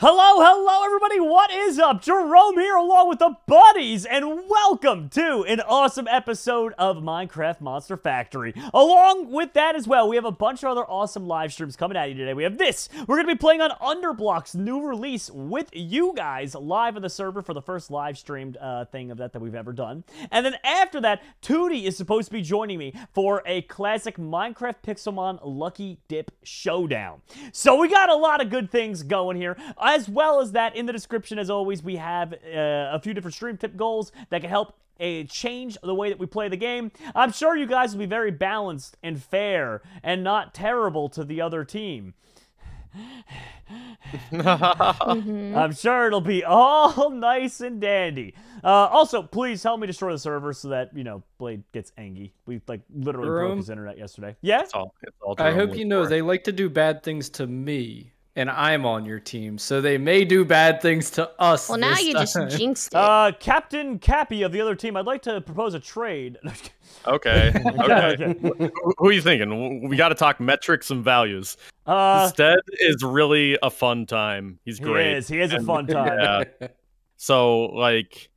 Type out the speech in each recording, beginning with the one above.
Hello everybody, what is up? Jerome here along with the buddies, and welcome to an awesome episode of Minecraft Monster Factory. Along with that as well, we have a bunch of other awesome live streams coming at you today. We have this. We're going to be playing on Underblock's new release with you guys live on the server for the first live streamed thing of that we've ever done. And then after that, Tootie is supposed to be joining me for a classic Minecraft Pixelmon Lucky Dip Showdown. So we got a lot of good things going here. As well as that, in the description, as always, we have a few different stream tip goals that can help change the way that we play the game. I'm sure you guys will be very balanced and fair and not terrible to the other team. I'm sure it'll be all nice and dandy. Also, please help me destroy the server so that, you know, Blade gets angry. We, like, literally broke his internet yesterday. Yeah? It's all I hope you know they like to do bad things to me. And I'm on your team, so they may do bad things to us. Well, now you just jinxed it. Captain Cappy of the other team, I'd like to propose a trade. Okay. Who are you thinking? We got to talk metrics and values. Stead is really a fun time. He's great. He is a fun time. Yeah. So, like,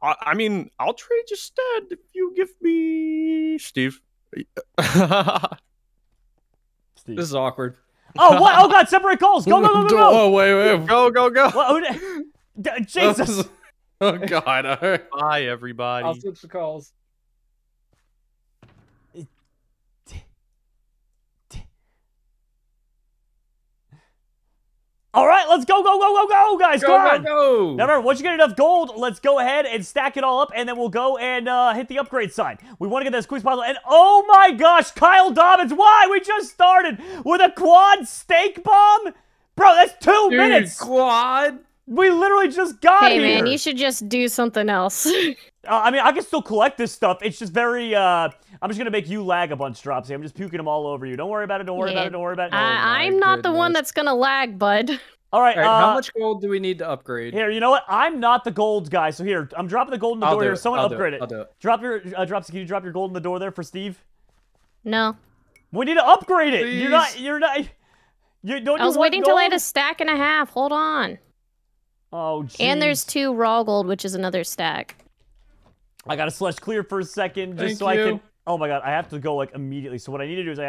I mean, I'll trade you Stead if you give me Steve. Steve. This is awkward. Oh, what? Oh, God, separate goals. Go. Oh, wait. Go. What? Jesus. Oh, God. Right. Bye, everybody. I'll switch the calls. All right, let's go, guys. Come on. Now, remember, once you get enough gold, let's go ahead and stack it all up, and then we'll go and hit the upgrade side. We want to get that squeeze puzzle. And oh my gosh, Kyle Dobbins, why? We just started with a quad steak bomb? Bro, that's two minutes. Quad? We literally just got here. Hey, man, you should just do something else. I mean, I can still collect this stuff. It's just very, I'm just going to make you lag a bunch, Dropsy. I'm just puking them all over you. Don't worry about it. Don't worry about it. I'm not the one that's going to lag, bud. All right, how much gold do we need to upgrade? Here, you know what? I'm not the gold guy, so here, I'm dropping the gold in the door here. Someone upgrade it. I'll do it. Dropsy, can you drop your gold in the door there for Steve? No. We need to upgrade it. Please. I was waiting till I had a stack and a half. Hold on. Oh, geez. And there's 2 raw gold, which is another stack. I gotta slush clear for a second, just so I can. Oh my god, I have to go like immediately. So what I need to do is I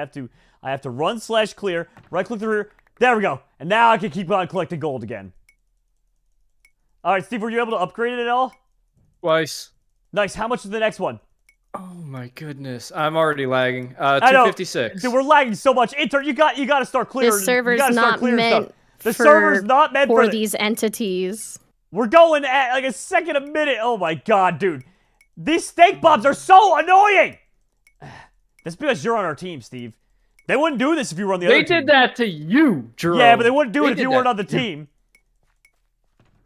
have to run slash clear, right click through here. There we go. And now I can keep on collecting gold again. All right, Steve, were you able to upgrade it at all? Twice. Nice. How much is the next one? Oh my goodness, I'm already lagging. 256. Dude, we're lagging so much. Intern, you gotta start clearing. The server's not meant for these entities. We're going at like a second a minute. Oh my god, dude. These steak bombs are so annoying! That's because you're on our team, Steve. They wouldn't do this if you were on the other team. They did that to you, Jerome. Yeah, but they wouldn't do it if you weren't on the team.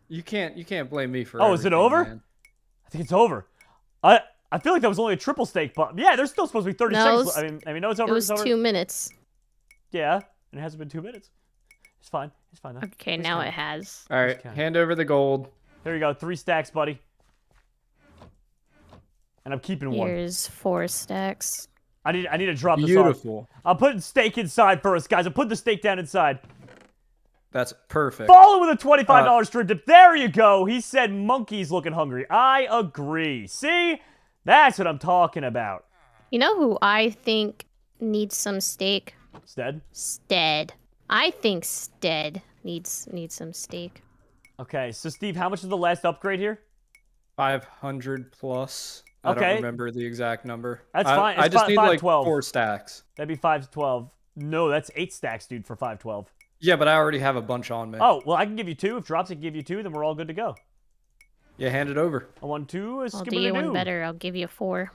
You can't blame me for everything, is it over? Man. I think it's over. I feel like that was only a triple steak bomb. Yeah, there's still supposed to be 30 seconds. I mean, it's over. It was 2 minutes. Yeah, and it hasn't been 2 minutes. It's fine. It's fine, though. Okay, now it has. All right, hand over the gold. There you go. 3 stacks, buddy. And I'm keeping one. Here's 4 stacks. I need to drop this off. Beautiful. I'm putting steak inside first, guys. I'm putting the steak down inside. That's perfect. Follow with a $25 stream tip. There you go. He said monkey's looking hungry. I agree. See? That's what I'm talking about. You know who I think needs some steak? Stead? Stead. I think Stead needs some steak. Okay, so Steve, how much is the last upgrade here? 500 plus. I don't remember the exact number. That's fine. I just need like 4 stacks. That'd be 5 to 12. No, that's 8 stacks, dude, for 512. Yeah, but I already have a bunch on me. Oh, well, I can give you 2. If Dropsy can give you 2, then we're all good to go. Yeah, hand it over. I want 2. I'll do you one better. I'll give you 4.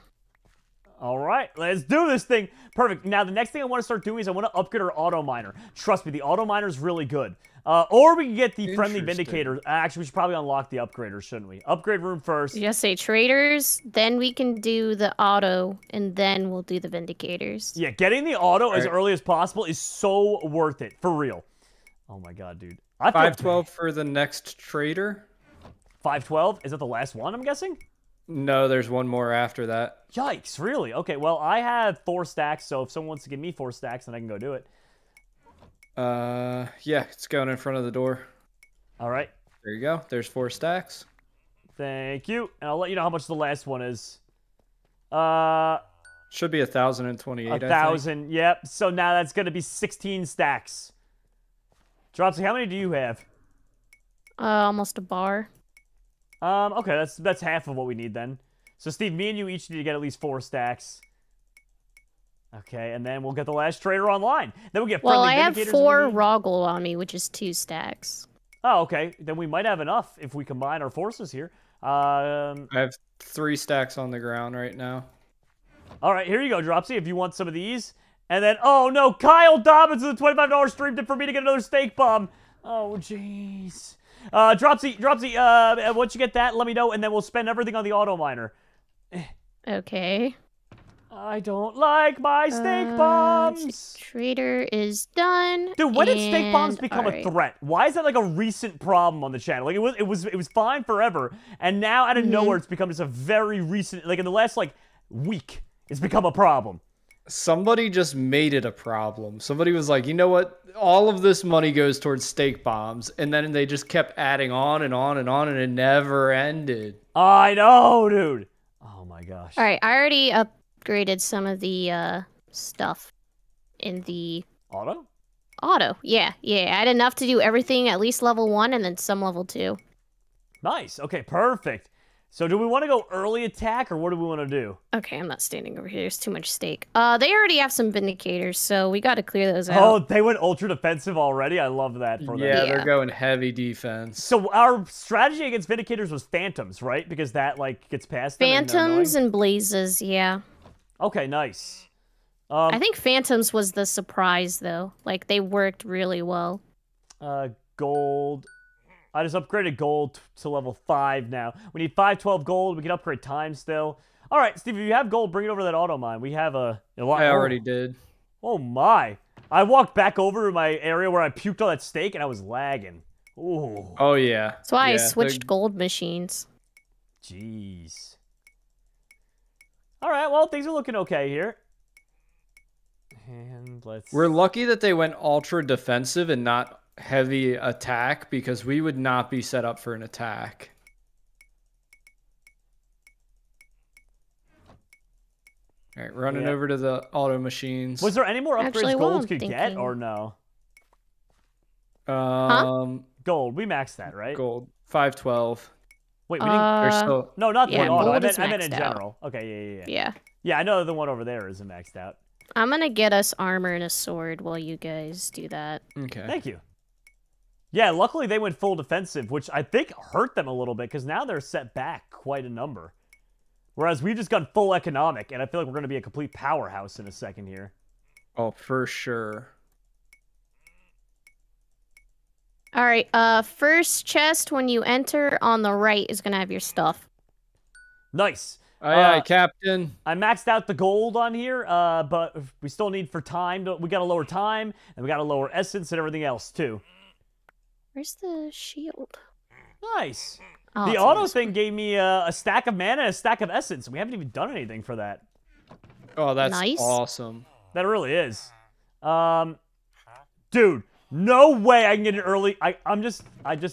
All right, let's do this thing. Perfect. Now, the next thing I want to start doing is I want to upgrade our auto miner. Trust me, the auto miner is really good. Or we can get the friendly vindicator. Actually, we should probably unlock the upgrader, shouldn't we? Upgrade room first. You gotta say traders, then we can do the auto, and then we'll do the vindicators. Yeah, getting the auto as early as possible is so worth it, for real. Oh my god, dude. 512 for the next trader. 512? Is that the last one, I'm guessing? No, there's one more after that. Yikes, really? Okay, well, I have 4 stacks, so if someone wants to give me 4 stacks, then I can go do it. Yeah, it's going in front of the door. All right. There you go. There's 4 stacks. Thank you. And I'll let you know how much the last one is. Should be 1,028. 1,000. Yep. So now that's going to be 16 stacks. Dropsy, how many do you have? Almost a bar. Okay, that's half of what we need then. So Steve, me and you each need to get at least 4 stacks. Okay, and then we'll get the last trader online. Then we'll get friendly. Well, I have 4 Roggle on me, which is 2 stacks. Oh, okay. Then we might have enough if we combine our forces here. I have 3 stacks on the ground right now. All right, here you go, Dropsy, if you want some of these. And then, oh no, Kyle Dobbins with a $25 streamed it for me to get another steak bomb. Oh, jeez. Dropsy, once you get that, let me know, and then we'll spend everything on the auto miner. Okay. I don't like my steak bombs. Trader is done. Dude, when did steak bombs become a threat? Why is that like a recent problem on the channel? Like it was fine forever, and now out of nowhere it's become just a very recent, like in the last like week, it's become a problem. Somebody just made it a problem. Somebody was like, you know what? All of this money goes towards steak bombs. And then they just kept adding on and on and on, and it never ended. I know, dude. Oh, my gosh. All right. I already upgraded some of the stuff in the... Auto? Auto. Yeah. Yeah. I had enough to do everything at least level 1 and then some level 2. Nice. Okay. Perfect. So do we want to go early attack, or what do we want to do? Okay, I'm not standing over here. There's too much steak. They already have some Vindicators, so we got to clear those out. Oh, they went ultra defensive already? I love that for them. Yeah, they're going heavy defense. So our strategy against Vindicators was Phantoms, right? Because that, like, gets past them. Phantoms and Blazes, yeah. Okay, nice. I think Phantoms was the surprise, though. Like, they worked really well. Gold... I just upgraded gold to level 5 now. We need 512 gold. We can upgrade time still. All right, Steve, if you have gold, bring it over to that auto mine. We have a lot. I already did. Oh, my. I walked back over to my area where I puked all that steak, and I was lagging. Ooh. Oh, yeah. That's why I switched gold machines. Jeez. All right, well, things are looking okay here. And let's... We're lucky that they went ultra defensive and not... heavy attack, because we would not be set up for an attack. All right, running over to the auto machines. Was there any more upgrades gold could get, or no? Gold. We maxed that, right? Gold. 512. Wait, we didn't... still... No, not the one auto. I meant in general. Out. Okay, yeah. Yeah, I know the one over there isn't maxed out. I'm gonna get us armor and a sword while you guys do that. Okay. Thank you. Yeah, luckily they went full defensive, which I think hurt them a little bit, because now they're set back quite a number. Whereas we've just gone full economic, and I feel like we're going to be a complete powerhouse in a second here. Oh, for sure. All right, first chest when you enter on the right is going to have your stuff. Nice. Aye, Captain. I maxed out the gold on here, but we still need for time. We got to lower time, and we got to lower essence and everything else, too. Where's the shield? Nice. Oh, the auto thing gave me a stack of mana and a stack of essence. We haven't even done anything for that. Oh, that's awesome. That really is. Dude, no way I can get an early... I'm just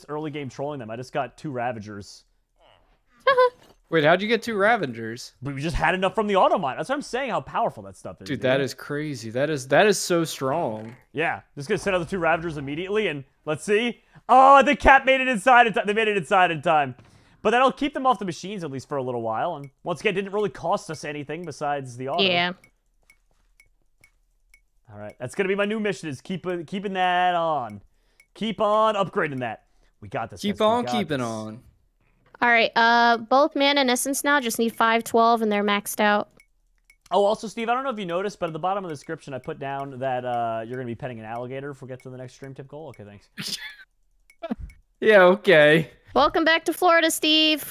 early game trolling them. I just got 2 Ravagers. Wait, how'd you get 2 Ravagers? We just had enough from the auto mine. That's what I'm saying, how powerful that stuff is. Dude, that is crazy. That is so strong. Yeah, just gonna send out the 2 Ravagers immediately, and let's see. Oh, the Cap made it inside in time. They made it inside in time. But that'll keep them off the machines at least for a little while. And once again, it didn't really cost us anything besides the auto. Yeah. All right, that's gonna be my new mission, is keeping that on. Keep on upgrading that. We got this. Keep on keeping on. All right, both mana and essence now just need 512, and they're maxed out. Oh, also, Steve, I don't know if you noticed, but at the bottom of the description, I put down that you're going to be petting an alligator if we get to the next stream tip goal. Okay, thanks. Yeah, okay. Welcome back to Florida, Steve.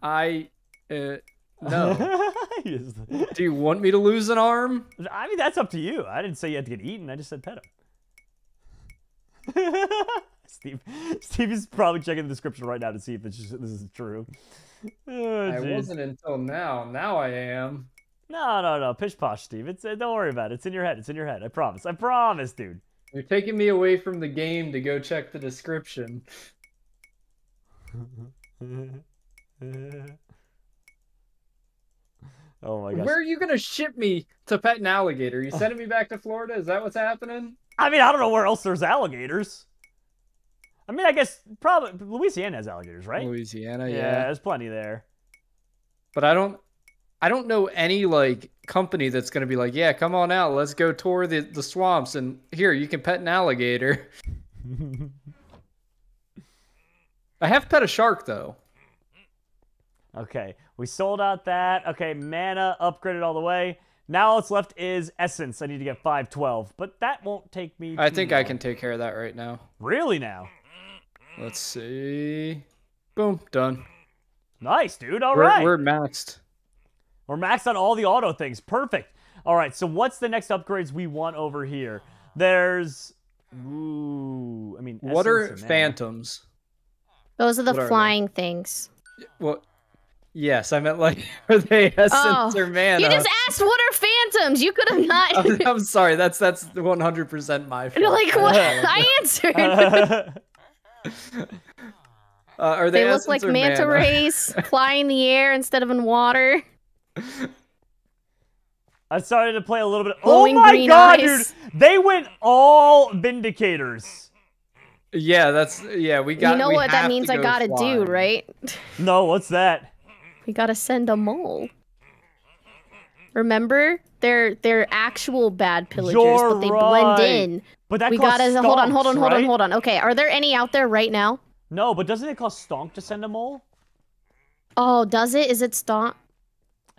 No. Do you want me to lose an arm? I mean, that's up to you. I didn't say you had to get eaten. I just said pet him. Steve is probably checking the description right now to see if this is true. Oh, I wasn't until now. Now I am. No. Pish posh, Steve. Don't worry about it. It's in your head. I promise. I promise, dude. You're taking me away from the game to go check the description. Oh my gosh. Where are you going to ship me to pet an alligator? Are you sending me back to Florida? Is that what's happening? I mean, I don't know where else there's alligators. I mean, I guess probably Louisiana has alligators, right? Louisiana, yeah. Yeah, there's plenty there. But I don't know any, like, company that's going to be like, yeah, come on out. Let's go tour the swamps. And here, you can pet an alligator. I have pet a shark, though. Okay, we sold out that. Okay, mana upgraded all the way. Now all that's left is essence. I need to get 512, but that won't take me. I think long. I can take care of that right now. Really now? Let's see. Boom, done. Nice, dude. All right. We're maxed. We're maxed on all the auto things. Perfect. All right, so what's the next upgrades we want over here? There's... Ooh, I mean... What are phantoms? Those are the flying things. Well... Yes, I meant like, are they essence or mana? You just asked what are phantoms? You could have not. I'm sorry, that's 100% my fault. Like, what? I answered. Are they look like manta rays, fly in the air instead of in water. I started to play a little bit. Blowing oh my god, eyes. Dude! They went all Vindicators. Yeah, that's, yeah, we got, you know what that means I gotta fly. Do, right? No, what's that? We gotta send a mole. Remember, they're actual bad pillagers, but they blend in. But that we gotta stonks, hold on. Okay, are there any out there right now? No, but doesn't it cost stonk to send a mole? Oh, does it? Is it stonk?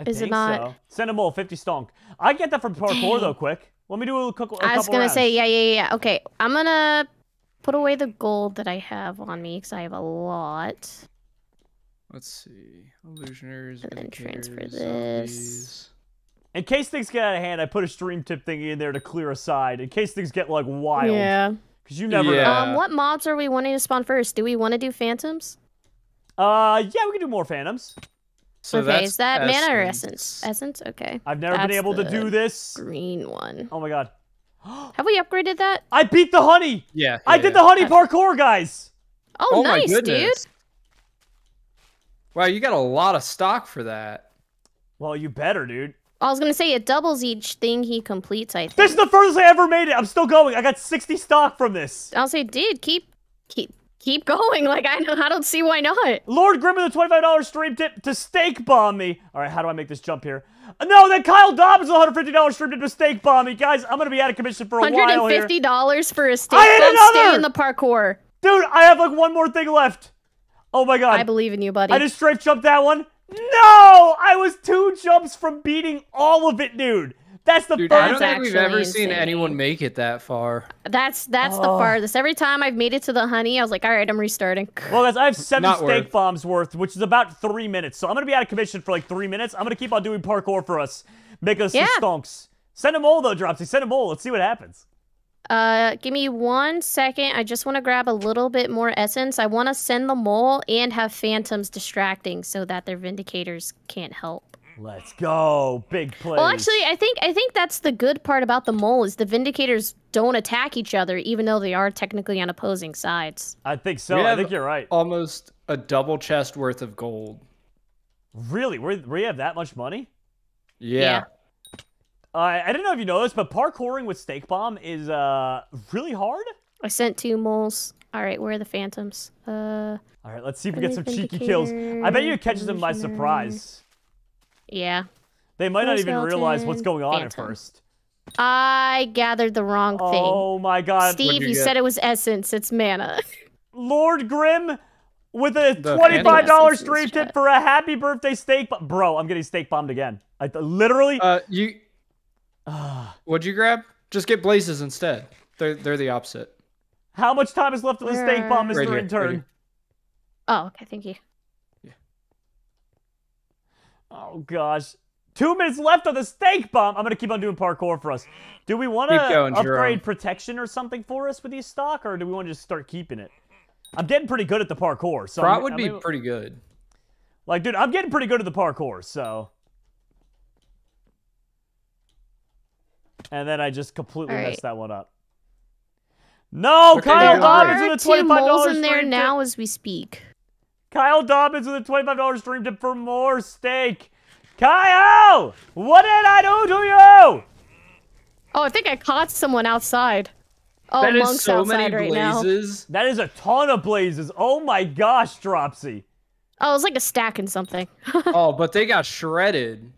Is it not? So. Send a mole, 50 stonk. I get that from parkour though. Quick, let me do a couple. I was gonna say, yeah. Okay, I'm gonna put away the gold that I have on me because I have a lot. Let's see. Illusioners. And then transfer this. In case things get out of hand, I put a stream tip thingy in there to clear a side. In case things get, like, wild. Yeah. Because you never know. What mobs are we wanting to spawn first? Do we want to do phantoms? Yeah, we can do more phantoms. So okay, that's is that essence. Mana or essence? Essence? Okay. I've never been able to do this. Green one. Oh, my God. Have we upgraded that? I beat the honey. Yeah. I did the honey parkour, guys. Oh nice, my goodness. Dude. Wow, you got a lot of stock for that. Well, you better, dude. I was going to say, it doubles each thing he completes, I think. This is the furthest I ever made it. I'm still going. I got 60 stock from this. I'll say, dude, keep going. Like, I don't see why not. Lord Grim with a $25 stream tip to steak bomb me. All right, how do I make this jump here? No, that Kyle Dobbins with a $150 stream tip to steak bomb me. Guys, I'm going to be out of commission for a while here. $150 for a steak bomb. Stay in the parkour. Dude, I have, like, one more thing left. Oh my god. I believe in you, buddy. I just straight jumped that one. No! I was 2 jumps from beating all of it, dude. That's the furthest. I don't think we've ever seen anyone make it that far. That's the farthest. Every time I've made it to the honey, I was like, all right, I'm restarting. Well, guys, I have 7 steak bombs worth, which is about 3 minutes. So I'm going to be out of commission for like 3 minutes. I'm going to keep on doing parkour for us. Make us some stonks. Send a mole, though, Dropsy. Send a mole. Let's see what happens. Give me 1 second. I just want to grab a little bit more essence. I want to send the mole and have phantoms distracting so that their vindicators can't help. Let's go. Big play. Well, actually, I think that's the good part about the mole is the vindicators don't attack each other, even though they are technically on opposing sides. I think so. I think you're right. Almost a double chest worth of gold. Really? We have that much money? Yeah. I don't know if you know this, but parkouring with steak bomb is really hard. I sent 2 moles. All right, where are the phantoms? All right, let's see if we get some cheeky kills. I bet you it catches them by surprise. Yeah. They might not even realize what's going on at first. I gathered the wrong thing. Oh my god. Steve, you said it was essence. It's mana. Lord Grimm with a $25 stream tip for a happy birthday steak bomb. Bro, I'm getting steak bombed again. I literally. What'd you grab? Just get blazes instead. They're the opposite. How much time is left of the steak bomb, Mr. Intern? Right okay, thank you. Yeah. Oh gosh. 2 minutes left of the steak bomb. I'm gonna keep on doing parkour for us. Do we want to upgrade protection or something for us with these stock, or do we want to just start keeping it? I'm getting pretty good at the parkour, so that would be pretty good. Like, dude, I'm getting pretty good at the parkour, so. And then I just completely messed that one up. No, okay, Kyle Dobbins with a $25 moles in there now as we speak. Kyle Dobbins with a $25 stream tip for more steak. Kyle! What did I do to you? Oh, I think I caught someone outside. Oh, that is so many blazes. That is a ton of blazes. Oh my gosh, Dropsy. Oh, it was like a stack and something. Oh, but they got shredded.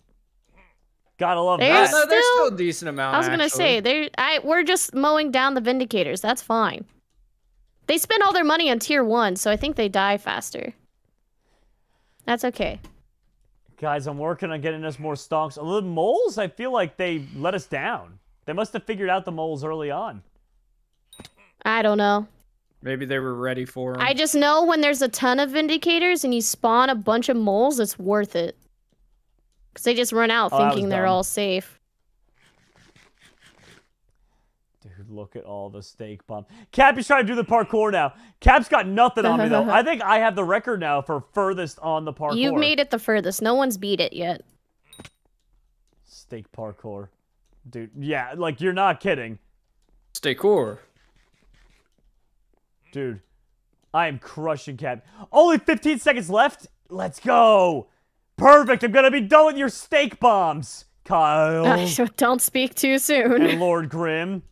Gotta love that. No, there's still a decent amount. I was gonna say we're just mowing down the Vindicators. That's fine. They spend all their money on tier 1, so I think they die faster. That's okay. Guys, I'm working on getting us more stonks. The moles, I feel like they let us down. They must have figured out the moles early on. I don't know. Maybe they were ready for them. I just know when there's a ton of Vindicators and you spawn a bunch of moles, it's worth it. Because they just run out thinking they're all safe. Dude, look at all the steak bump. Cap is trying to do the parkour now. Cap's got nothing on me, though. I think I have the record now for furthest on the parkour. You made it the furthest. No one's beat it yet. Steak parkour. Dude, yeah, like, you're not kidding. Steakcore. Dude, I am crushing Cap. Only 15 seconds left. Let's go. Perfect. I'm going to be done with your steak bombs, Kyle. Don't speak too soon. And Lord Grimm.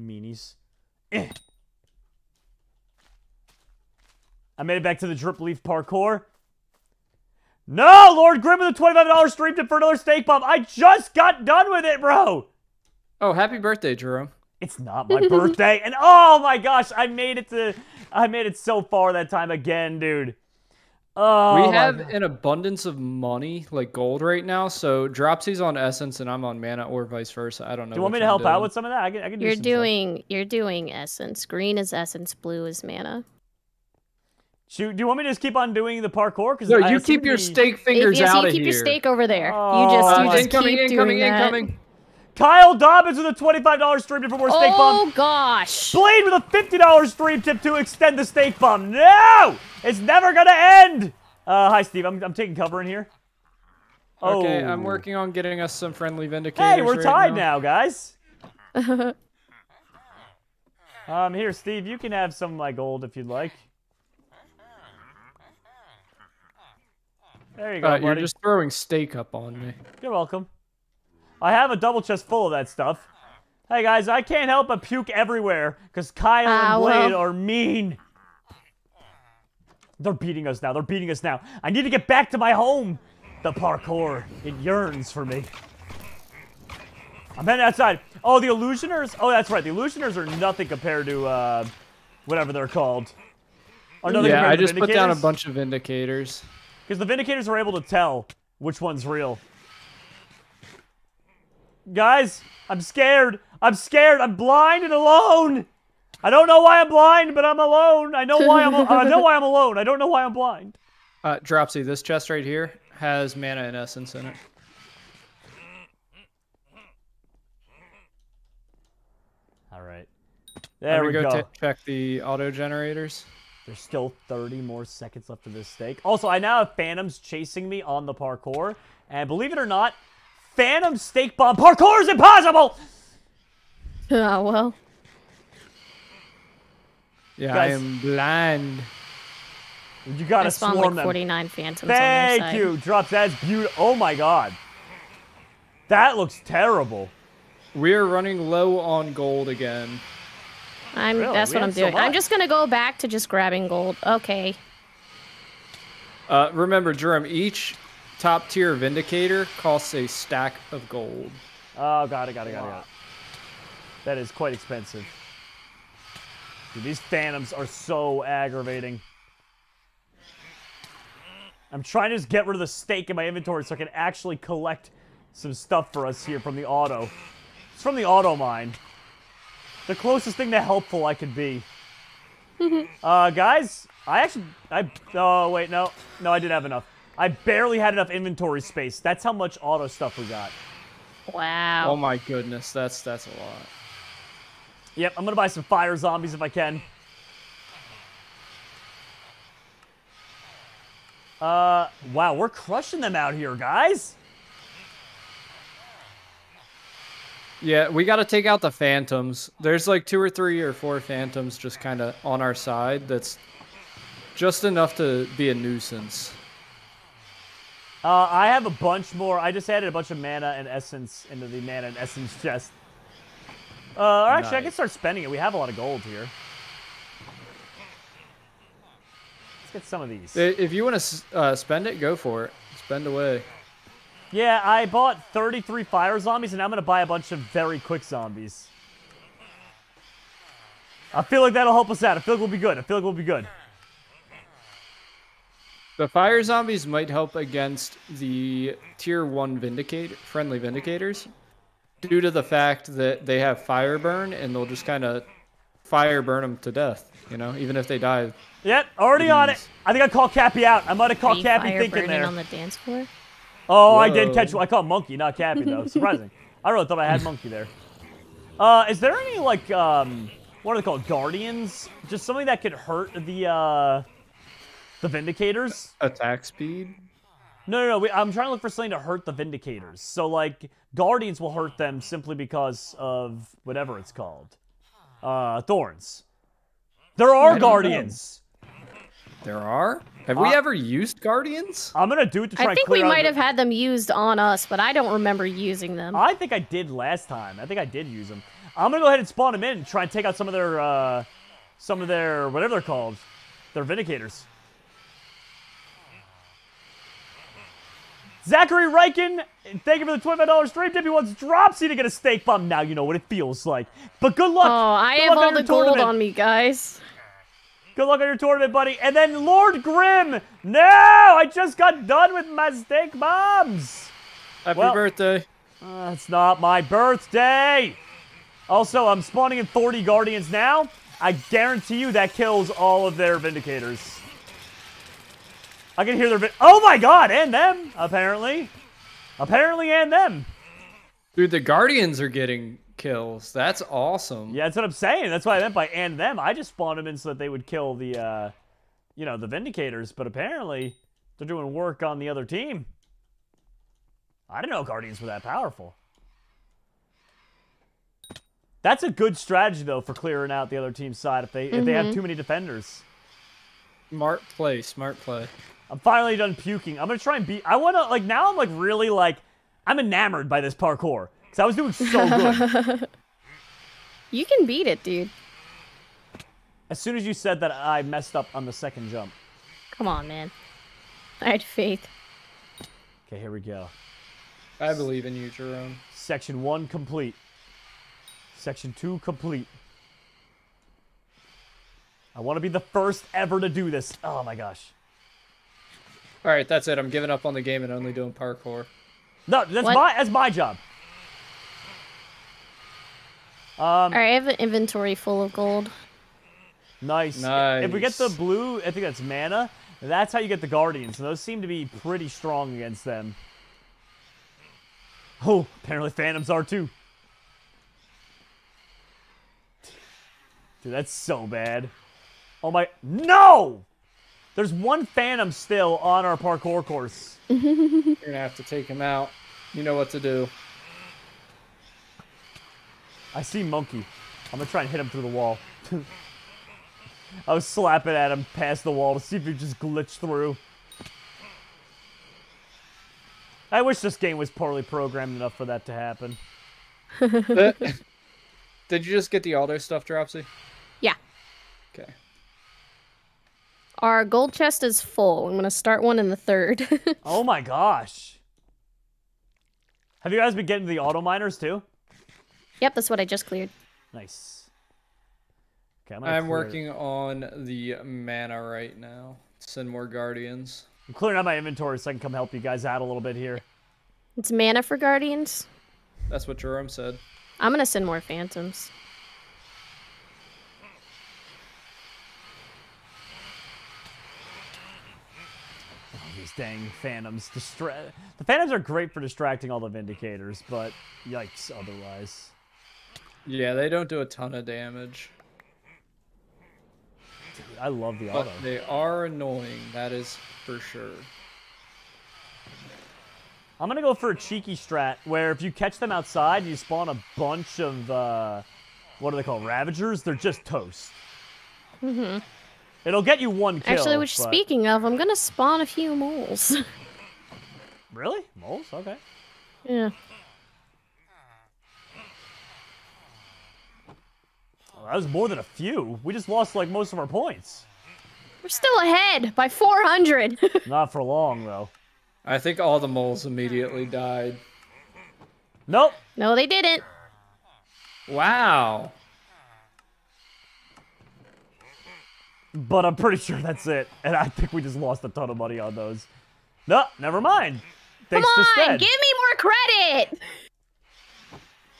Meanies. I made it back to the drip leaf parkour. No, Lord Grimm with a $25 stream tip for another steak bomb. I just got done with it, bro. Oh, happy birthday, Jerome. It's not my birthday. And oh my gosh, I made it so far that time again, dude. Oh, we have an abundance of money, like gold right now, so Dropsy's on Essence and I'm on Mana, or vice versa. I don't know. Do you want me to help out with some of that? I can you're do doing stuff. You're doing Essence. Green is Essence, blue is Mana. Shoot, do you want me to just keep on doing the parkour? No, you keep your steak fingers out of here. You keep your steak over there. Oh, you just keep doing that. Kyle Dobbins with a $25 stream tip for more steak bomb. Oh, gosh. Blade with a $50 stream tip to extend the steak bomb. No! It's never going to end. Hi, Steve. I'm taking cover in here. Okay, I'm working on getting us some friendly Vindicators. Hey, we're tied now, guys. Here, Steve, you can have some of my gold if you'd like. There you go, buddy. You're just throwing steak up on me. You're welcome. I have a double chest full of that stuff. Hey, guys, I can't help but puke everywhere because Kyle and Blade are mean. They're beating us now. They're beating us now. I need to get back to my home. The parkour. It yearns for me. I'm heading outside. Oh, the Illusioners. Oh, that's right. The Illusioners are nothing compared to whatever they're called. Yeah, I just put down a bunch of Vindicators. Because the Vindicators are able to tell which one's real. Guys, I'm scared. I'm scared. I'm blind and alone. I don't know why I'm blind, but I'm alone. I know why I'm alone. I don't know why I'm blind. Dropsy, this chest right here has Mana and Essence in it. All right. There we go. Check the auto generators. There's still 30 more seconds left of this stake. Also, I now have Phantoms chasing me on the parkour, and believe it or not, Phantom steak bomb parkour is impossible. Oh, well. Yeah, guys, I am blind. You gotta swarm like them. 49 Phantoms. Thank you, Drops. That's beautiful. Oh my god, that looks terrible. We're running low on gold again. That's what I'm doing. So I'm just gonna go back to just grabbing gold. Okay. Remember, Jerome, each top tier Vindicator costs a stack of gold. Oh, got it. That is quite expensive. Dude, these Phantoms are so aggravating. I'm trying to just get rid of the steak in my inventory so I can actually collect some stuff for us here from the auto. It's from the auto mine. The closest thing to helpful I could be. Guys, I didn't have enough. I barely had enough inventory space. That's how much auto stuff we got. Wow. Oh my goodness, that's a lot. Yep, I'm gonna buy some fire zombies if I can. Wow, we're crushing them out here, guys. Yeah, we got to take out the phantoms. There's like 2 or 3 or 4 phantoms just kind of on our side. That's just enough to be a nuisance. I have a bunch more. I just added a bunch of mana and essence into the mana and essence chest. Actually, nice. I can start spending it. We have a lot of gold here. Let's get some of these. If you want to spend it, go for it. Spend away. Yeah, I bought 33 fire zombies, and I'm going to buy a bunch of very quick zombies. I feel like that'll help us out. I feel like we'll be good. I feel like we'll be good. The fire zombies might help against the tier 1 friendly vindicators due to the fact that they have fire burn, and they'll just kind of fire burn them to death, you know, even if they die. Yep, already on it. I think I called Cappy out. I might have called Cappy thinking there. On the dance floor? Oh, whoa. I did catch one. I called Monkey, not Cappy, though. Surprising. I really thought I had Monkey there. Is there any, like, what are they called? Guardians? Just something that could hurt the Vindicators? Attack speed? No. I'm trying to look for something to hurt the Vindicators. So, like, Guardians will hurt them simply because of whatever it's called. Thorns. There are Guardians! Know. There are? Have we ever used Guardians? I'm going to do it to try to clear. I think we might have had them used on us, but I don't remember using them. I think I did last time. I think I did use them. I'm going to go ahead and spawn them in and try and take out some of their, whatever they're called. Their Vindicators. Zachary Riken, thank you for the $25 stream tip. He wants Dropsy to get a steak bomb. Now you know what it feels like. But good luck. Oh, I have all the gold on me, guys. Good luck on your tournament, buddy. And then Lord Grimm. No, I just got done with my steak bombs. Happy birthday. It's not my birthday. Also, I'm spawning in 40 Guardians now. I guarantee you that kills all of their Vindicators. I can hear their... Oh my god, and them, apparently. Apparently, and them. Dude, the Guardians are getting kills. That's awesome. Yeah, that's what I'm saying. That's why I meant by and them. I just spawned them in so that they would kill the, the Vindicators. But apparently, they're doing work on the other team. I didn't know Guardians were that powerful. That's a good strategy, though, for clearing out the other team's side if they have too many defenders. Smart play, smart play. I'm finally done puking. I'm going to try and beat... I want to... Like, now I'm, like, really, like... I'm enamored by this parkour. Because I was doing so good. You can beat it, dude. As soon as you said that, I messed up on the second jump. Come on, man. I had faith. Okay, here we go. I believe in you, Jerome. Section 1 complete. Section 2 complete. I want to be the first ever to do this. Oh, my gosh. All right, that's it. I'm giving up on the game and only doing parkour. No, that's my job. All right, I have an inventory full of gold. Nice. If we get the blue, I think that's mana. That's how you get the Guardians. And those seem to be pretty strong against them. Oh, apparently Phantoms are too. Dude, that's so bad. Oh my... No! There's one Phantom still on our parkour course. You're going to have to take him out. You know what to do. I see Monkey. I'm going to try and hit him through the wall. I was slapping at him past the wall to see if he just glitched through. I wish this game was poorly programmed enough for that to happen. Did you just get the auto stuff, Dropsy? Yeah. Okay. Our gold chest is full. I'm going to start one in the third. Oh my gosh. Have you guys been getting the auto miners too? Yep, that's what I just cleared. Nice. Okay, I'm working on the mana right now. Send more Guardians. I'm clearing out my inventory so I can come help you guys out a little bit here. It's mana for Guardians? That's what Jerome said. I'm going to send more Phantoms. Dang Phantoms. The Phantoms are great for distracting all the Vindicators, but yikes otherwise. Yeah, they don't do a ton of damage. Dude, I love the auto. They are annoying, that is for sure. I'm going to go for a cheeky strat where if you catch them outside, you spawn a bunch of, what are they called, Ravagers? They're just toast. Mm-hmm. It'll get you one kill. Actually, which, but... speaking of, I'm going to spawn a few moles. Really? Moles? Okay. Yeah. Well, that was more than a few. We just lost, like, most of our points. We're still ahead by 400. Not for long, though. I think all the moles immediately died. Nope. No, they didn't. Wow. But I'm pretty sure that's it. And I think we just lost a ton of money on those. No, never mind. Thanks to Stead. Come on, give me more credit.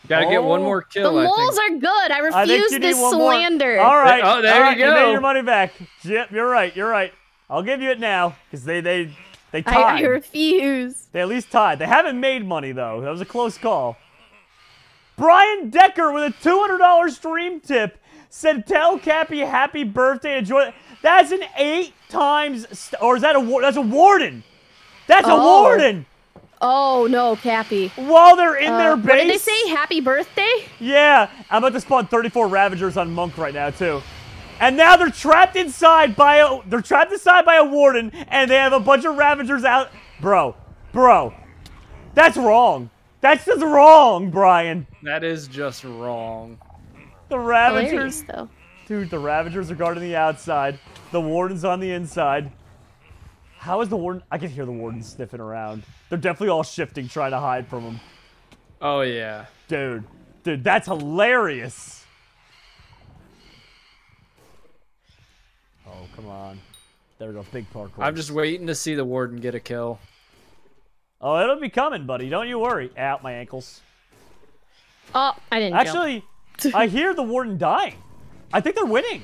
Gotta get one more kill. The moles are good. I refuse this slander. All right. Oh, there you go. You made your money back. Yep, you're right. You're right. I'll give you it now because they tied. I refuse. They at least tied. They haven't made money, though. That was a close call. Brian Decker with a $200 stream tip said, tell Cappy happy birthday. Enjoy it. That's an 8 times... Or is that a... That's a warden. That's a warden. Oh, no, Cappy. While they're in their base... Did they say happy birthday? Yeah. I'm about to spawn 34 Ravagers on Monk right now, too. And now they're trapped inside by a warden, and they have a bunch of Ravagers out. Bro, that's wrong. That's just wrong, Brian. That is just wrong. The Ravagers, though. Dude, the Ravagers are guarding the outside. The warden's on the inside. How is the warden? I can hear the warden sniffing around. They're definitely all shifting, trying to hide from him. Oh yeah, dude, that's hilarious. Oh, come on. There we go. Big parkour. I'm just waiting to see the warden get a kill. Oh, it'll be coming, buddy. Don't you worry. Ow, my ankles. Oh, I didn't jump. I hear the warden dying. I think they're winning.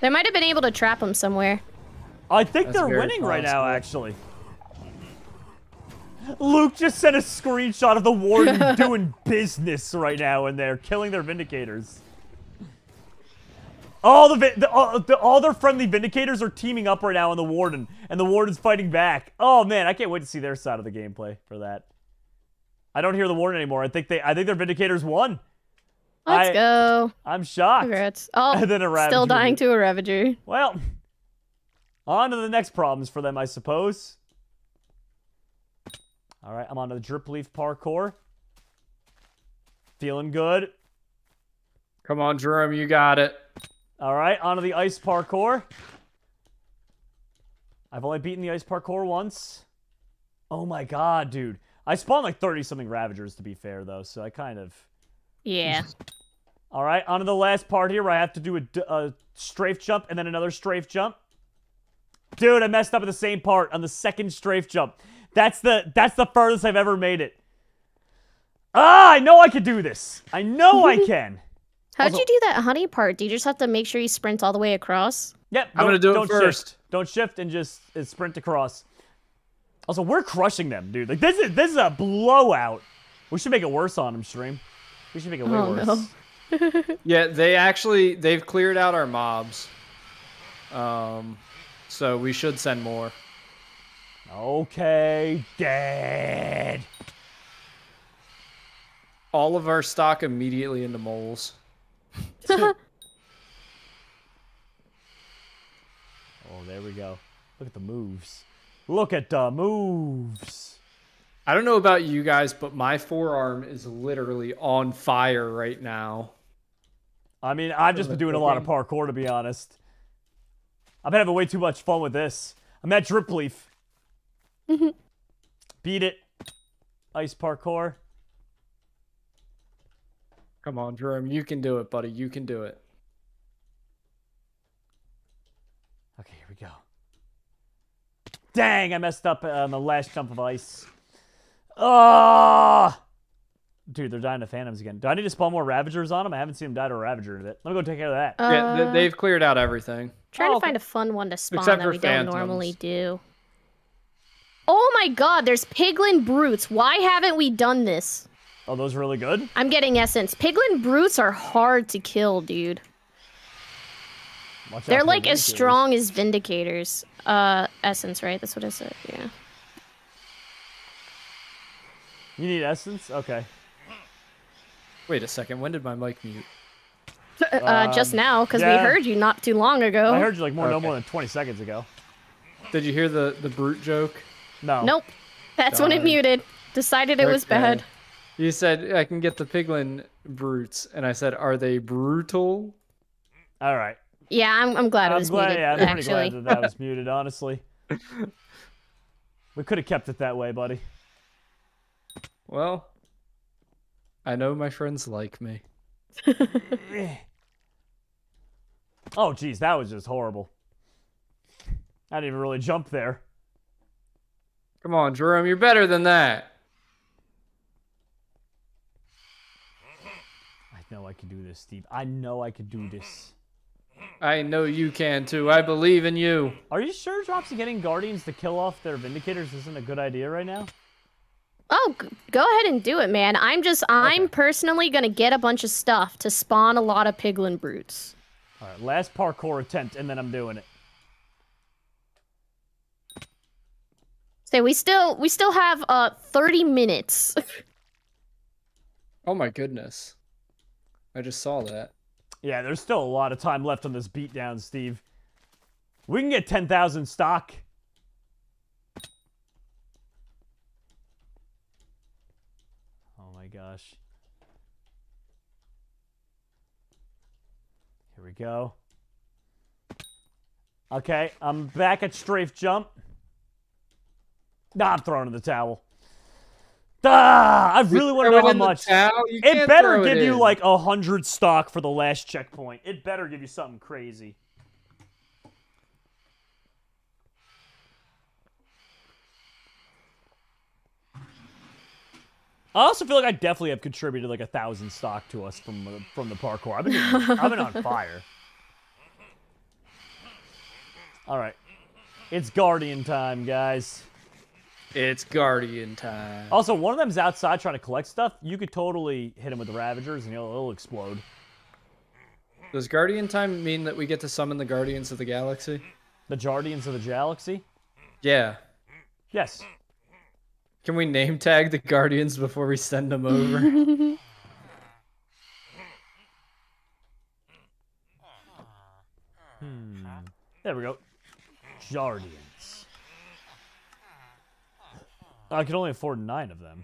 They might have been able to trap him somewhere. I think they're winning right now, actually. Luke just sent a screenshot of the warden doing business right now in there, killing their Vindicators. All their friendly Vindicators are teaming up right now on the warden, and the warden's fighting back. Oh man, I can't wait to see their side of the gameplay for that. I don't hear the warden anymore. I think their Vindicators won. Let's go. I'm shocked. Congrats. Oh, and then a Ravager. Still dying to a Ravager. Well, on to the next problems for them, I suppose. All right, I'm on to the drip leaf parkour. Feeling good. Come on, Jerome, you got it. All right, onto the ice parkour. I've only beaten the ice parkour once. Oh my god, dude. I spawned like 30-something Ravagers, to be fair, though, so I kind of... Yeah. All right, onto the last part here where I have to do a strafe jump and then another strafe jump. Dude, I messed up at the same part on the second strafe jump. That's the furthest I've ever made it. Ah, I know I could do this. I know I can. How'd you do that honey part? Do you just have to make sure you sprint all the way across? Yep. I'm going to do it first. Don't shift and just sprint across. Also, we're crushing them, dude. Like, this is a blowout. We should make it worse on them, stream. We should make it way worse. No. Yeah, they've cleared out our mobs. So we should send more. Okay, dead. All of our stock immediately into moles. Oh, there we go. Look at the moves. Look at the moves. I don't know about you guys, but my forearm is literally on fire right now. I mean, I've just been doing a lot of parkour, to be honest. I've been having way too much fun with this. I'm at drip leaf. Beat it. Ice parkour. Come on, Jerome. You can do it, buddy. You can do it. Okay, here we go. Dang, I messed up on the last jump of ice. Oh! Dude, they're dying to phantoms again. Do I need to spawn more Ravagers on them? I haven't seen them die to a Ravager today. Let me go take care of that. Yeah, they've cleared out everything. Trying to find a fun one to spawn that we don't normally do. Oh my god, there's Piglin Brutes. Why haven't we done this? Oh, those are really good? I'm getting essence. Piglin Brutes are hard to kill, dude. They're like as strong as Vindicators. Essence, right? That's what I said, yeah. You need essence? Okay. Wait a second. When did my mic mute? Just now, because we heard you not too long ago. I heard you like no more than 20 seconds ago. Did you hear the brute joke? No. Nope. That's when it muted. Decided it was bad. You said, I can get the piglin brutes, and I said, are they brutal? All right. Yeah, I'm glad it was muted, actually. I'm pretty glad that was muted, honestly. We could have kept it that way, buddy. Well, I know my friends like me. Oh, geez, that was just horrible. I didn't even really jump there. Come on, Jerome, you're better than that. I know I can do this, Steve. I know I can do this. I know you can, too. I believe in you. Are you sure Dropsy getting Guardians to kill off their Vindicators isn't a good idea right now? Oh, go ahead and do it, man. I'm personally going to get a bunch of stuff to spawn a lot of Piglin Brutes. All right, last parkour attempt, and then I'm doing it. So we still have 30 minutes. Oh my goodness. I just saw that. Yeah, there's still a lot of time left on this beatdown, Steve. We can get 10,000 stock. Oh my gosh. Here we go. Okay, I'm back at strafe jump. Nah, I'm throwing in the towel. Ah, I really want to know how much. It better give you like 100 stock for the last checkpoint. It better give you something crazy. I also feel like I definitely have contributed like 1,000 stock to us from the parkour. I've been on fire. All right, it's Guardian time, guys. It's Guardian time. Also, one of them's outside trying to collect stuff. You could totally hit him with the Ravagers and he'll explode. Does Guardian time mean that we get to summon the Guardians of the Galaxy? The Jardians of the Galaxy? Yeah. Yes. Can we name tag the Guardians before we send them over? There we go. Jardian. I could only afford 9 of them.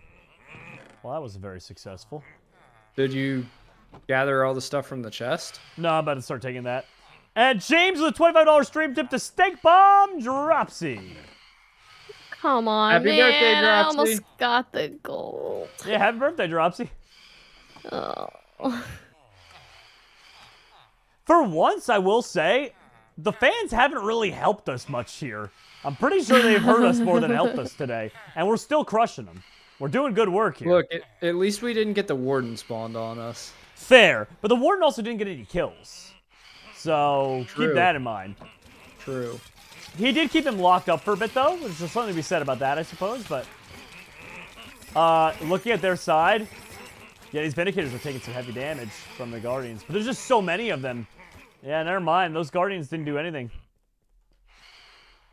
Well, that was very successful. Did you gather all the stuff from the chest? No, I'm about to start taking that. And James with a $25 stream tip to Steak Bomb Dropsy. Come on, happy man. Birthday, Dropsy. I almost got the gold. Yeah, happy birthday, Dropsy. Oh. For once, I will say, the fans haven't really helped us much here. I'm pretty sure they've hurt us more than helped us today, and we're still crushing them. We're doing good work here. Look, at least we didn't get the Warden spawned on us. Fair, but the Warden also didn't get any kills. So keep that in mind. True. He did keep him locked up for a bit, though, which is something to be said about that, I suppose, but... looking at their side, yeah, these Vindicators are taking some heavy damage from the Guardians, but there's just so many of them. Yeah, never mind. Those Guardians didn't do anything.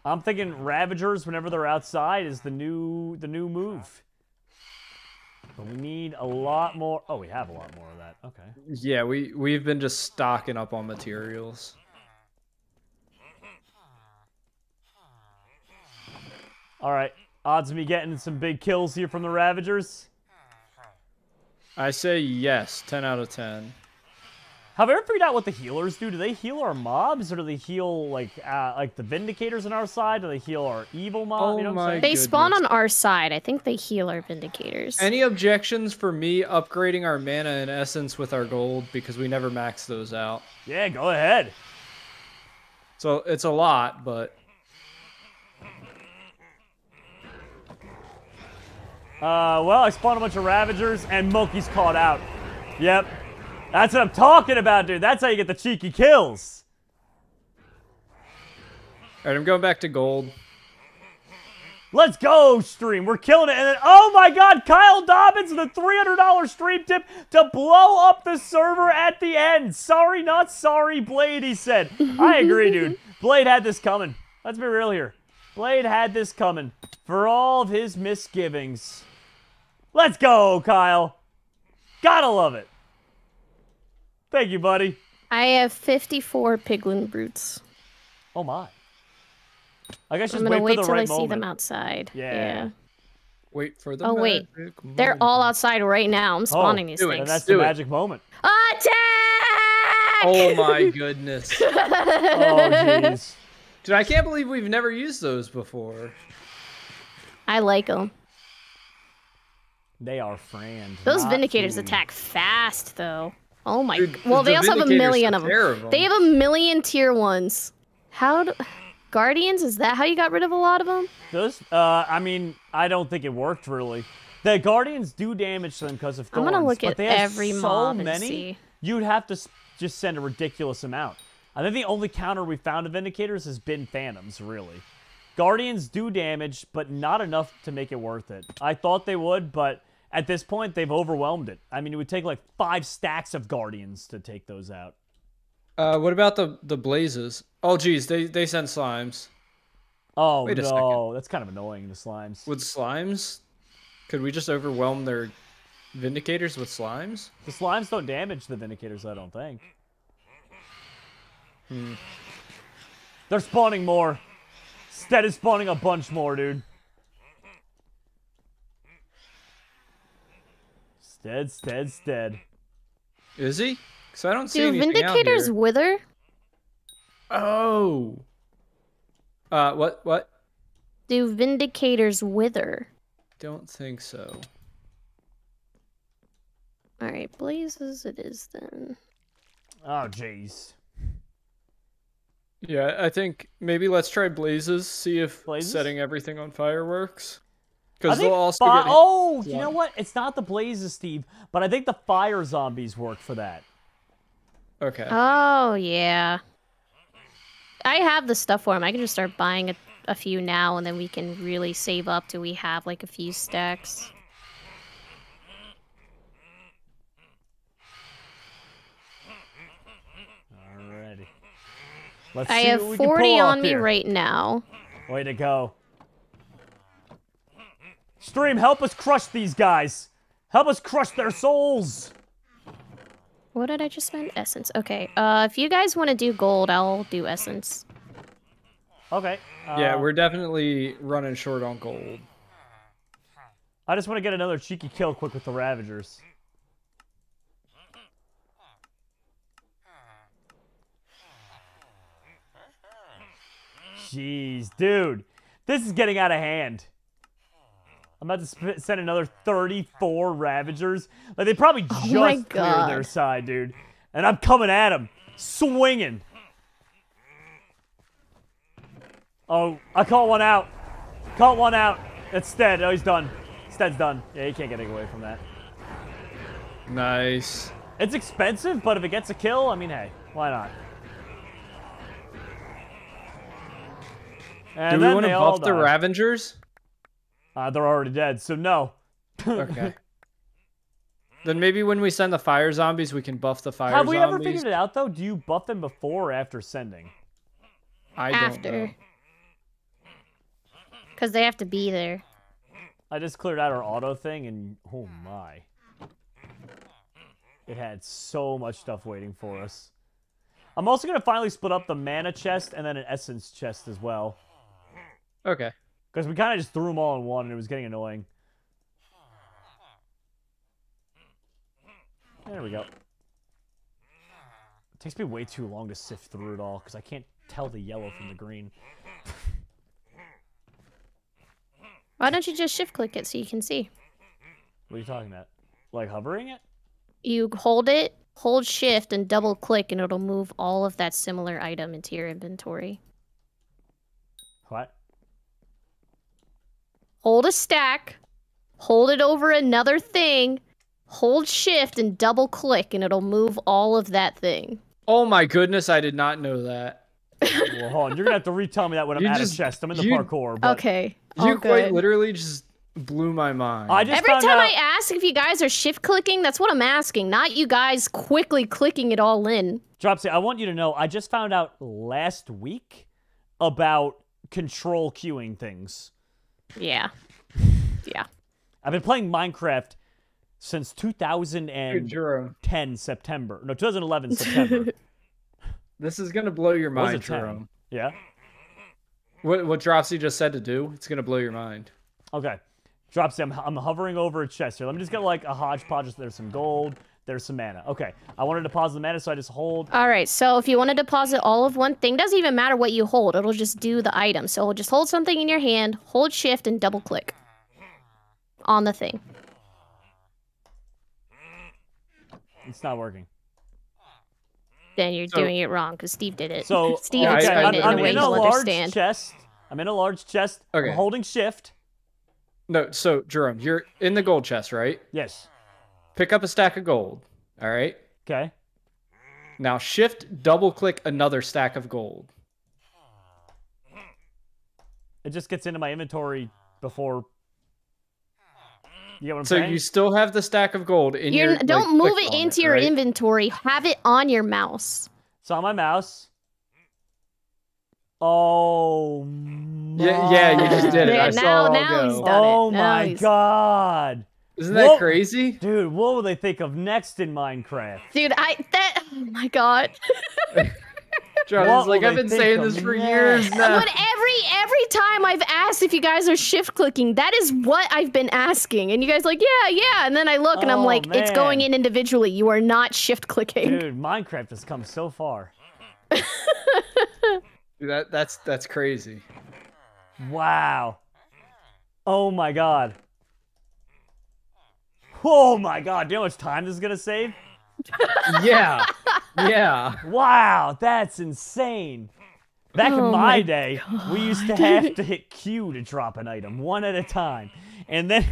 I'm thinking Ravagers, whenever they're outside, is the new move. But we need a lot more. Oh, we have a lot more of that. Okay. Yeah, we've been just stocking up on materials. All right. Odds of me getting some big kills here from the Ravagers? I say yes. 10 out of 10. Have I ever figured out what the healers do? Do they heal our mobs, or do they heal like the Vindicators on our side? Do they heal our evil mob? Oh, you know what I'm saying? They spawn on our side. I think they heal our Vindicators. Any objections for me upgrading our mana and essence with our gold, because we never max those out? Yeah, go ahead. So it's a lot, but well, I spawned a bunch of Ravagers and Moki's caught out. Yep. That's what I'm talking about, dude. That's how you get the cheeky kills. All right, I'm going back to gold. Let's go, stream. We're killing it. And then, oh my God, Kyle Dobbins with a $300 stream tip to blow up the server at the end. Sorry, not sorry, Blade, he said. I agree, dude. Blade had this coming. Let's be real here. Blade had this coming for all of his misgivings. Let's go, Kyle. Gotta love it. Thank you, buddy. I have 54 piglin brutes. Oh, my. I guess just wait for the right moment. I'm gonna wait till I see them outside. Yeah. Wait for the magic moment. They're all outside right now. I'm spawning these things. That's the magic moment. Attack! Oh, my goodness. Oh, jeez. Dude, I can't believe we've never used those before. I like them. They are friends. Those Vindicators attack fast, though. Oh, my... Dude, well, they also have a million of them. They have a million tier ones. How do... Guardians? Is that how you got rid of a lot of them? Those, I mean, I don't think it worked, really. The Guardians do damage to them because of thorns. I'm going to look at every mob and see. You'd have to just send a ridiculous amount. I think the only counter we found of Vindicators has been Phantoms, really. Guardians do damage, but not enough to make it worth it. I thought they would, but at this point, they've overwhelmed it. I mean, it would take like 5 stacks of Guardians to take those out. What about the Blazes? Oh, geez, they send slimes. Oh, wait no, that's kind of annoying, the slimes. With slimes? Could we just overwhelm their Vindicators with slimes? The slimes don't damage the Vindicators, I don't think. They're spawning more. Instead of spawning a bunch more, dude. Stead. Is he? Because I don't see anything out here. Do Vindicators wither? Oh. What? Do Vindicators wither? Don't think so. Alright, Blazes it is then. Oh, jeez. Yeah, I think maybe let's try Blazes, see if setting everything on fire works. Because they'll also get... Oh, you know what? It's not the Blazes, Steve, but I think the fire zombies work for that. Okay. Oh, yeah. I have the stuff for them. I can just start buying a few now, and then we can really save up till we have, like, a few stacks. Alrighty. I have 40 on me right now. Way to go. Stream, help us crush these guys. Help us crush their souls. What did I just spend? Essence. Okay. If you guys want to do gold, I'll do essence. Okay. Yeah, we're definitely running short on gold. I just want to get another cheeky kill quick with the Ravagers. Jeez, dude. This is getting out of hand. I'm about to send another 34 Ravagers. Like, they probably just cleared their side, dude. And I'm coming at them. Swinging. Oh, I caught one out. Caught one out. That's Stead. Oh, he's done. Stead's done. Yeah, he can't get away from that. Nice. It's expensive, but if it gets a kill, I mean, hey, why not? And do we want to buff the Ravagers? They're already dead, so no. Okay. Then maybe when we send the fire zombies, we can buff the fire zombies. Have we ever figured it out, though? Do you buff them before or after sending? I don't know. Because they have to be there. I just cleared out our auto thing, and oh my. It had so much stuff waiting for us. I'm also going to finally split up the mana chest and then an essence chest as well. Okay. Because we kind of just threw them all in one and it was getting annoying. There we go. It takes me way too long to sift through it all because I can't tell the yellow from the green. Why don't you just shift click it so you can see? What are you talking about? Like hovering it? You hold it. Hold shift and double click and it'll move all of that similar item into your inventory. What? Hold a stack, hold it over another thing, hold shift and double click and it'll move all of that thing. Oh my goodness, I did not know that. Well, hold on. You're going to have to retell me that when I'm out of chest. I'm in the parkour. But... Okay. You quite literally just... blew my mind. Every time I ask if you guys are shift clicking, that's what I'm asking, not you guys quickly clicking it all in. Dropsy, I want you to know, I just found out last week about control queuing things. Yeah. I've been playing Minecraft since 2010 September. No, 2011 September. This is going to blow your mind, Jerome. Yeah? What Dropsy just said to do, it's going to blow your mind. Okay. Dropsy, I'm hovering over a chest here. Let me just get like a hodgepodge. There's some gold. There's some mana. Okay. I want to deposit the mana, so I just hold. All right. So if you want to deposit all of one thing, doesn't even matter what you hold. It'll just do the item. So just hold something in your hand, hold shift, and double click on the thing. It's not working. Then you're doing it wrong because Steve did it. So Steve explained it in a way you'll understand. I'm in a large chest. Okay. I'm holding shift. No, so Jerome, you're in the gold chest, right? Yes. Pick up a stack of gold. All right. Okay. Now shift double click another stack of gold. It just gets into my inventory before. You know what I'm saying? So you still have the stack of gold in your... Don't move it into your inventory. Have it on your mouse. It's on my mouse. Oh, my. Yeah, you just did it. I saw it all go. Oh, my God. Isn't that crazy? Dude, what will they think of next in Minecraft? Dude, oh, my God. John's like, I've been saying this for years now. But every time I've asked if you guys are shift clicking, that is what I've been asking. And you guys are like, yeah. And then I look and I'm like, man. It's going in individually. You are not shift clicking. Dude, Minecraft has come so far. Dude, that's crazy. Wow. Oh my God. Oh my God. Do you know how much time this is going to save? Yeah. Yeah. Wow, that's insane. Back in my day, we used to have to hit Q to drop an item, one at a time. And then...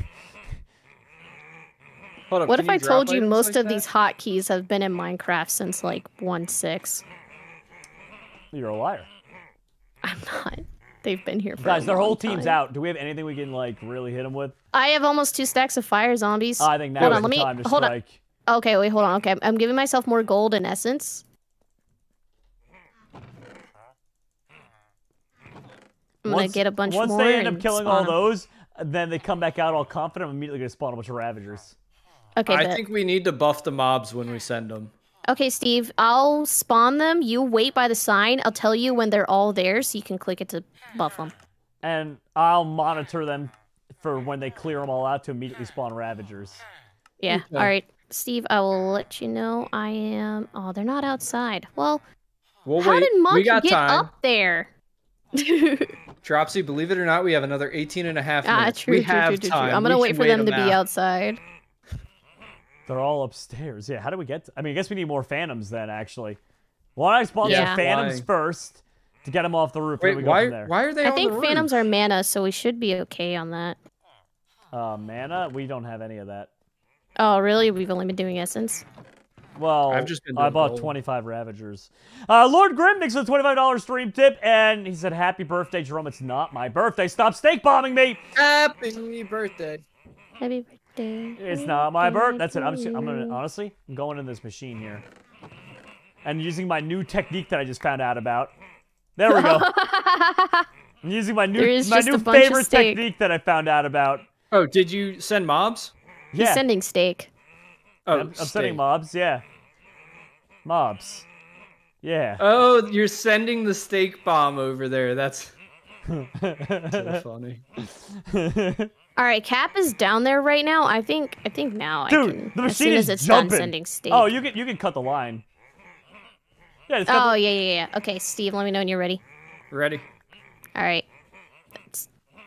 Hold up, what if I told you most of these hotkeys have been in Minecraft since, like, 1.6? You're a liar. I'm not. They've been here for guys, their whole team's out. Do we have anything we can, like, really hit them with? I have almost 2 stacks of fire zombies. I think now is the time to strike. Okay, wait, hold on. Okay, I'm giving myself more gold and essence. I'm going to get a bunch more. Once they end up killing all those, then they come back out all confident. I'm immediately going to spawn a bunch of Ravagers. Okay, I think we need to buff the mobs when we send them. Okay, Steve, I'll spawn them. You wait by the sign. I'll tell you when they're all there so you can click it to buff them. And I'll monitor them for when they clear them all out to immediately spawn Ravagers. Yeah, okay. All right. Steve, I will let you know I am... Oh, they're not outside. Well, how did Monkey get up there? Dropsy, believe it or not, we have another 18 and a half minutes. True, we have time. I'm going to wait for them to be outside. They're all upstairs. Yeah, how do we get... I mean, I guess we need more Phantoms then, actually. Why don't I spawn the Phantoms first to get them off the roof? Wait, why are they on the roof? I think Phantoms are mana, so we should be okay on that. Mana? We don't have any of that. Oh, really? We've only been doing essence? Well, I bought 25 Ravagers. Lord Grimnix with a $25 stream tip, and he said, happy birthday, Jerome. It's not my birthday. Stop snake bombing me! Happy birthday. Happy birthday. It's not my birthday. That's it. I'm going in this machine here. And using my new technique that I just found out about. There we go. I'm using my new favorite technique that I found out about. Oh, did you send mobs? Yeah. He's sending steak. Oh, I'm sending mobs, yeah. Mobs. Yeah. Oh, you're sending the steak bomb over there. That's so funny. All right, Cap is down there right now. I think now the machine as soon as it's done sending steak. Oh, you can cut the line. Yeah, it's yeah. Okay, Steve, let me know when you're ready. Ready. All right.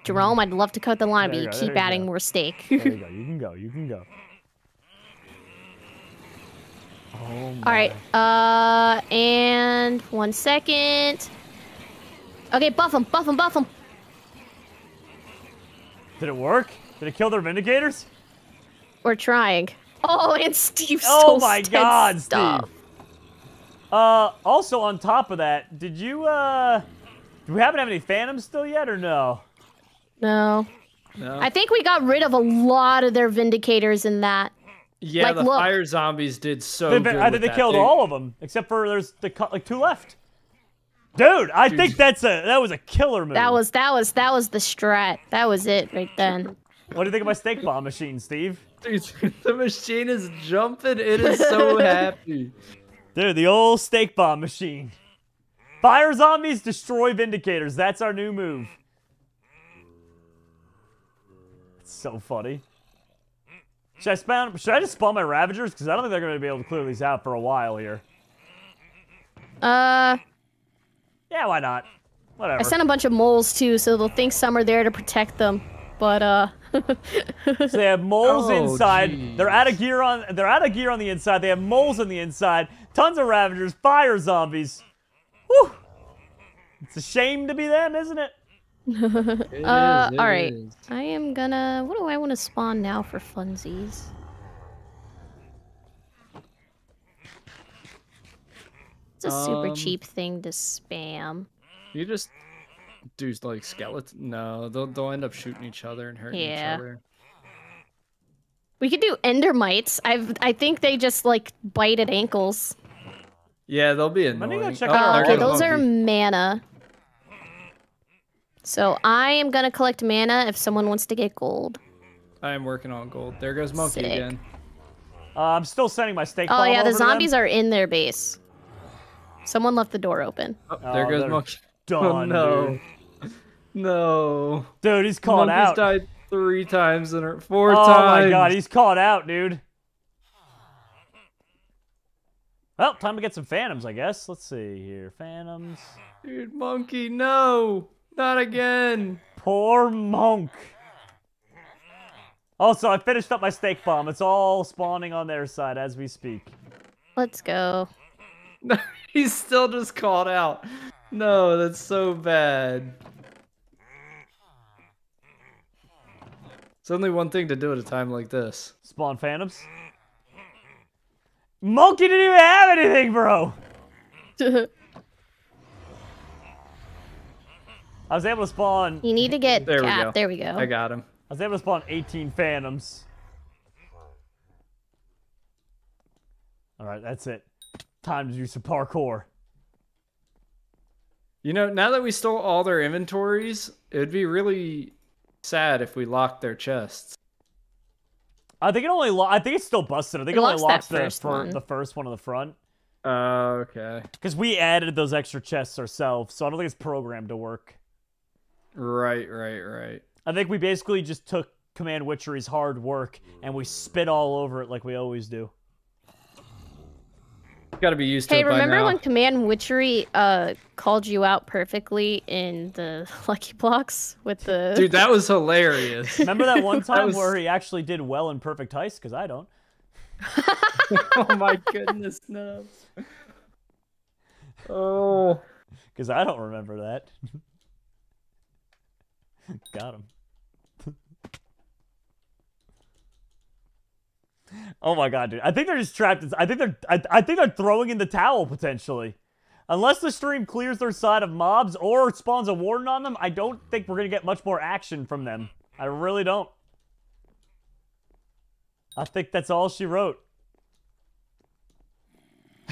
Jerome, I'd love to cut the line, but you keep adding more steak. There you go. You can go. You can go. Oh my. All right. And 1 second. Okay, buff them. Buff them. Buff them. Did it work? Did it kill their Vindigators? We're trying. Oh, and Steve stole dead stuff. Steve. Also on top of that, did you do we happen to have any Phantoms still yet, or no? No. I think we got rid of a lot of their Vindicators in that. Yeah, like, the fire zombies did so good. I think they killed all of them, except for there's like 2 left. Dude, I think that was a killer move. That was the strat. That was it right then. What do you think of my steak bomb machine, Steve? Dude, the machine is jumping. It is so happy. Dude, the old steak bomb machine. Fire zombies, destroy vindicators. That's our new move. It's so funny. Should I just spawn my Ravagers? Because I don't think they're going to be able to clear these out for a while here. Yeah, why not? Whatever. I sent a bunch of moles, too, so they'll think some are there to protect them. But, so they have moles inside. Geez. They're out of gear on the inside. They have moles on the inside. Tons of Ravagers. Fire zombies. Whew. It's a shame to be them, isn't it? It is, all right. Is. I am gonna... What do I want to spawn now for funsies? It's a super cheap thing to spam. You just do like skeleton. No, they'll end up shooting each other and hurting each other. We could do endermites. I think they just like bite at ankles. Yeah, they'll be annoying. Go check out okay, those are mana. So I am gonna collect mana if someone wants to get gold. I am working on gold. There goes Monkey again. I'm still sending my steak bomb. Oh yeah, the zombies are in their base. Someone left the door open. Oh, there goes Monkey. Done, oh, no. No. Dude, he's called out. Monkey's died 3 times and 4 times. Oh my god, he's called out, dude. Well, time to get some phantoms, I guess. Let's see here. Phantoms. Dude, Monkey, no. Not again. Poor Monk. Also, I finished up my steak bomb. It's all spawning on their side as we speak. Let's go. He's still just called out. No, that's so bad. It's only one thing to do at a time like this. Spawn phantoms. Monkey didn't even have anything, bro. I was able to spawn... You need to get... There we go. There we go. I got him. I was able to spawn 18 phantoms. Alright, that's it. Time to do some parkour. You know, now that we stole all their inventories, it would be really sad if we locked their chests. I think it only... I think it's still busted. I think it only locks the first one on the front. Oh, okay. Because we added those extra chests ourselves, so I don't think it's programmed to work. Right, right, right. I think we basically just took Command Witchery's hard work and we spit all over it like we always do. Gotta be used to it by now. Hey, remember when Command Witchery called you out perfectly in the Lucky Blocks with the... Dude, that was hilarious. Remember that one time where he actually did well in Perfect Heist? Because I don't. Oh my goodness, no. Oh. Because I don't remember that. Got him. Oh my god, dude! I think they're just trapped. I think they're throwing in the towel potentially, unless the stream clears their side of mobs or spawns a warden on them. I don't think we're gonna get much more action from them. I really don't. I think that's all she wrote.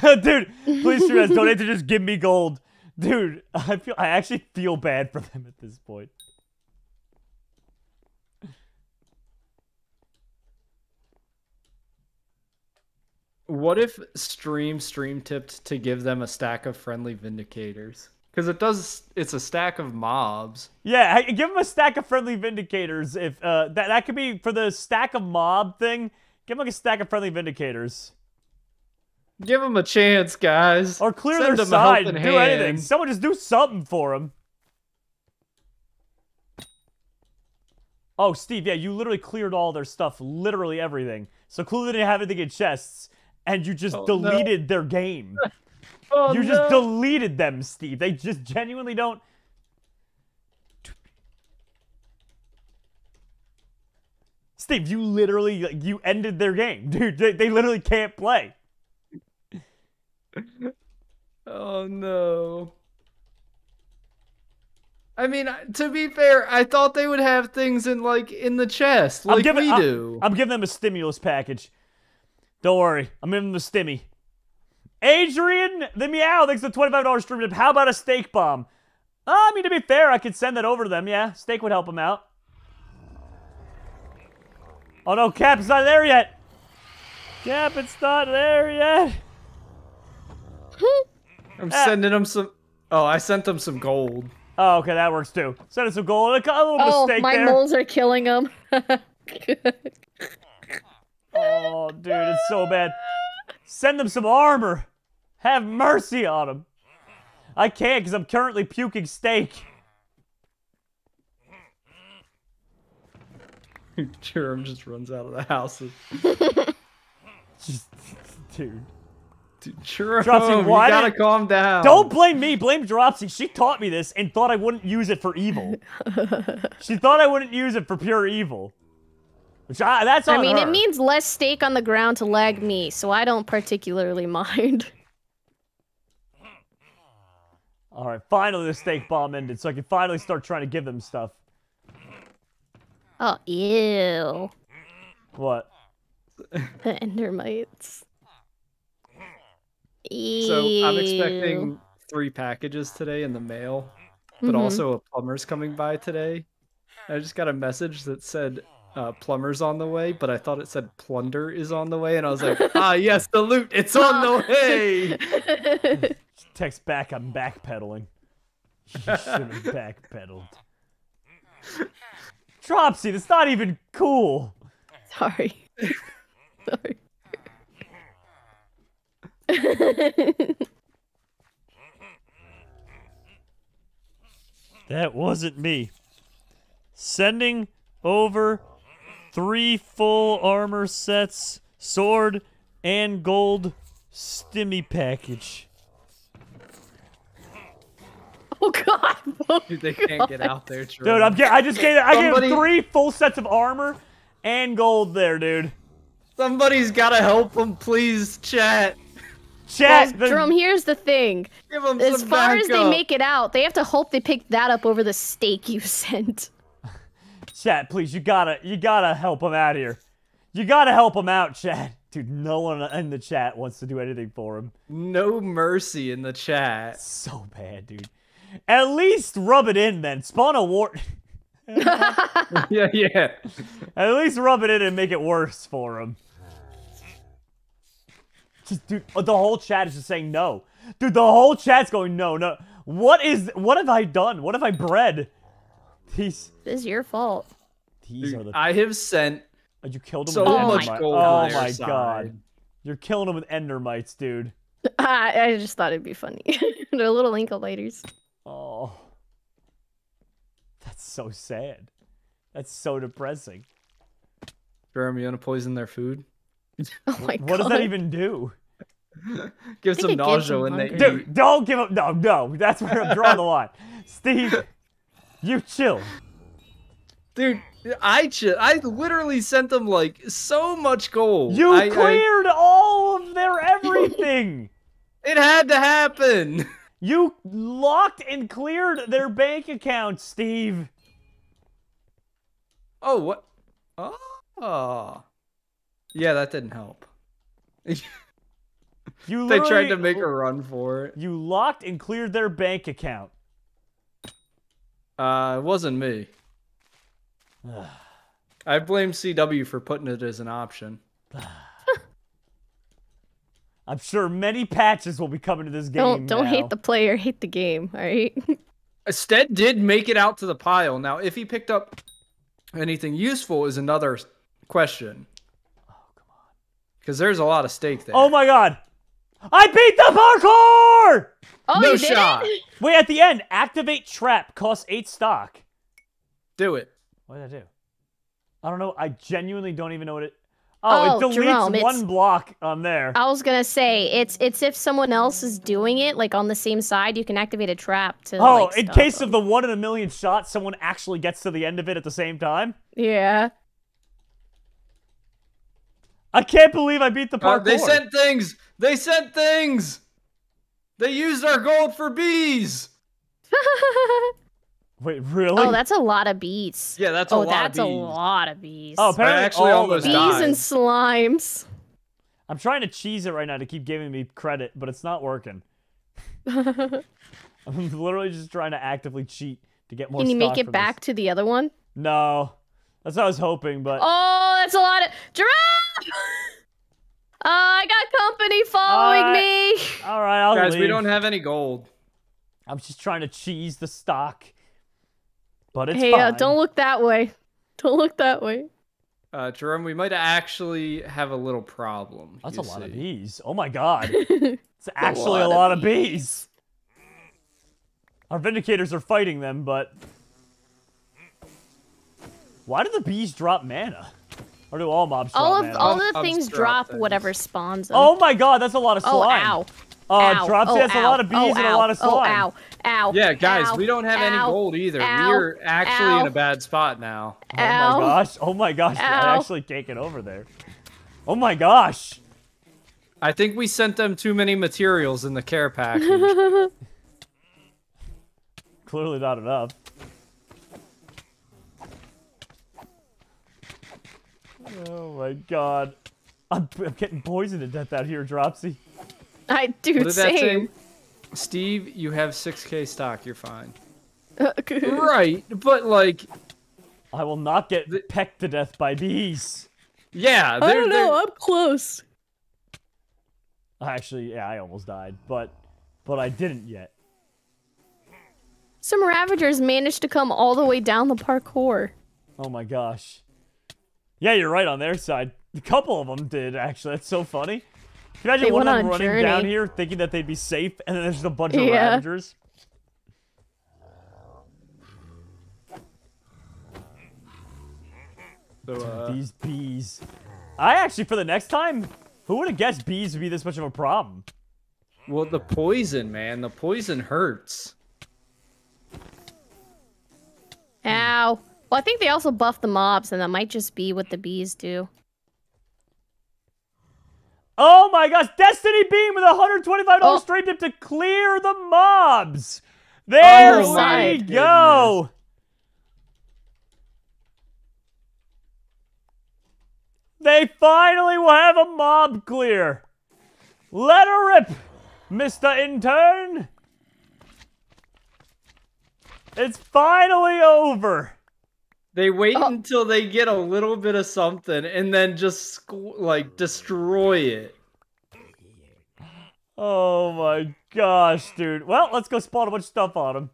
Dude, please, streamers, donate to just give me gold, dude. I actually feel bad for them at this point. What if stream tipped to give them a stack of friendly vindicators? Because it does, it's a stack of mobs. Yeah, give them a stack of friendly vindicators. If that could be for the stack of mob thing. Give them like a stack of friendly vindicators. Give them a chance, guys. Or clear Send their side and do anything. Someone just do something for them. Oh, Steve, yeah, you literally cleared all their stuff, literally everything. So clearly they didn't have anything in chests. And you just deleted their game. Oh, you just deleted them, Steve. They just genuinely don't... Steve, you literally, like, you ended their game. Dude, they literally can't play. Oh, no. I mean, to be fair, I thought they would have things in, like, in the chest, like we do. I'm giving them a stimulus package. Don't worry, I'm giving them the stimmy. Adrian the Meow, thanks for the $25 stream tip. How about a steak bomb? I mean, to be fair, I could send that over to them. Yeah, steak would help them out. Oh no, Cap's not there yet! Cap, it's not there yet! I'm sending him some... Oh, I sent him some gold. Oh, okay, that works too. Send him some gold. I got a little mistake there. Oh, my moles are killing him. Oh, dude, it's so bad. Send him some armor. Have mercy on him. I can't because I'm currently puking steak. Jerem just runs out of the house. Dude. Jerem, you gotta calm down. Don't blame me. Blame Dropsy. She taught me this and thought I wouldn't use it for evil. She thought I wouldn't use it for pure evil. Which that's on her. I mean, it means less steak on the ground to lag me, so I don't particularly mind. All right, finally the steak bomb ended, so I can finally start trying to give them stuff. Oh, ew. What? The endermites. Ew. So I'm expecting 3 packages today in the mail, but also a plumber's coming by today. I just got a message that said plumber's on the way, but I thought it said plunder is on the way, and I was like, ah, yes, the loot, it's on the way! Text back, I'm backpedaling. You should have backpedaled. Dropsy, that's not even cool. Sorry. Sorry. That wasn't me. Sending over 3 full armor sets, sword, and gold stimmy package. Oh God! Oh, dude, they can't get out there, Drew. Dude, I just gave him 3 full sets of armor and gold there, dude. Somebody's gotta help them, please, chat. Chat. Well, Jerome, here's the thing. Give them as some far backup. As they make it out, they have to hope they pick that up over the steak you sent. Chat, please, you gotta help them out here. You gotta help them out, chat. Dude, no one in the chat wants to do anything for him. No mercy in the chat. So bad, dude. At least rub it in, then. Spawn a ward. Yeah, yeah. At least rub it in and make it worse for him. Just, dude, the whole chat is just saying no. Dude, the whole chat's going no, no. What have I done? What have I bred? These. This is your fault. These dude, are the. I have sent. Oh, you killed him. So with much gold. Oh my God! You're killing him with endermites, dude. I just thought it'd be funny. They're little incubators. Oh, that's so sad. That's so depressing. Jeremy, you want to poison their food? Oh my God. What does that even do? Give some nausea when they eat. Dude, don't give up. No, no. That's where I'm drawing the line. Steve, you chill. Dude, I literally sent them, like, so much gold. You cleared all of their everything. It had to happen. You locked and cleared their bank account, Steve. Oh, what? Oh. Yeah, that didn't help. They tried to make a run for it. You locked and cleared their bank account. It wasn't me. I blame CW for putting it as an option. I'm sure many patches will be coming to this game. Don't hate the player, hate the game, all right? Stead did make it out to the pile. Now, if he picked up anything useful is another question. Oh, come on. Because there's a lot of steak there. Oh, my God. I beat the parkour! Oh, no shot. Wait, at the end, activate trap, costs 8 stock. Do it. What did I do? I don't know. I genuinely don't even know what it... Oh, it deletes Jerome, one block on there. I was gonna say it's if someone else is doing it, like on the same side, you can activate a trap to. Oh, like, in case of the 1 in a million shot, someone actually gets to the end of it at the same time. Yeah. I can't believe I beat the parkour. They sent things. They sent things. They used our gold for bees. Wait, really? Oh, that's a lot of bees. Yeah, that's a lot of bees. Oh, apparently I actually almost died. Bees and slimes. I'm trying to cheese it right now to keep giving me credit, but it's not working. I'm literally just trying to actively cheat to get more. Can you make it back to the other one? No, that's what I was hoping, but. Oh, that's a lot of giraffe. I got company following me. All right, I'll leave. Guys, we don't have any gold. I'm just trying to cheese the stock, but it's fine. Don't look that way. Don't look that way. Jerome, we might actually have a little problem. That's a lot of bees. Oh my god. It's actually a lot of bees. Our Vindicators are fighting them, but... Why do the bees drop mana? Or do all mobs drop mana? All the things drop whatever spawns them. Oh my god, that's a lot of slime. Oh, ow. Dropsy has a lot of bees and a lot of slime. Yeah, guys, we don't have any gold either. We're actually in a bad spot now. Oh my gosh. Oh my gosh. I actually can't get over there. Oh my gosh. I think we sent them too many materials in the care package. Clearly not enough. Oh my god. I'm getting poisoned to death out here, Dropsy. I do, same. Steve, you have 6K stock. You're fine. Right, but like... I will not get pecked to death by bees. Yeah. I don't know. I'm close. Actually, yeah, I almost died, but I didn't yet. Some Ravagers managed to come all the way down the parkour. Oh my gosh. Yeah, you're right on their side. A couple of them did, actually. That's so funny. Can you imagine one of them running down here thinking that they'd be safe, and then there's just a bunch of Ravagers? So, these bees. I actually, for the next time, who would have guessed bees would be this much of a problem? Well, the poison, man. The poison hurts. Ow. Well, I think they also buff the mobs, and that might just be what the bees do. Oh my gosh, Destiny Beam with $125 stream tip to clear the mobs. There we go. They finally will have a mob clear. Let her rip, Mr. Intern. It's finally over. They wait until they get a little bit of something and then just, like, destroy it. Oh my gosh, dude. Well, let's go spawn a bunch of stuff on them.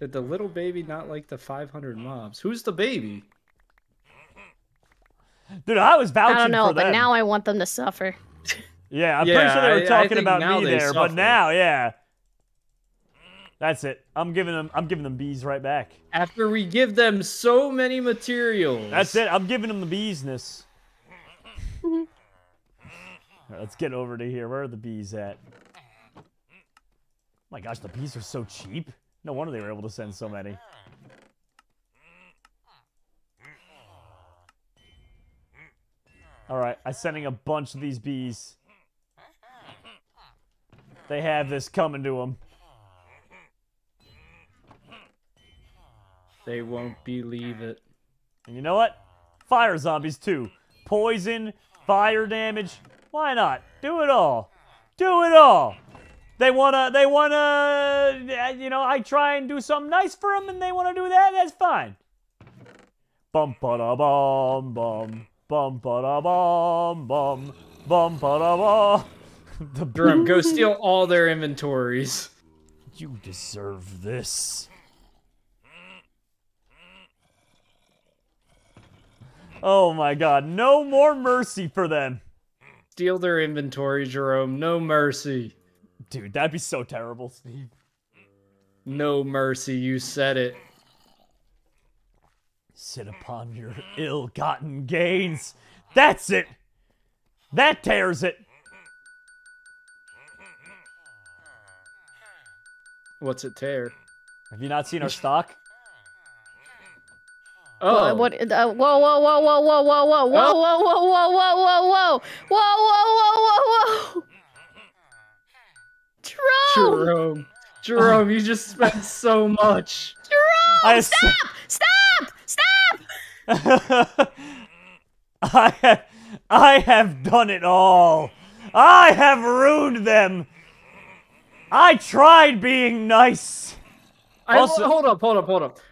Did the little baby not like the 500 mobs? Who's the baby? Dude, I was vouching for them. I don't know, but now I want them to suffer. Yeah, I'm pretty sure they were talking about me there, but now, that's it. I'm giving them bees right back. After we give them so many materials. That's it. I'm giving them the beesness. All right, let's get over to here. Where are the bees at? Oh my gosh, the bees are so cheap. No wonder they were able to send so many. All right, I'm sending a bunch of these bees. They have this coming to them. They won't believe it. And you know what? Fire zombies too. Poison, fire damage. Why not? Do it all. Do it all. They wanna, you know, I try and do something nice for them and they wanna do that, that's fine. Bum ba da bum bum. Bum ba da bum bum. Bum ba da bum. Jerome, go steal all their inventories. You deserve this. Oh my god, no more mercy for them. Steal their inventory, Jerome. No mercy. Dude, that'd be so terrible, Steve. No mercy, you said it. Sit upon your ill-gotten gains. That's it. That tears it. What's it tear? Have you not seen our stock? Oh! What? Whoa! Whoa! Whoa! Whoa! Whoa! Whoa! Whoa! Whoa! Whoa! Whoa! Whoa! Whoa! Whoa! Whoa! Whoa! Whoa! Whoa! Jerome! Jerome! Jerome! You just spent so much. Jerome! Stop! Stop! Stop! I have done it all. I have ruined them. I tried being nice. Also, hold up.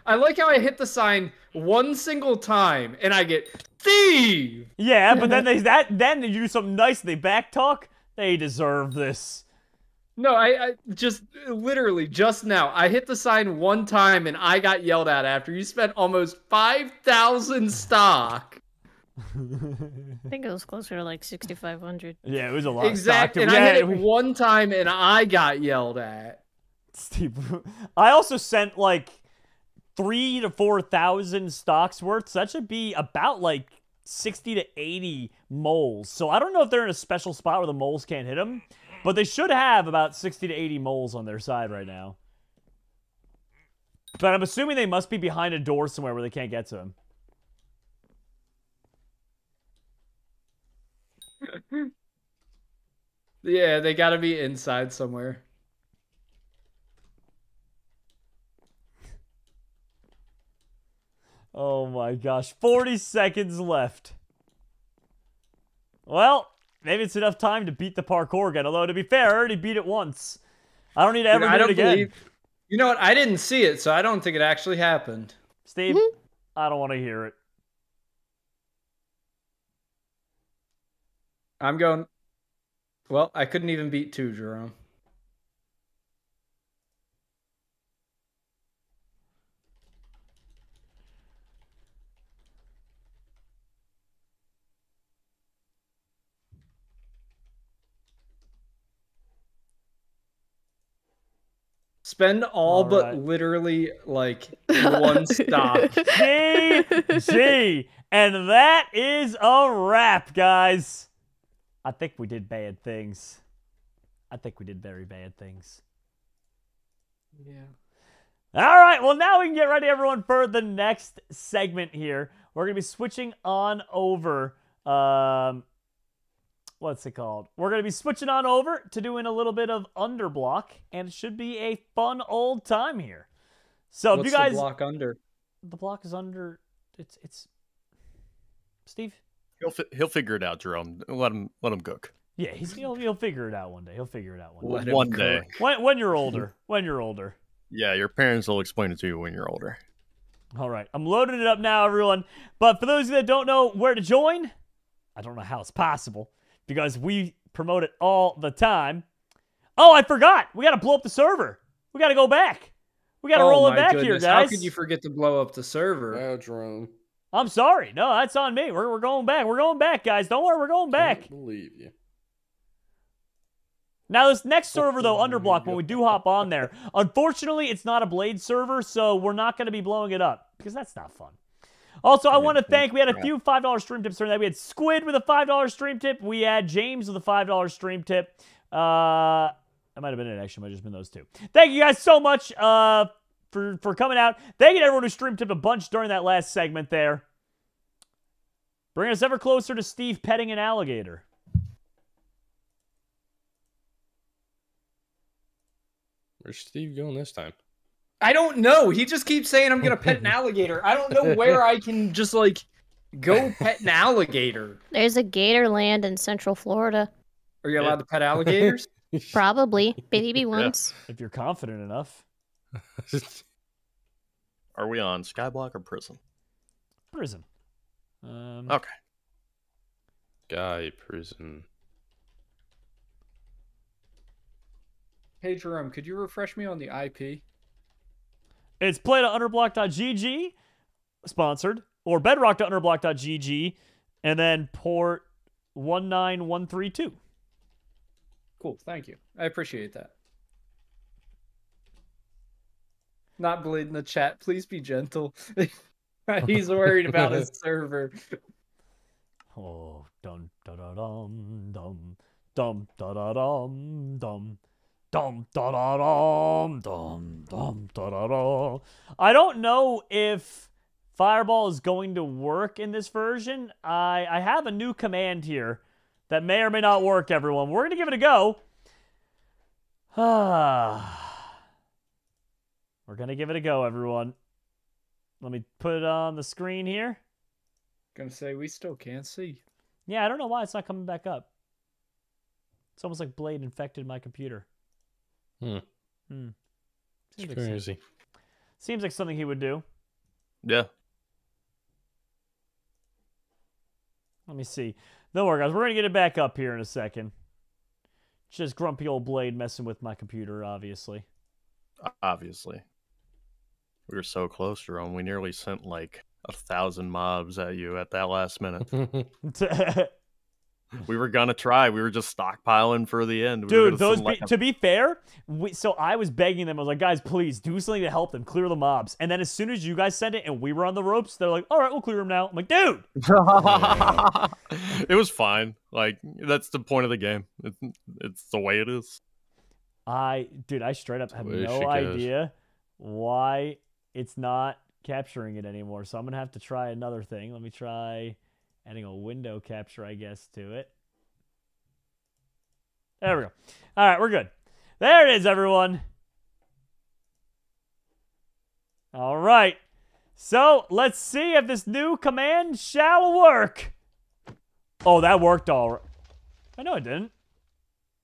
I like how I hit the sign one single time and I get thief. Yeah, but then then they do something nice. They backtalk. They deserve this. No, I just literally just now I hit the sign one time and I got yelled at after you spent almost 5,000 stock. I think it was closer to like 6,500. Yeah, it was a lot. Exactly, and I hit it one time and I got yelled at. Steve, I also sent like 3,000 to 4,000 stocks worth. So that should be about like 60 to 80 moles. So I don't know if they're in a special spot where the moles can't hit them, but they should have about 60 to 80 moles on their side right now. But I'm assuming they must be behind a door somewhere where they can't get to them. Yeah, they gotta be inside somewhere. Oh my gosh, 40 seconds left. Well, maybe it's enough time to beat the parkour again, although to be fair, I already beat it once. I don't need to ever do it again. You know what, I didn't see it, so I don't think it actually happened. Steve, I don't want to hear it. I'm going... Well, I couldn't even beat 2, Jerome. Spend all but literally like one stop. GG. And that is a wrap, guys. I think we did bad things. I think we did very bad things. Yeah. All right. Well, now we can get ready, everyone, for the next segment here. We're going to be switching on over. What's it called? We're going to be switching on over to doing a little bit of underblock, and it should be a fun old time here. So what's if you guys... the block under? The block is under... It's... Steve? He'll figure it out, Jerome. Let him cook. Yeah, he'll figure it out one day. He'll figure it out one day. One day. When you're older. When you're older. Yeah, your parents will explain it to you when you're older. All right, I'm loading it up now, everyone. But for those of you that don't know where to join, I don't know how it's possible because we promote it all the time. Oh, I forgot. We got to blow up the server. We got to go back. We got to roll it back here, guys. How could you forget to blow up the server? Oh, Jerome. I'm sorry. No, that's on me. We're going back. We're going back, guys. Don't worry. We're going back. I can't believe you. Now, this next server, though, Underblock, when we do hop on there, unfortunately, it's not a Blade server, so we're not going to be blowing it up because that's not fun. Also, I want to thank, we had a few $5 stream tips during that. We had Squid with a $5 stream tip. We had James with a $5 stream tip. That might have been it, actually. Might have just been those two. Thank you guys so much for coming out. Thank you to everyone who stream tipped a bunch during that last segment there. Bring us ever closer to Steve petting an alligator. Where's Steve going this time? I don't know. He just keeps saying I'm going to pet an alligator. I don't know where I can just, like, go pet an alligator. There's a gator land in Central Florida. Are you allowed to pet alligators? Probably. Maybe once. If you're confident enough. Are we on Skyblock or Prison? Prison. Okay. Guy, Prison. Hey, Jerome, could you refresh me on the IP? It's play.underblock.gg, sponsored, or bedrock.underblock.gg, and then port 19132. Cool, thank you. I appreciate that. Not Blade in the chat. Please be gentle. He's worried about his server. Oh, dum da da dum da da dum da da dum da da da. I don't know if Fireball is going to work in this version. I have a new command here that may or may not work. Everyone, we're gonna give it a go. Ah. We're going to give it a go, everyone. Let me put it on the screen here. Going to say, we still can't see. Yeah, I don't know why it's not coming back up. It's almost like Blade infected my computer. Seems crazy. Like seems like something he would do. Yeah. Let me see. Don't worry, guys. We're going to get it back up here in a second. Just grumpy old Blade messing with my computer, obviously. Obviously. We were so close to him. We nearly sent like 1,000 mobs at you at that last minute. We were gonna try. We were just stockpiling for the end. Dude, those to be fair, so I was begging them. I was like, guys, please do something to help them clear the mobs. And then as soon as you guys sent it and we were on the ropes, they're like, all right, we'll clear them now. I'm like, dude. It was fine. Like, that's the point of the game. It's the way it is. Dude, I straight up have no idea why it's not capturing it anymore. So I'm gonna have to try another thing. Let me try adding a window capture, I guess, to it. There we go. All right, we're good. There it is, everyone. All right. So let's see if this new command shall work. Oh, that worked all right. I know it didn't.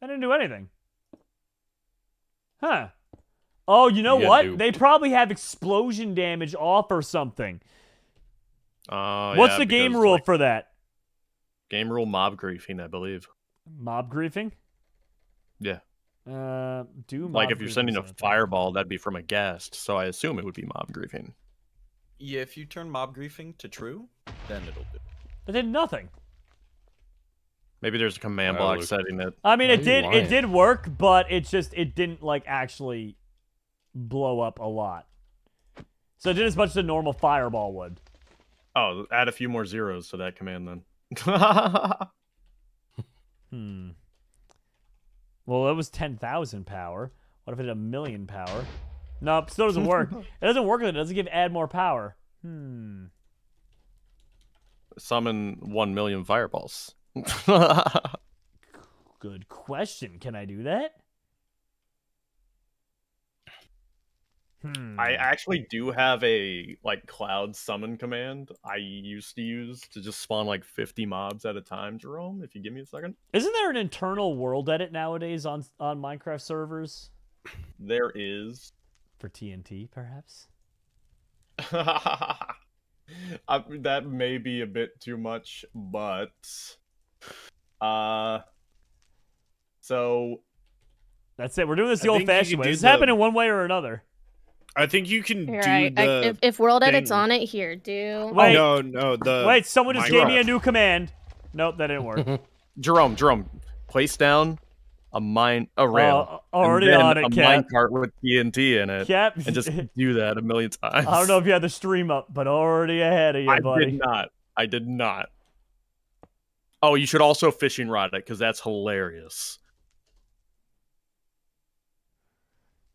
I didn't do anything. Huh. Oh, you know what? They probably have explosion damage off or something. What's the game rule for that? Game rule mob griefing, I believe. Mob griefing? Yeah. Like if you're sending a fireball, that'd be from a guest, so I assume it would be mob griefing. Yeah, if you turn mob griefing to true, then it'll do. It did nothing. Maybe there's a command block setting it. I mean, it did work, but it's just it didn't like actually blow up a lot. So it did as much as a normal fireball would. Oh, add a few more zeros to that command then. Well, it was 10,000 power. What if it had 1,000,000 power? Nope, still doesn't work. It doesn't work. It doesn't give add more power. Summon 1,000,000 fireballs. Good question. Can I do that? I actually do have a like cloud summon command I used to use to just spawn like 50 mobs at a time, Jerome, if you give me a second. Isn't there an internal world edit nowadays on Minecraft servers? There is. For TNT, perhaps? That may be a bit too much, but... So... That's it. We're doing this the old-fashioned way. It's happening one way or another. I think you can do the if world edit's on it here, do wait, wait, someone just gave me a new command. Nope, that didn't work. Jerome, place down a rail. Already on it, Cap. Minecart with TNT in it. Cap. And just do that 1,000,000 times. I don't know if you had the stream up, but already ahead of you, buddy. I did not. Oh, you should also fishing rod it, because that's hilarious.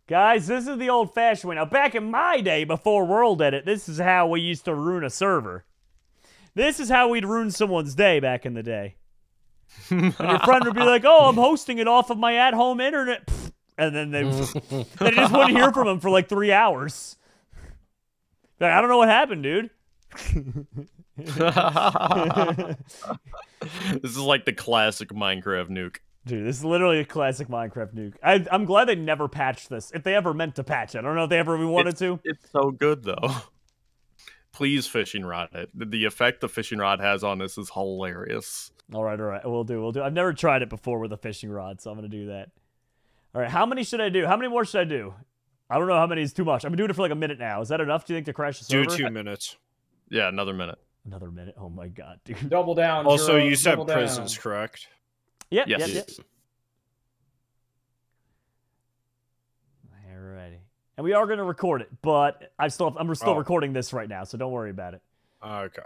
Guys, this is the old-fashioned way. Now, back in my day, before World Edit, this is how we used to ruin a server. This is how we'd ruin someone's day back in the day. And your friend would be like, oh, I'm hosting it off of my at-home internet. And then they just wouldn't hear from him for like 3 hours. Like, I don't know what happened, dude. This is like the classic Minecraft nuke. Dude, this is literally a classic Minecraft nuke. I'm glad they never patched this. If they ever meant to patch it. I don't know if they ever wanted to. It's so good, though. Please fishing rod it. The effect the fishing rod has on this is hilarious. All right. We'll do. I've never tried it before with a fishing rod, so I'm going to do that. All right, how many should I do? How many more should I do? I don't know how many is too much. I've been doing it for like a minute now. Is that enough, do you think, to crash the server? Do 2 minutes. Yeah, another minute. Another minute? Oh, my God, dude. Double down. Also, you said prisons, correct? Yes. Alrighty, and we are going to record it, but I'm still recording this right now, so don't worry about it. Okay.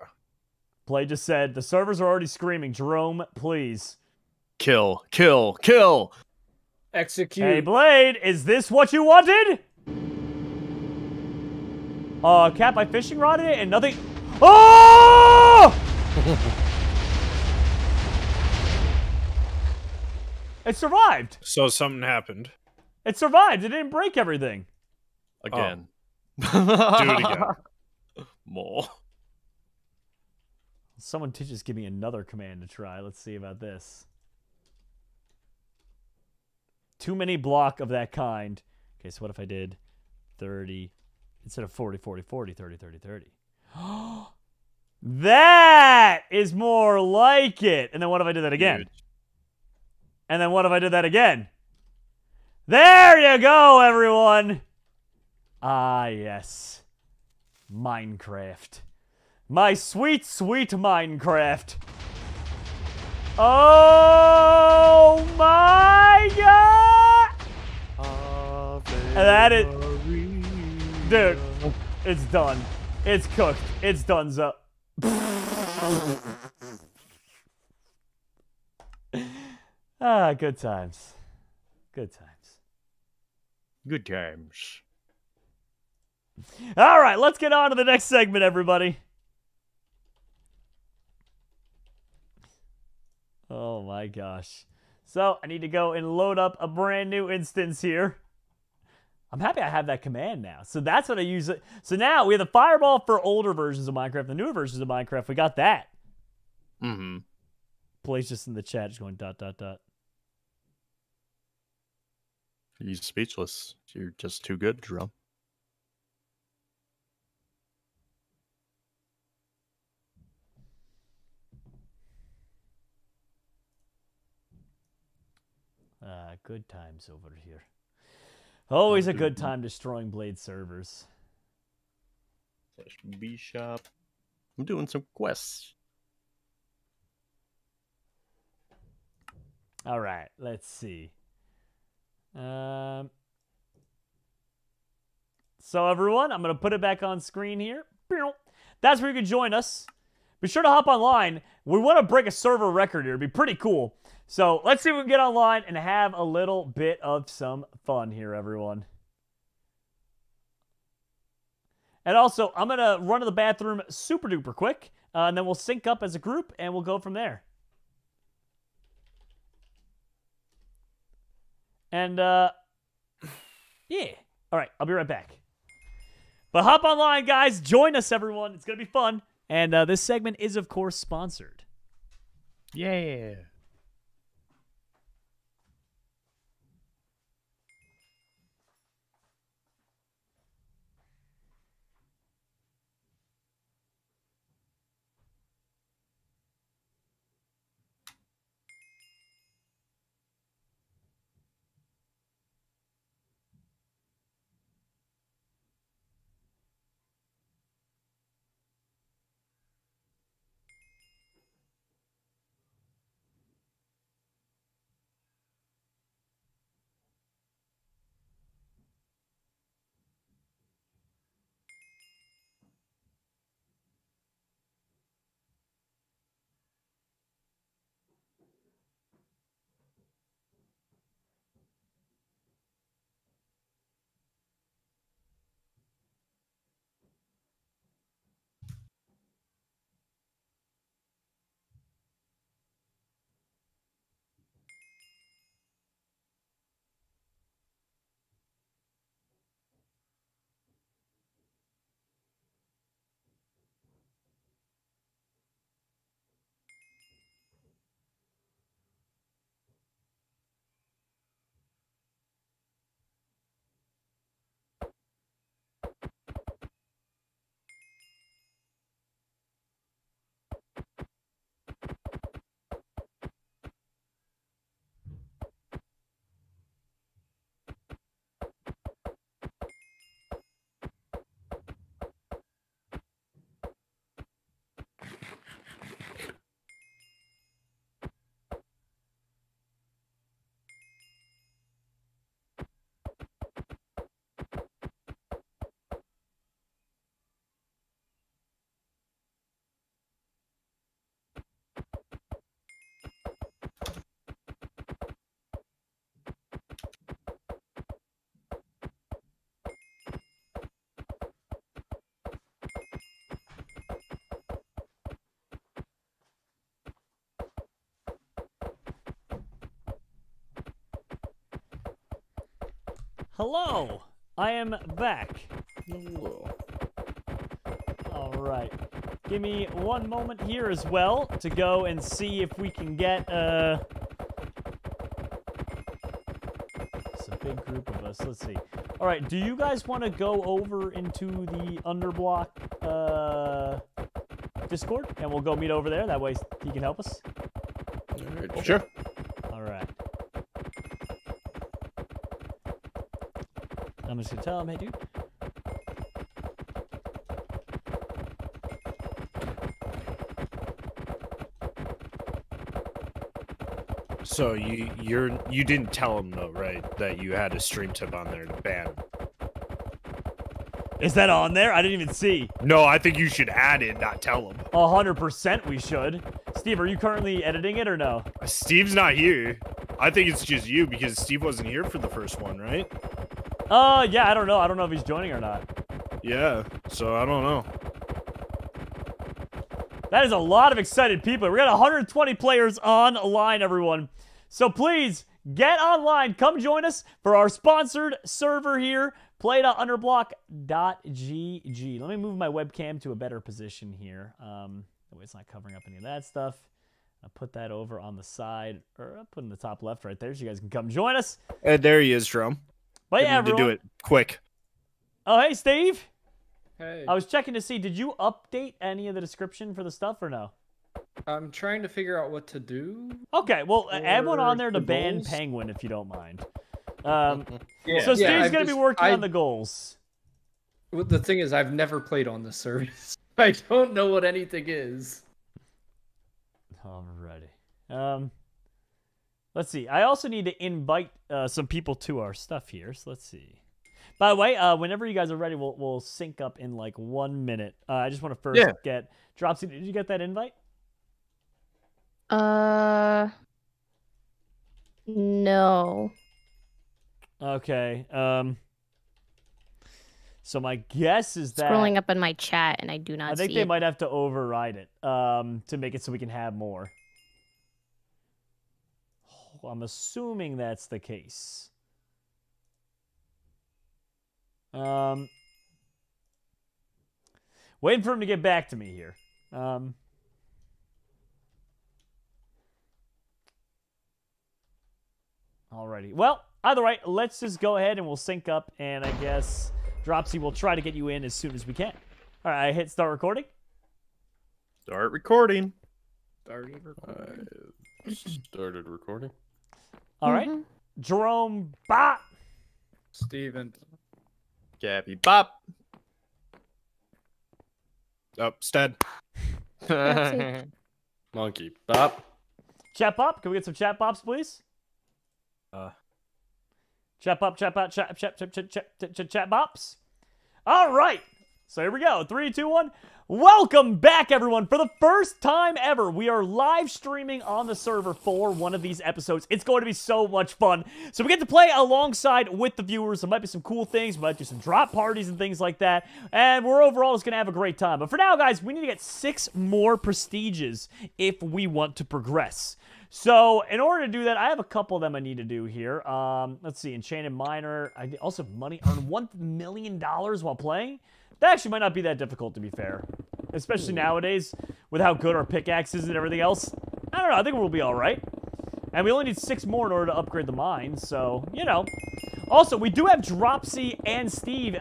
Play just said the servers are already screaming. Jerome, please. Kill. Execute. Hey, Blade, is this what you wanted? Cap, I fishing rodded it and nothing. Oh! It survived. So something happened. It survived. It didn't break everything. Again. Oh. Do it again. More. Someone did just give me another command to try. Let's see about this. Too many block of that kind. Okay, so what if I did 30 instead of 40, 40, 40, 30, 30, 30? That is more like it. And then what if I did that again? Huge. And then what if I did that again? There you go, everyone. Ah, yes. Minecraft. My sweet, sweet Minecraft. Oh my God! That is, dude, it's done. It's cooked. It's donezo. Ah, good times. Good times. Good times. All right, let's get on to the next segment, everybody. Oh my gosh. So, I need to go and load up a brand new instance here. I'm happy I have that command now. So that's what I use. So now we have the fireball for older versions of Minecraft. The newer versions of Minecraft, we got that. Mm-hmm. Blaze just in the chat is going dot, dot, dot. You're speechless. You're just too good, Jerome. Good times over here. Always a good time destroying Blade servers. Bishop. I'm doing some quests. All right, let's see. So everyone, I'm going to put it back on screen here. That's where you can join us. Be sure to hop online. We want to break a server record here. It'd be pretty cool. So let's see if we can get online and have a little bit of some fun here, everyone. And also, I'm going to run to the bathroom super duper quick, and then we'll sync up as a group, and we'll go from there. And, yeah. All right, I'll be right back. But hop online, guys. Join us, everyone. It's going to be fun. And this segment is, of course, sponsored. Yeah. Hello! I am back. Hello. Alright. Give me one moment here as well to go and see if we can get It's a big group of us. Let's see. All right, do you guys want to go over into the Underblock Discord? And we'll go meet over there. That way he can help us. All right, sure. All right. I'm just going to tell him, hey, dude. So you didn't tell him though, right? That you had a stream tip on there to ban him. Is that on there? I didn't even see. No, I think you should add it, not tell him. 100% we should. Steve, are you currently editing it or no? Steve's not here. I think it's just you because Steve wasn't here for the first one, right? Yeah, I don't know. I don't know if he's joining or not. Yeah, so I don't know. That is a lot of excited people. We got 120 players online, everyone. So please, get online. Come join us for our sponsored server here, play.underblock.gg. Let me move my webcam to a better position here. That way it's not covering up any of that stuff. I'll put that over on the side, or I'll put in the top left right there so you guys can come join us. And there he is, Drum. But yeah, everyone. To do it quick. Oh, hey, Steve. Hey. I was checking to see, did you update any of the description for the stuff or no? I'm trying to figure out what to do. Okay, well, add one on there to ban goals? Penguin, if you don't mind. So Steve's going to be working on the goals. Well, the thing is, I've never played on this service. I don't know what anything is. Alrighty. Let's see. I also need to invite some people to our stuff here, so let's see. By the way, whenever you guys are ready, we'll sync up in like 1 minute. I just want to first get... Dropsy, did you get that invite? No. Okay. So my guess is that... Scrolling up in my chat and I do not see I think they might have to override it to make it so we can have more. Oh, I'm assuming that's the case. Waiting for him to get back to me here. Alrighty. Well, either way, let's just go ahead and we'll sync up, and I guess Dropsy will try to get you in as soon as we can. All right, hit start recording. Start recording. Started recording. Started recording. All right. Jerome Bop. Steven. Gabby Bop. Upstead. Monkey Bop. Chat Bop. Can we get some Chat Bops, please? Chat Bops. All right. So here we go. 3, 2, 1. Welcome back, everyone. For the first time ever, we are live streaming on the server for one of these episodes. It's going to be so much fun. So we get to play alongside with the viewers. There might be some cool things. We might do some drop parties and things like that. And we're overall just going to have a great time. But for now, guys, we need to get 6 more prestiges if we want to progress. So in order to do that, I have a couple of them I need to do here. Let's see. Enchanted Miner. I also have money. Earn $1 million while playing. That actually might not be that difficult, to be fair. Especially nowadays, with how good our pickaxe is and everything else. I don't know, I think we'll be alright. And we only need 6 more in order to upgrade the mine, so, you know. Also, we do have Dropsy and Steve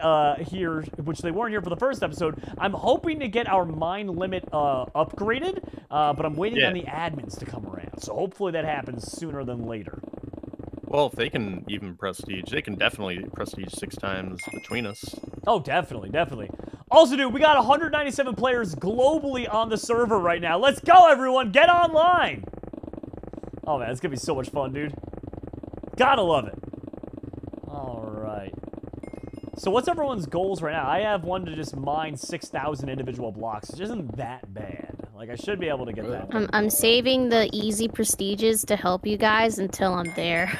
here, which they weren't here for the first episode. I'm hoping to get our mine limit upgraded, but I'm waiting on the admins to come around. So hopefully that happens sooner than later. Well, if they can even prestige, they can definitely prestige 6 times between us. Oh, definitely, definitely. Also, dude, we got 197 players globally on the server right now. Let's go, everyone. Get online. Oh, man, it's going to be so much fun, dude. Gotta love it. All right. So what's everyone's goals right now? I have one to just mine 6,000 individual blocks, which isn't that bad. Like, I should be able to get that. I'm saving the easy prestiges to help you guys until I'm there.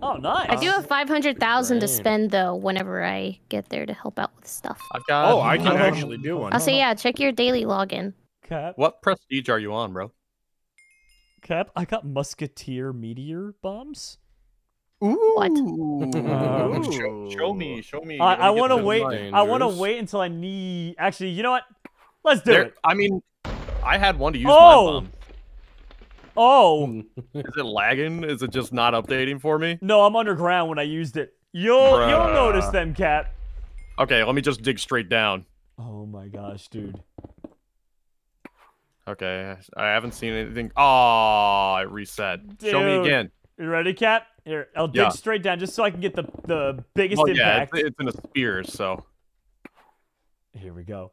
Oh, nice. I do have 500,000 to spend, though, whenever I get there to help out with stuff. I've got I can actually do one. I'll say, yeah, check your daily login. Cap. What prestige are you on, bro? Cap, I got Musketeer Meteor Bombs. Ooh. What? Show me. I want to wait. I want to wait until I need... Actually, you know what? Let's do it. I mean... I had one to use my bomb. Oh. Is it lagging? Is it just not updating for me? No, I'm underground when I used it. You'll notice them, Cat. Okay, let me just dig straight down. Oh my gosh, dude. Okay, I haven't seen anything. Oh, it reset. Dude. Show me again. You ready, Cat? Here, I'll dig straight down just so I can get the biggest impact. Yeah, it's in a spear, so. Here we go.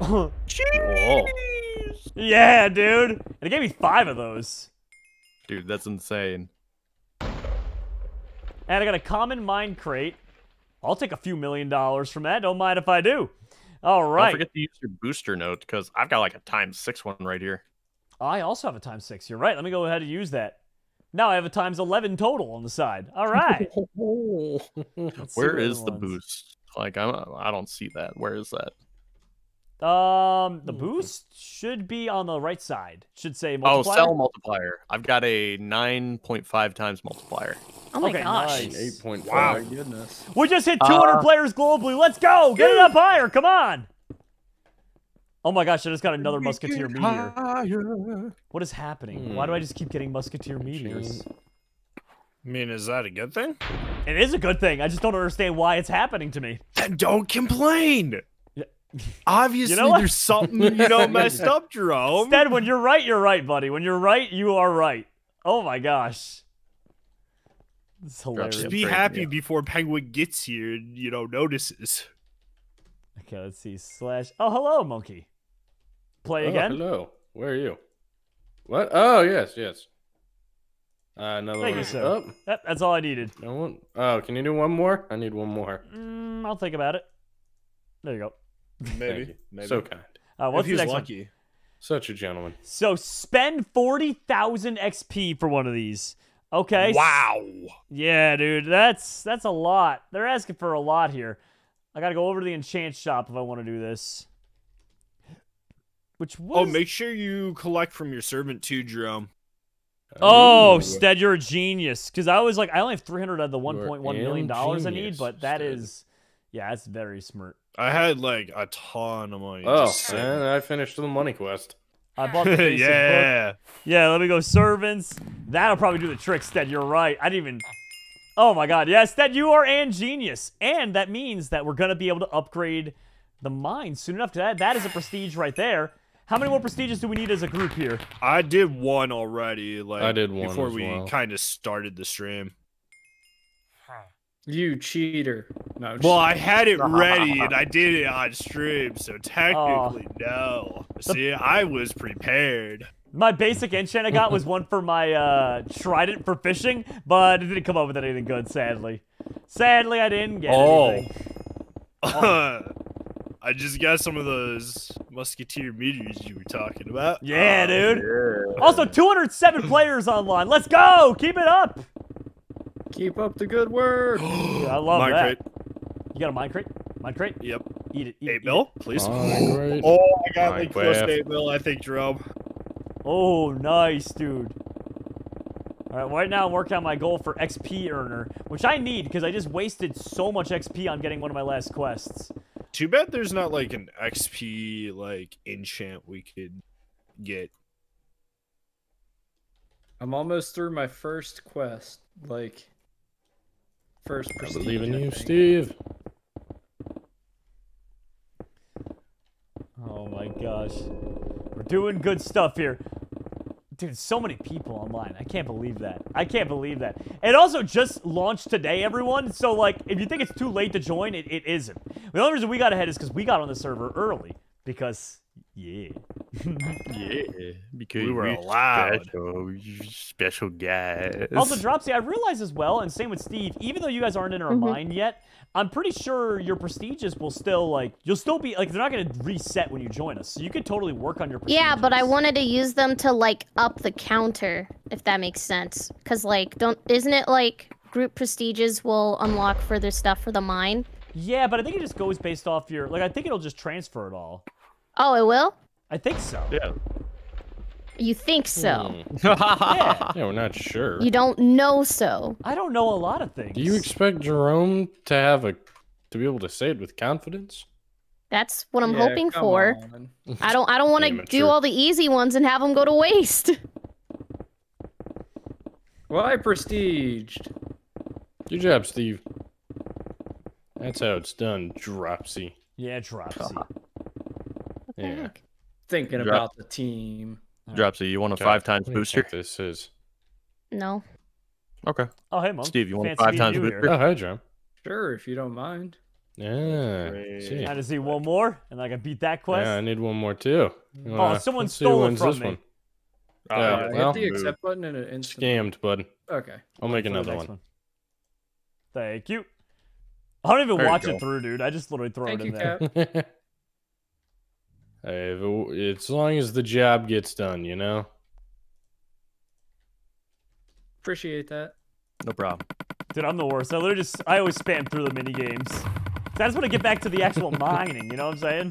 Jeez. Yeah, dude. And it gave me 5 of those. Dude, that's insane. And I got a common mine crate. I'll take a few $1,000,000 from that. Don't mind if I do. All right. Don't forget to use your booster note, because I've got like a ×6 one right here. I also have a ×6. You're right. Let me go ahead and use that. Now I have a ×11 total on the side. All right. Where is the boost? Like, I don't see that. Where is that? The boost should be on the right side. Should say multiplier. Oh, cell multiplier. I've got a 9.5 times multiplier. Oh my gosh. Nice. 8.5. Wow. Goodness. We just hit 200 players globally. Let's go. Get it up higher. Come on. Oh my gosh, I just got another musketeer meteor. Higher. What is happening? Why do I just keep getting musketeer meteors? I mean, is that a good thing? It is a good thing. I just don't understand why it's happening to me. Then don't complain. Obviously, you know there's something you don't messed up, Jerome. Instead, when you're right, buddy. When you're right, you are right. Oh my gosh, this is hilarious. Just be happy before Penguin gets here and notices. Okay, let's see. / Oh, hello, monkey. Play again. Hello. Where are you? What? Oh, yes. Another one. Thank you, sir. Oh. That's all I needed. No one. Oh, can you do one more? I need one more. I'll think about it. There you go. Maybe. So kind. What's the next one? Such a gentleman. So spend 40,000 XP for one of these. Okay. Wow. Yeah, dude. That's a lot. They're asking for a lot here. I gotta go over to the enchant shop if I want to do this. Which was... Oh, make sure you collect from your servant too, Jerome. Oh, Stead, you're a genius. Because I was like, I only have 300 of the $1.1 million I need, but that is, yeah, that's very smart. I had like a ton of money. Oh, and I finished the money quest. I bought the basic book. Yeah, let me go servants. That'll probably do the trick, Stead. You're right. I didn't even... Oh my god. Yes, Stead, you are a genius. And that means that we're going to be able to upgrade the mine soon enough. That is a prestige right there. How many more prestiges do we need as a group here? I did one already. Like, I did one before we kind of started the stream. You cheater. No, well, I had it ready, and I did it on stream, so technically, no. See, I was prepared. My basic enchant I got was one for my trident for fishing, but it didn't come up with anything good, sadly. Sadly, I didn't get anything. I just got some of those musketeer meteors you were talking about. Yeah, dude. Yeah. Also, 207 players online. Let's go! Keep it up! Keep up the good work. Yeah, I love mine that. Crate. You got a mine crate? Mine crate? Yep. Eat it. Eat 8 mil, please. Oh, I got like close to 8 mil, I think, Jerome. Oh, nice, dude. All right, right now I'm working on my goal for XP earner, which I need because I just wasted so much XP on getting one of my last quests. Too bad there's not like an XP like enchant we could get. I'm almost through my first quest, like... First prestige, I believe in you, Steve. Oh my gosh. We're doing good stuff here. Dude, so many people online. I can't believe that. I can't believe that. It also just launched today, everyone. So, like, if you think it's too late to join, it isn't. The only reason we got ahead is because we got on the server early. Because, yeah. Because we were allowed. Special guys. Also, Dropsy, I realize as well, and same with Steve, even though you guys aren't in our mind yet, I'm pretty sure your prestiges will still, like, you'll still be, like, they're not going to reset when you join us. So you could totally work on your prestiges. Yeah, but I wanted to use them to, like, up the counter, if that makes sense. Because, like, isn't it, like, group prestiges will unlock further stuff for the mine? Yeah, but I think it just goes based off your, like, I think it'll just transfer it all. Oh, it will? I think so. Yeah. You think so? Yeah, we're not sure. You don't know so. I don't know a lot of things. Do you expect Jerome to have to be able to say it with confidence? That's what I'm hoping for. I don't want to do all the easy ones and have them go to waste. Well, I prestiged. Good job, Steve. That's how it's done, Dropsy. Yeah, Dropsy. Yeah. Thinking about the team. Dropsy, you want a 5x booster? This is. No. Okay. Oh, hey, Mom. Steve, you want a 5x booster? Oh, hey, John. Sure, if you don't mind. Yeah. Gee. I just need one more, and I can beat that quest. Yeah, I need one more, too. Oh, someone stole it from me. Yeah, well, hit the accept button and an instant. Scammed, bud. Okay. I'll make another one. Thank you. I don't even watch it through, dude. I just literally throw it in there. Hey, as long as the job gets done, you know? Appreciate that. No problem. Dude, I'm the worst. I always spam through the mini games. I just want to get back to the actual mining, you know what I'm saying?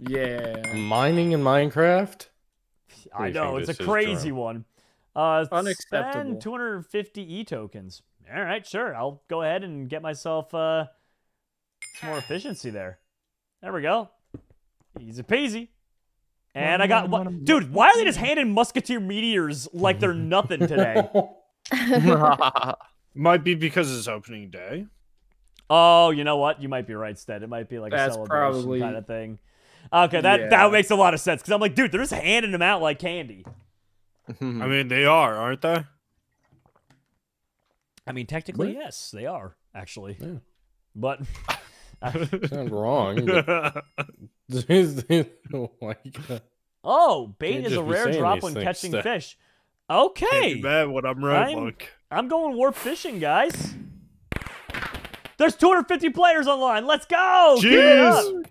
Yeah. Mining in Minecraft? I know, it's a crazy one. Unacceptable. Spend 250 e-tokens. All right, sure. I'll go ahead and get myself some more efficiency there. There we go. Easy peasy. And I got... Dude, why are they just handing musketeer meteors like they're nothing today? Might be because it's opening day. Oh, you know what? You might be right, Stead. It might be like a celebration kind of thing. Okay, that makes a lot of sense. Because I'm like, dude, they're just handing them out like candy. I mean, they are, aren't they? I mean, technically, yes, they are, actually. Yeah. But... Sounds wrong. But... oh, my God. Oh, bait is a rare drop when catching fish. Okay. Can't be bad when I'm right, Luke. I'm going warp fishing, guys. There's 250 players online. Let's go. Jeez.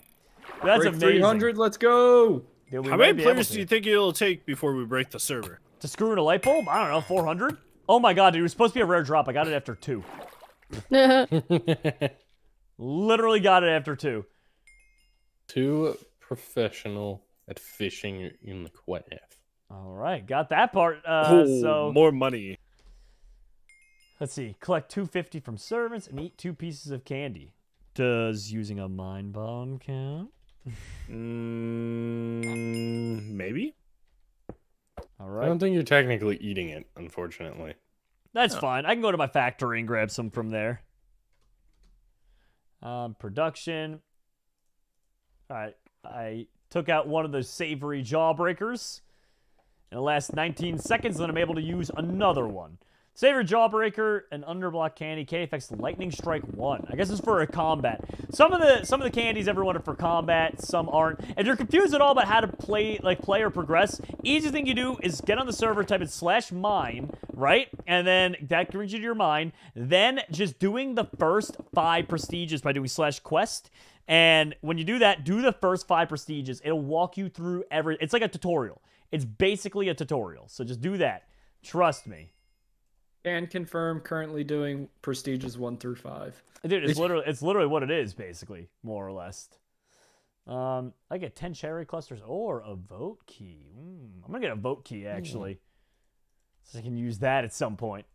That's break amazing. 300. Let's go. Dude, how many players do you think it'll take before we break the server? To screw in a light bulb? I don't know. 400? Oh, my God, dude. It was supposed to be a rare drop. I got it after 2. Literally got it after 2. Too professional at fishing in the quest. All right, got that part. So more money. Let's see. Collect 250 from servants and eat 2 pieces of candy. Does using a mind bomb count? Maybe. All right. I don't think you're technically eating it, unfortunately. That's fine. I can go to my factory and grab some from there. Production. All right, I took out one of the savory jawbreakers. In the last 19 seconds, then I'm able to use another one. Savory jawbreaker and underblock candy. Candy effects lightning strike 1. I guess it's for a combat. Some of the candies everyone are for combat. Some aren't. If you're confused at all about how to play or progress, easiest thing you do is get on the server, type in /mine, right, and then that brings you to your mine. Then just doing the first 5 prestiges by doing /quest. And when you do that, do the first 5 prestiges. It'll walk you through every. It's like a tutorial. It's basically a tutorial. So just do that. Trust me. And confirm, currently doing prestiges 1 through 5. Dude, it's literally what it is, basically, more or less. I get 10 cherry clusters or a vote key. I'm gonna get a vote key actually, so I can use that at some point.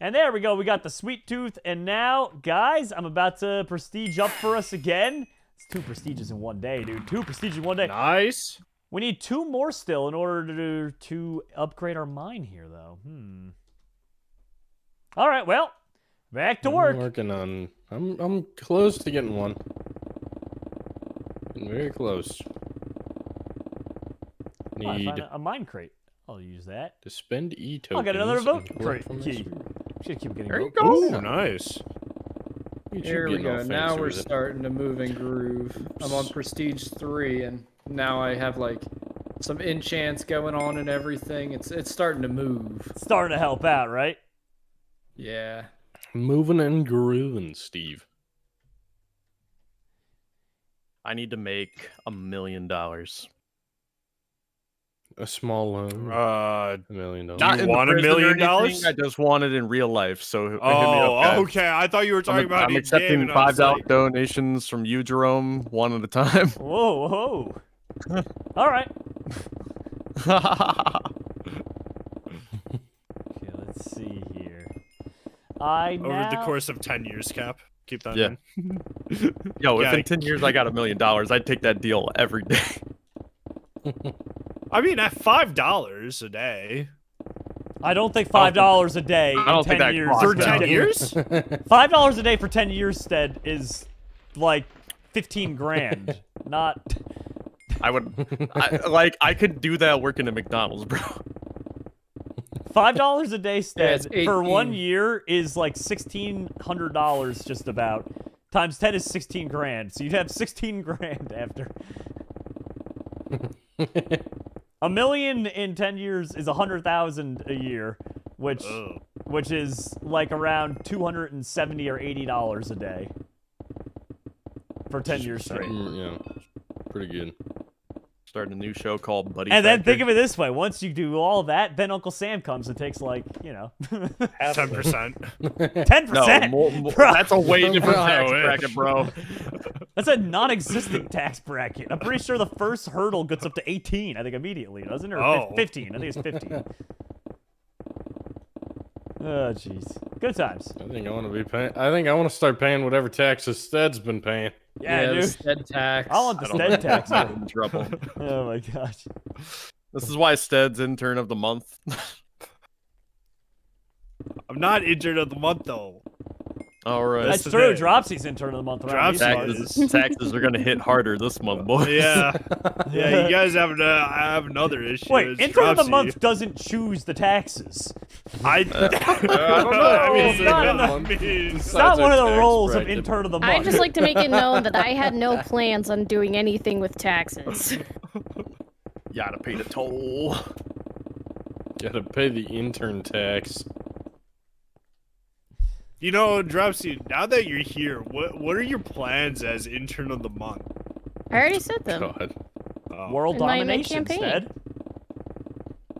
And there we go. We got the sweet tooth, and now, guys, I'm about to prestige up for us again. It's 2 prestiges in 1 day, dude. 2 prestiges in 1 day. Nice. We need 2 more still in order to upgrade our mine here, though. All right, well, back to work. I'm close to getting one. I'm very close. Need a mine crate. I'll use that to spend e-tokens. I'll get another vote crate key. Should keep getting. There you go. Ooh, nice. Here we go. Now we're starting to move and groove. I'm on prestige 3, and now I have like some enchants going on and everything. It's starting to move. It's starting to help out, right? Yeah. Moving and grooving, Steve. I need to make $1 million. A small loan. $1 million. Not you want $1 million? I just want it in real life. So okay. I thought you were talking about. I'm accepting $5 donations from you, Jerome, one at a time. Whoa! Whoa! All right. Okay, let's see here. Over the course of 10 years, Cap. Keep that in. Yo, if in 10 years I got $1 million, I'd take that deal every day. I mean, at $5 a day. I don't think $5 a day in 10 years. For 10 years? $5 a day for 10 years, Stead, is like 15 grand. Not... I would... I could do that working at McDonald's, bro. $5 a day, Stead, yeah, for 1 year is like $1,600 just about. Times 10 is 16 grand. So you'd have 16 grand after. $1 million in 10 years is 100,000 a year, which is like around $270 or $80 a day for 10 years straight. Yeah, pretty good. Starting a new show called Buddy Factor. Then think of it this way: once you do all that, then Uncle Sam comes and takes like 10%, 10%. That's a way different tax bracket, bro. That's a non-existent tax bracket. I'm pretty sure the first hurdle gets up to 18. I think immediately, doesn't it? Or 15. I think it's 15. Oh, jeez. Good times. I think I want to be paying. I think I want to start paying whatever taxes Stead's been paying. Yeah, dude. Stead tax. I want the Stead tax. I'm in trouble. Oh my gosh. This is why Stead's intern of the month. I'm not intern of the month though. All right. That's true. Dropsy's intern of the month. Right? Taxes are gonna hit harder this month, boys. Yeah. Yeah. You guys have another issue. Wait, intern of the month doesn't choose the taxes. I don't know. It's not one of the roles of intern of the month. I just like to make it known that I had no plans on doing anything with taxes. Gotta pay the toll. Gotta pay the intern tax. You know, Dropsy, now that you're here, what are your plans as intern of the month? I already said them. God. World domination instead.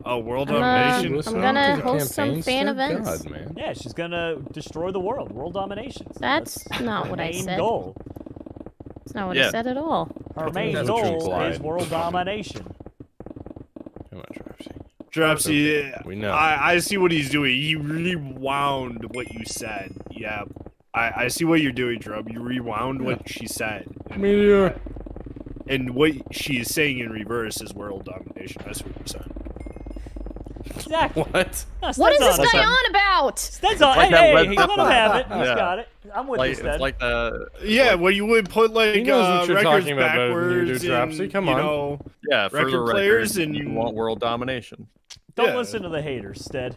Oh, world domination. I'm gonna host some fan events. God, man. Yeah, she's gonna destroy the world. World domination. That's not what I said. Main goal. That's not what I said at all. Her main goal is world domination. Come on, Dropsy. Dropsy, we know. I see what he's doing. He rewound what you said. Yeah, I see what you're doing, Drub. You rewound what she said. Meteor. And what she is saying in reverse is world domination. That's what you're saying. Exactly. What? No, what is this guy on about? Stead's on. Like hey, he's gonna have it. He's got it. I'm with you, Stead. Like yeah, well, you would put like he knows what you're records talking backwards about, Dropsy. Come on. Yeah, record players, and you want world domination. Don't listen to the haters, Stead.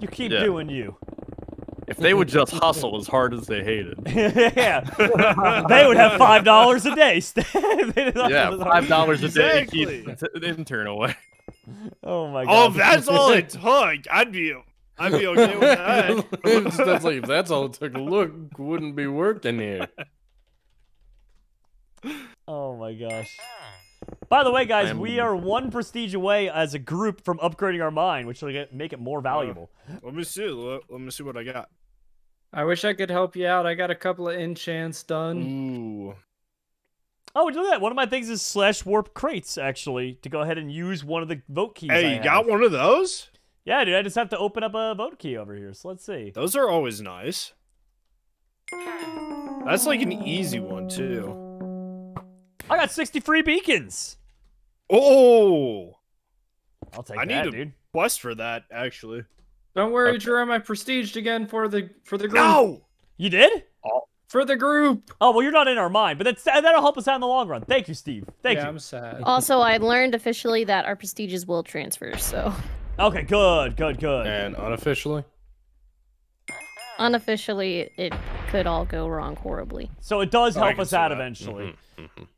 You keep doing you. If they would just hustle as hard as they hated. Yeah. They would have $5 a day, Stead. Yeah, $5 a day to keep intern away. Oh, my God. Oh, if that's all it took, I'd be okay with that. Stead's like, if that's all it took, look, wouldn't be working here. Oh, my gosh. By the way, guys, we are one prestige away as a group from upgrading our mine, which will make it more valuable. Let me see what I got. I wish I could help you out. I got a couple of enchants done. Ooh. Oh, look at that. One of my things is slash warp crates, actually, to go ahead and use one of the vote keys. Hey, you got one of those? Yeah, dude. I just have to open up a vote key over here, so let's see. Those are always nice. That's like an easy one, too. I got 60 free beacons. Oh, I'll take that, dude. I need a quest for that, actually. Don't worry, Jerome. I prestiged again for the group. No, you did? For the group. Oh well, you're not in our mind, but that'll help us out in the long run. Thank you, Steve. Thank you. I'm sad. Also, I learned officially that our prestiges will transfer. So. Okay. Good. Good. Good. And unofficially. Unofficially, it could all go wrong horribly. So it does help us out eventually.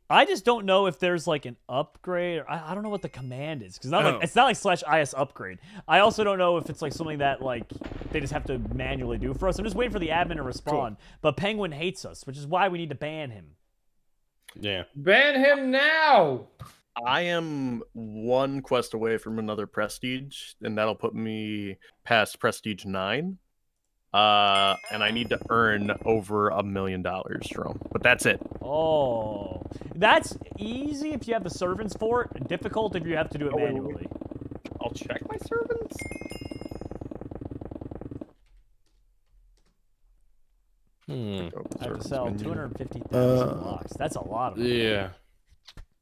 I just don't know if there's like an upgrade, or I don't know what the command is, because it's not like slash IS upgrade. I also don't know if it's like something that like they just have to manually do for us. I'm just waiting for the admin to respond. Cool. But Penguin hates us, which is why we need to ban him. Yeah. Ban him now! I am one quest away from another prestige, and that'll put me past prestige 9. And I need to earn over $1 million from. But that's it. Oh, that's easy if you have the servants for it. Difficult if you have to do it manually. I'll check my servants. I have to sell 250,000 blocks. That's a lot of money. Yeah.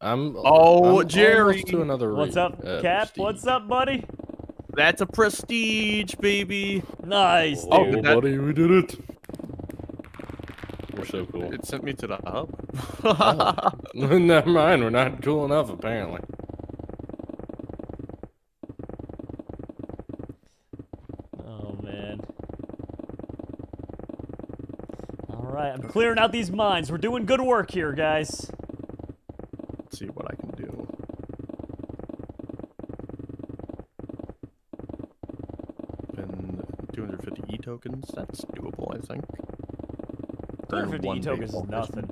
I'm. Oh, I'm Jerry. To another What's up, Cap? Steve. What's up, buddy? That's a prestige, baby. Nice, dude. Oh, buddy, we did it. We're so cool. It sent me to the hub. Oh. Never mind, we're not cool enough, apparently. Oh, man. All right, I'm clearing out these mines. We're doing good work here, guys. Let's see what I can do. And 250 E tokens, that's doable, I think. 250 E tokens is nothing.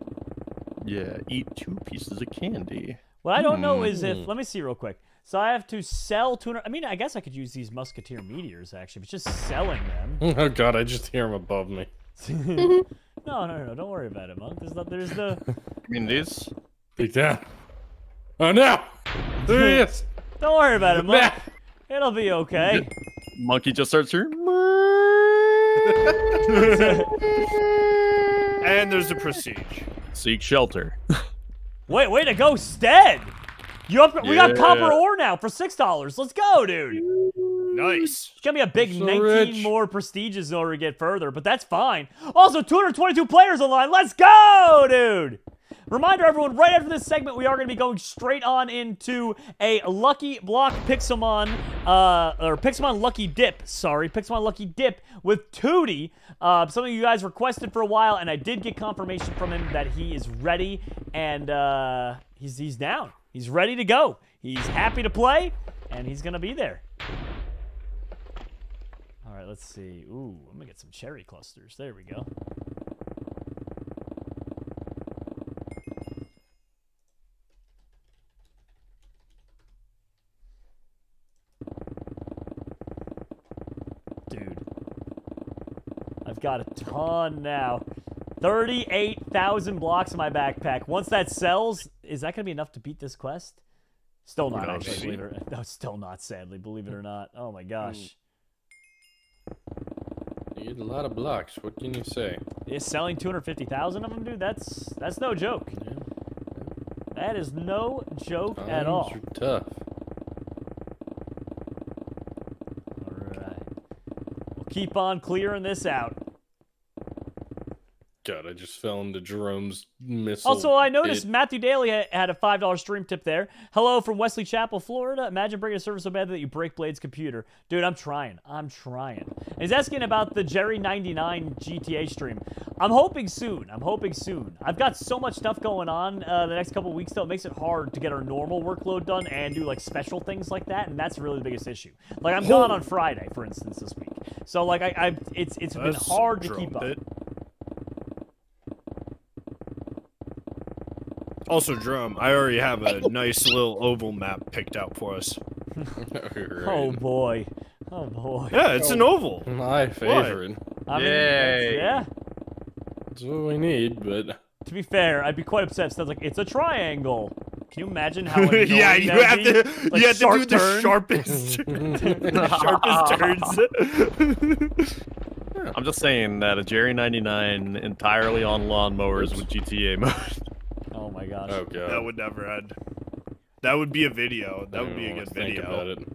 Yeah, eat 2 pieces of candy. What I don't know is if... Let me see real quick. So I have to sell 200... I mean, I guess I could use these musketeer meteors, actually, but just selling them... Oh, God, I just hear them above me. No, don't worry about it, Monk. There's the... I mean, these... Take that. Oh, no! There he is! Don't worry about it, Monk. It'll be okay. Monkey just starts here. And there's a prestige. Seek shelter. Wait, way to go, Stead! We got copper ore now for $6. Let's go, dude. Nice. It's gonna be a big 19 more prestiges in order to get further, but that's fine. Also, 222 players online. Let's go, dude. Reminder, everyone, right after this segment, we are going to be going straight on into a Lucky Block Pixelmon, or Pixelmon Lucky Dip, sorry, Pixelmon Lucky Dip with Tootie. Something you guys requested for a while, and I did get confirmation from him that he is ready, and he's down. He's ready to go. He's happy to play, and he's going to be there. All right, let's see. Ooh, I'm going to get some cherry clusters. There we go. Got a ton now. 38,000 blocks in my backpack. Once that sells, is that going to be enough to beat this quest? Still not, actually. Believe it or not. No, still not, sadly. Believe it or not. Oh, my gosh. You need a lot of blocks. What can you say? Is selling 250,000 of them, dude? That's no joke. Yeah. That is no joke at all. Times are tough. All right. We'll keep on clearing this out. God, I just fell into Jerome's missile. Also, I noticed Matthew Daly had a $5 stream tip there. Hello from Wesley Chapel, Florida. Imagine breaking a server so bad that you break Blade's computer. Dude, I'm trying. I'm trying. And he's asking about the Jerry99 GTA stream. I'm hoping soon. I'm hoping soon. I've got so much stuff going on the next couple weeks, though. It makes it hard to get our normal workload done and do, like, special things like that, and that's really the biggest issue. Like, I'm gone on Friday, for instance, this week. So, like, it's been hard to keep up. Also, Drum, I already have a nice little oval map picked out for us. Oh, boy. Oh, boy. Yeah, it's an oval. My favorite. I mean, yeah. That's what we need, but... To be fair, I'd be quite upset if it sounds like, it's a triangle. Can you imagine how annoying yeah, you have be? To, like, you have to do the sharpest, turns. I'm just saying that a Jerry99 entirely on lawnmowers with GTA mode. Oh my gosh. Oh God. That would never end. That would be a video. That would be a good video. About it.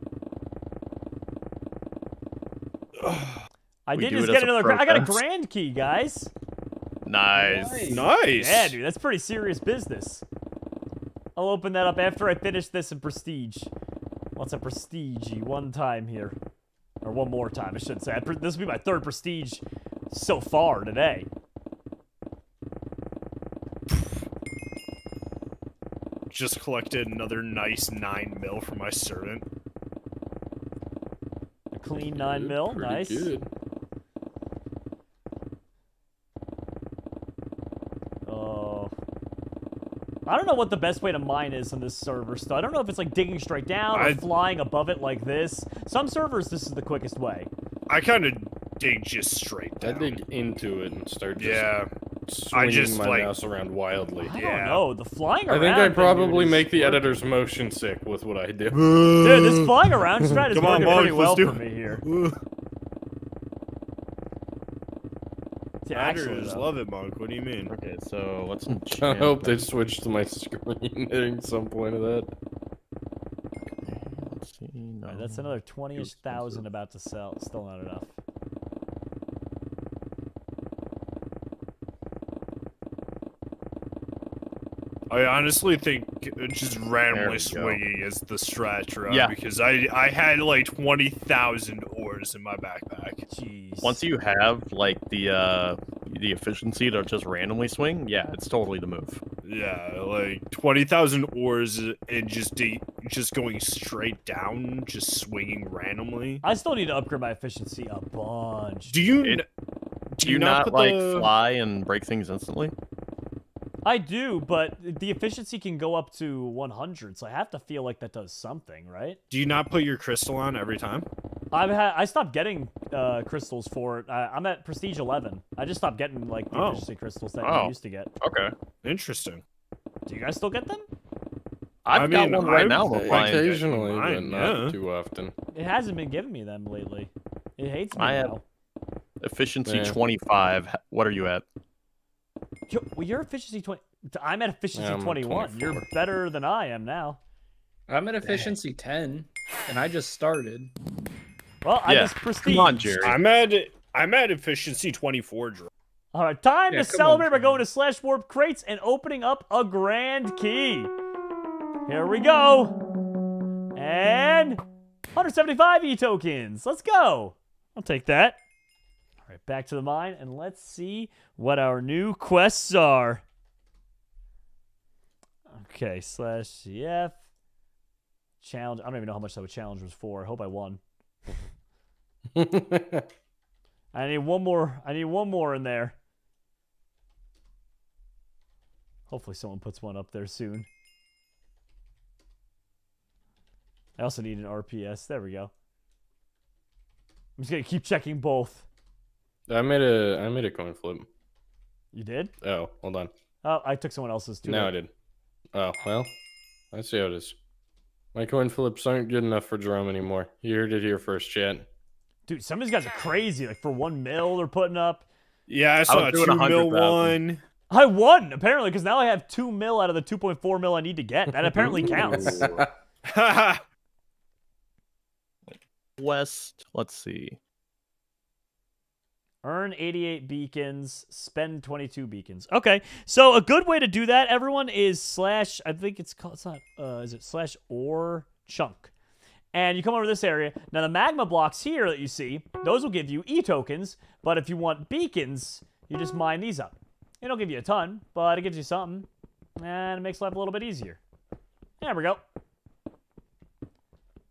I did just get another. I got a grand key, guys. Nice. Nice. Yeah, dude, that's pretty serious business. I'll open that up after I finish this in prestige. What's a prestige-y one time here, or one more time? I shouldn't say. This will be my 3rd prestige so far today. Just collected another nice 9 mil for my servant. A clean 9 mil, nice. Good. Oh, I don't know what the best way to mine is on this server. So I don't know if it's like digging straight down or flying above it like this. Some servers, this is the quickest way. I kind of dig just straight down. I dig into it and start. Just swinging my mouse around wildly. I don't know, the flying around. I think I probably make the editor's motion sick with what I do. Dude, this flying around strat is working pretty well for me here. Editors love it, Monk. What do you mean? Okay, so let's. I hope they switch to my screen at some point of that. Let's see. No, That's another 20-ish thousand about to sell. Still not enough. I honestly think just randomly swinging is the stretch, right? Yeah. Because I had like 20,000 ores in my backpack. Jeez. Once you have like the efficiency to just randomly swing, yeah, it's totally the move. Yeah, like 20,000 ores and just going straight down, just swinging randomly. I still need to upgrade my efficiency a bunch. Do you not like fly and break things instantly? I do, but the efficiency can go up to 100, so I have to feel like that does something, right? Do you not put your crystal on every time? I stopped getting crystals for it. I'm at Prestige 11. I just stopped getting, like, the efficiency crystals that I used to get. Okay. Interesting. Do you guys still get them? I mean, I've got one right now. Occasionally, but not too often. It hasn't been giving me them lately. It hates me now. Efficiency 25. What are you at? Well, you're efficiency 20. I'm at efficiency 21. You're better than I am now. I'm at efficiency 10, and I just started. Well, I just prestige. Come on, Jerry. I'm at efficiency 24. Drew. All right, time to celebrate by going to slash warp crates and opening up a grand key. Here we go, and 175 E tokens. Let's go. I'll take that. All right, back to the mine, and let's see what our new quests are. Okay, slash CF. Challenge. I don't even know how much that challenge was for. I hope I won. I need one more. I need one more in there. Hopefully someone puts one up there soon. I also need an RPS. There we go. I'm just going to keep checking both. I made a coin flip. You did? Oh, hold on. Oh, I took someone else's too. No, I did. Oh, well. I see how it is. My coin flips aren't good enough for Jerome anymore. You heard it here first, chat. Dude, some of these guys are crazy. Like, for 1 mil they're putting up. Yeah, I saw a 2 mil one. I won, apparently, because now I have 2 mil out of the 2.4 mil I need to get. That apparently counts. West, let's see. Earn 88 beacons, spend 22 beacons. Okay, so a good way to do that, everyone, is slash, I think it's called, it's not, is it slash or chunk? And you come over to this area. Now, the magma blocks here that you see, those will give you E tokens, but if you want beacons, you just mine these up. It'll give you a ton, but it gives you something, and it makes life a little bit easier. There we go.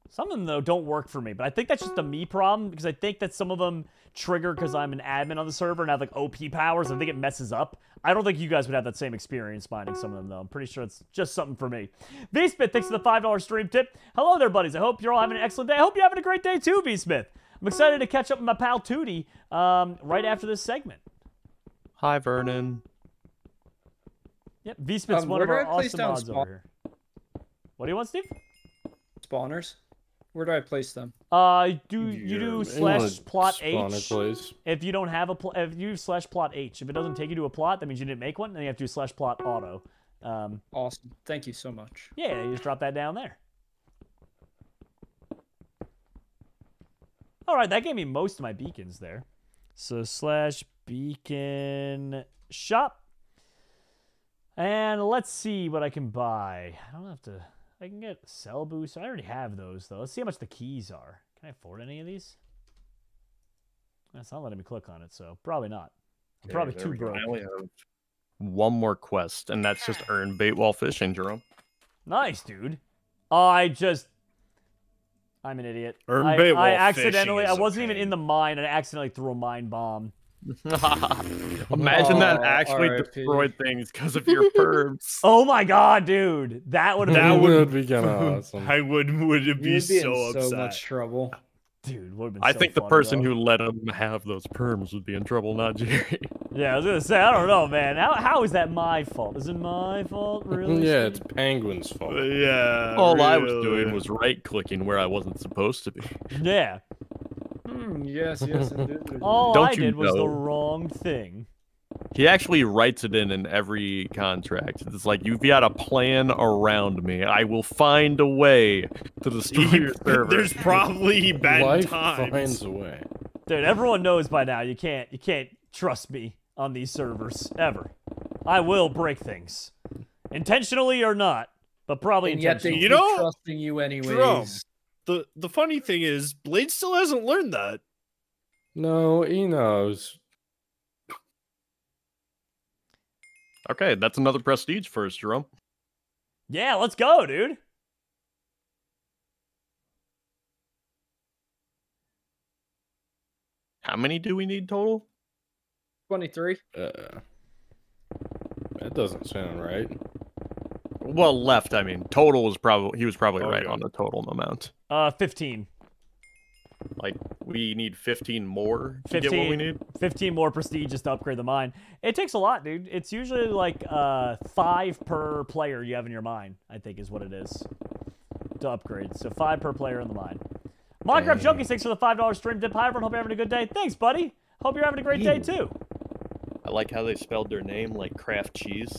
Some of them, though, don't work for me, but I think that's just a me problem, because I think that some of them trigger because I'm an admin on the server and have, like, OP powers, and I think it messes up. I don't think you guys would have that same experience mining some of them, though. I'm pretty sure it's just something for me. VSmith, thanks for the $5 stream tip. Hello there, buddies. I hope you're all having an excellent day. I hope you're having a great day, too, VSmith. I'm excited to catch up with my pal Tootie right after this segment. Hi, Vernon. Yep, VSmith's one of our awesome mods over here. What do you want, Steve? Spawners. Where do I place them? You do slash plot H. If you don't have a if you do slash plot H, if it doesn't take you to a plot, that means you didn't make one, and you have to do slash plot auto. Awesome. Thank you so much. Yeah, you just drop that down there. All right, that gave me most of my beacons there. So slash beacon shop, and let's see what I can buy. I don't have to. I can get cell boost. I already have those, though. Let's see how much the keys are. Can I afford any of these? That's not letting me click on it, so probably not. I'm probably too broke. I only have one more quest, and that's just earn bait while fishing, Jerome. Nice, dude. I'm an idiot. Earn bait while fishing. I wasn't even in the mine, and I accidentally threw a mine bomb. Imagine that actually destroyed things because of your perps. Oh my god, dude, that would be kind of awesome. I would be so upset. So much trouble, dude. Would have been. I think the person who let him have those perms would be in trouble, not Jerry. Yeah, I was gonna say, I don't know, man. How is that my fault? Is it my fault, really? Yeah, it's Penguin's fault. Yeah. All I was doing was right clicking where I wasn't supposed to be. Yeah. Yes, yes, it did. All I did was the wrong thing. He actually writes it in every contract. It's like, you've got a plan around me. I will find a way to destroy your server. There's probably bad life times. Finds a way. Dude, everyone knows by now you can't trust me on these servers ever. I will break things, intentionally or not, but probably and intentionally. Yet they keep trusting you anyways. Jerome, the funny thing is, Blade still hasn't learned that. No, he knows. Okay, that's another prestige first, Jerome. Yeah, let's go, dude. How many do we need total? 23. That doesn't sound right. Well, left, I mean. Total was probably... He was probably right on the total amount. 15. Like, we need 15 more to get what we need? 15 more prestige just to upgrade the mine. It takes a lot, dude. It's usually like 5 per player you have in your mine, I think is what it is, to upgrade. So 5 per player in the mine. Minecraft Junkies, thanks for the $5 stream. Dip, hi, everyone. Hope you're having a good day. Thanks, buddy. Hope you're having a great day, too. I like how they spelled their name like Kraft Cheese.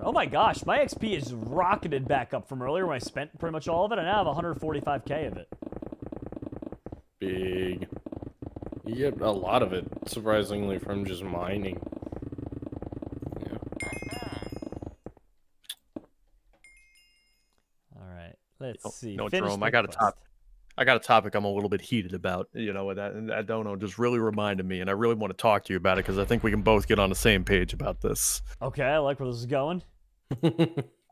Oh my gosh, my XP is rocketed back up from earlier when I spent pretty much all of it, and now I have 145k of it. Big. You get a lot of it, surprisingly, from just mining. Yeah. Alright, let's see. No, Jerome, I got a topic I'm a little bit heated about, you know, and I don't know, just really reminded me, and I really want to talk to you about it because I think we can both get on the same page about this. Okay, I like where this is going.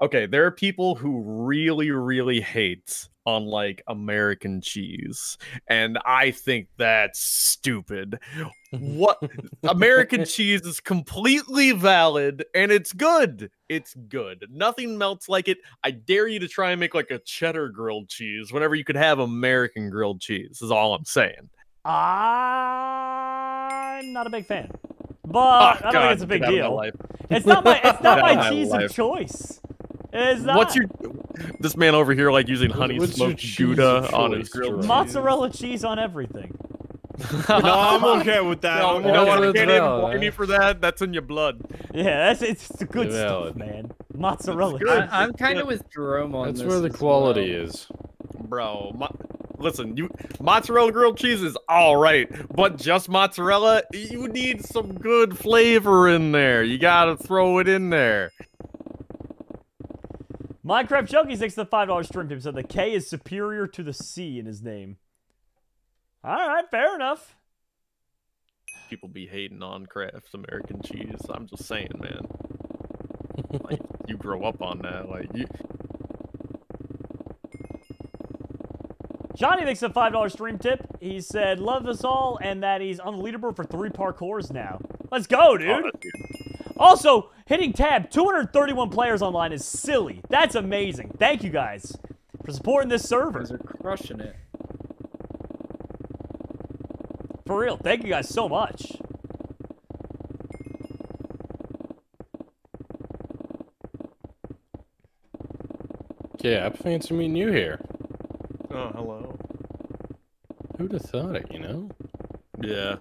Okay, there are people who really, really hate on, like, American cheese, and I think that's stupid. What? American cheese is completely valid, and it's good. It's good. Nothing melts like it. I dare you to try and make, like, a cheddar grilled cheese whenever you could have American grilled cheese, is all I'm saying. I'm not a big fan, but I don't think it's a big deal. It's not my cheese of choice. It's not. What's your... This man over here, like, using honey smoked Gouda on his grilled cheese. Mozzarella cheese on everything. No, I'm okay with that. No, you know what? I can't even blame you for that. That's in your blood. Yeah, it's the good stuff, man. Mozzarella cheese. I'm kind of with Jerome on this. That's where the quality is. Bro, listen, mozzarella grilled cheese is all right, but just mozzarella, you need some good flavor in there. You gotta throw it in there. Minecraft Junkies takes the $5 stream tip, so the K is superior to the C in his name. Alright, fair enough. People be hating on Kraft's American cheese. I'm just saying, man. Like, you grow up on that. Like, you... Johnny makes a $5 stream tip. He said, love us all, and that he's on the leaderboard for 3 parkours now. Let's go, dude! Oh, also, hitting tab, 231 players online is silly. That's amazing. Thank you guys for supporting this server. You guys are crushing it. For real, thank you guys so much. Yeah, I fancy meeting you here. Oh, hello. Who'd have thought it, you know? Yeah,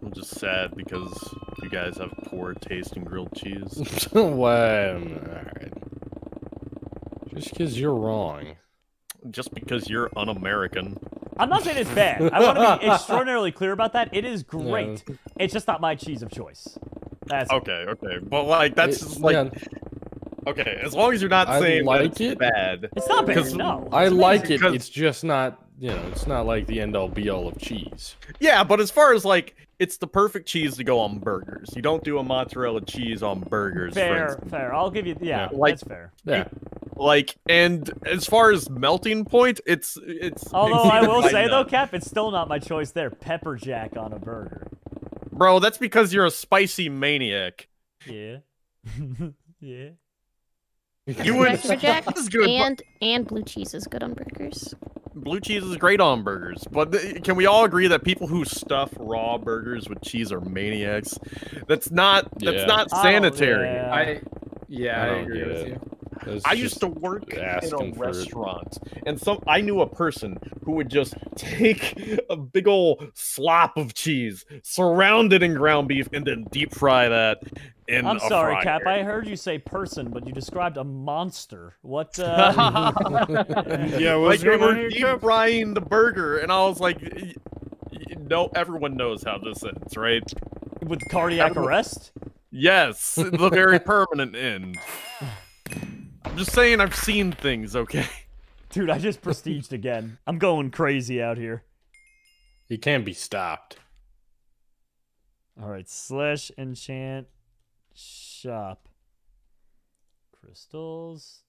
I'm just sad because... You guys have poor taste in grilled cheese. Why? Alright. Just because you're wrong. Just because you're un-American. I'm not saying it's bad. I want to be extraordinarily clear about that. It is great. No. It's just not my cheese of choice. That's okay. But, like, that's just, like... Man. Okay, as long as you're not saying like it's bad. It's not bad, no. I like it. It's just not... You know, it's not like the end-all be-all of cheese. Yeah, but as far as, like, it's the perfect cheese to go on burgers. You don't do a mozzarella cheese on burgers. Fair. I'll give you, yeah, like, that's fair. Yeah. Like, and as far as melting point, it's... Although I will say, though, Cap, it's still not my choice there. Pepper jack on a burger. Bro, that's because you're a spicy maniac. Yeah. Yeah. You would... Pepper jack and blue cheese is good on burgers. Blue cheese is great on burgers, but can we all agree that people who stuff raw burgers with cheese are maniacs? That's not sanitary. Yeah, I agree with you. I used to work in a restaurant, and so I knew a person who would just take a big old slop of cheese, surround it in ground beef, and then deep fry that in a fryer. I'm sorry, Cap. I heard you say person, but you described a monster. What? Yeah, like they were deep frying the burger, and I was like, no, everyone knows how this ends, right? With cardiac arrest? Yes, the very permanent end. I'm just saying I've seen things, okay? Dude, I just prestiged again. I'm going crazy out here. He can't be stopped. Alright, slash enchant shop. Crystals.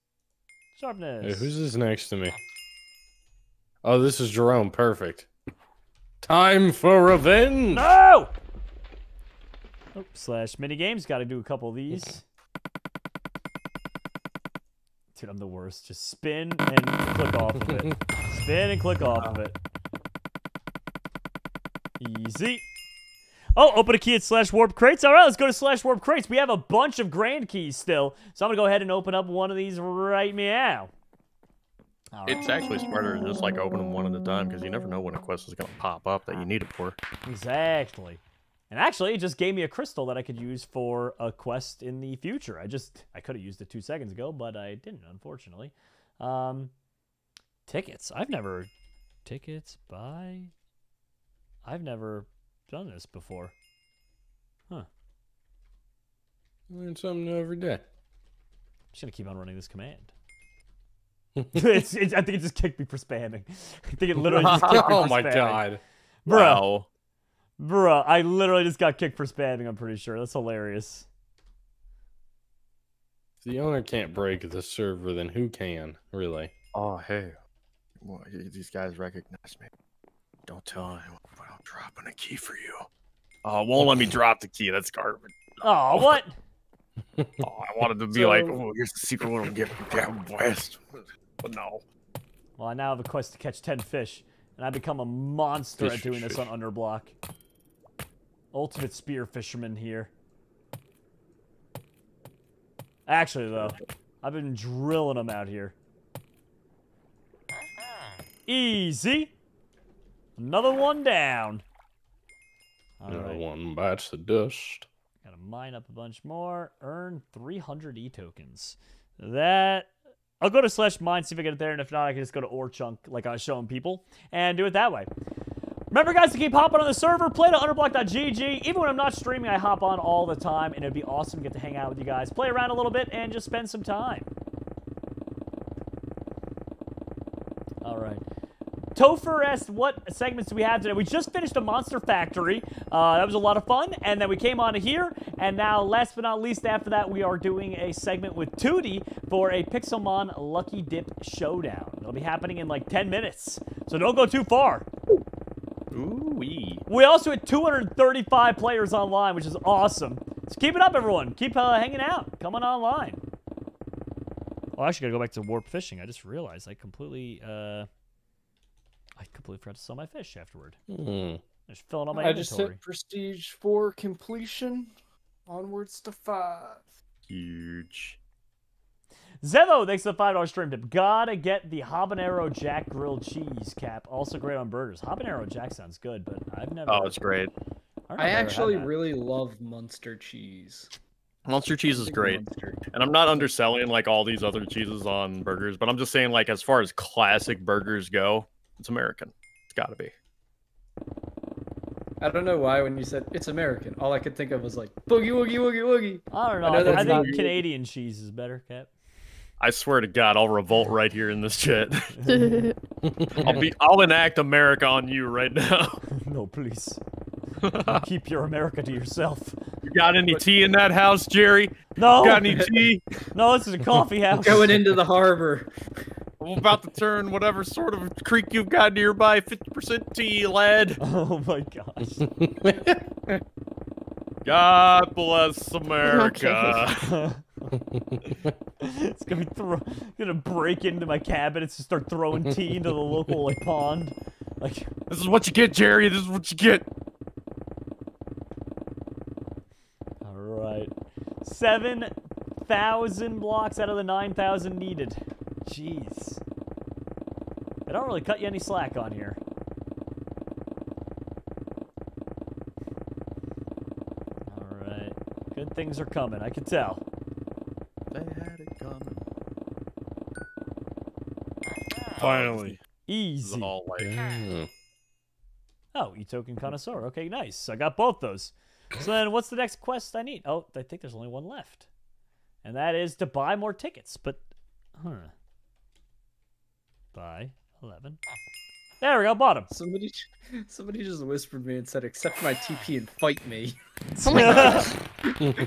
Sharpness. Hey, who's this next to me? Oh, this is Jerome. Perfect. Time for revenge! No! Oh, slash minigames. Gotta do a couple of these. Dude, I'm the worst. Just spin and click off of it. Spin and click off of it. Easy. Oh, open a key at slash warp crates. All right, let's go to slash warp crates. We have a bunch of grand keys still. So I'm gonna go ahead and open up one of these right now. All right. It's actually smarter to just like open them one at a time because you never know when a quest is gonna pop up that you need it for. Exactly. And actually, it just gave me a crystal that I could use for a quest in the future. I could have used it 2 seconds ago, but I didn't, unfortunately. Tickets. I've never done this before. Huh. Learn something new every day. I'm just going to keep on running this command. I think it just kicked me for spamming. I think it literally just kicked me for spamming. Oh my god. Bro. Wow. Bruh, I literally just got kicked for spamming, I'm pretty sure. That's hilarious. If the owner can't break the server, then who can, really? Oh, hey. Well, these guys recognize me. Don't tell anyone, but I'm dropping a key for you. Oh, won't let me drop the key. That's garbage. Oh, what? Oh, I wanted to be so... like, oh, here's the secret little gift from Captain West. But no. Well, I now have a quest to catch 10 fish, and I become a monster at doing this on Underblock. Ultimate spear fisherman here. Actually, though, I've been drilling them out here. Easy. Another one down. All right. One bites the dust. Gotta mine up a bunch more. Earn 300 e-tokens. That... I'll go to slash mine, see if I get it there, and if not, I can just go to Orchunk, like I was showing people, and do it that way. Remember, guys, to keep hopping on the server, play to underblock.gg. Even when I'm not streaming, I hop on all the time, and it'd be awesome to get to hang out with you guys, play around a little bit, and just spend some time. All right. Topher asked, what segments do we have today? We just finished a Monster Factory. That was a lot of fun. And then we came on here. And now, last but not least, after that, we are doing a segment with Tootie for a Pixelmon Lucky Dip Showdown. It'll be happening in like 10 minutes. So don't go too far. Ooh-wee. We also had 235 players online, which is awesome. So keep it up, everyone. Keep hanging out. Come on online. Oh, I actually got to go back to warp fishing. I just realized I completely... I completely forgot to sell my fish afterward. Mm. I just filling all my inventory. I just hit prestige 4 completion. Onwards to 5. Huge. Zevo, thanks to the $5 stream tip. Gotta get the habanero jack grilled cheese, Cap. Also great on burgers. Habanero jack sounds good, but I've never... Oh, it's great. I actually really love Munster cheese. Monster cheese is great, and I'm not underselling like all these other cheeses on burgers, but I'm just saying like as far as classic burgers go, it's American. It's gotta be. I don't know why when you said it's American, all I could think of was like boogie woogie woogie woogie. I don't know. I think Canadian cheese is better, Cap. I swear to God, I'll revolt right here in this chat. I'll enact America on you right now. No, please. Keep your America to yourself. You got any tea in that house, Jerry? No. You got any tea? No, this is a coffee house. Going into the harbor. I'm about to turn whatever sort of creek you've got nearby 50% tea, lad. Oh my gosh. God bless America. It's gonna be gonna break into my cabin and start throwing tea into the local like pond. Like, this is what you get, Jerry. This is what you get. All right. 7 1,000 blocks out of the 9,000 needed. Jeez. They don't really cut you any slack on here. Alright. Good things are coming, I can tell. They had it coming. Finally. Easy. Oh, E-Token Connoisseur. Okay, nice. So I got both those. So then what's the next quest I need? Oh, I think there's only one left. And that is to buy more tickets. But, huh. Buy 11. There we go, bought them. Somebody just whispered me and said, accept my TP and fight me. Oh my God.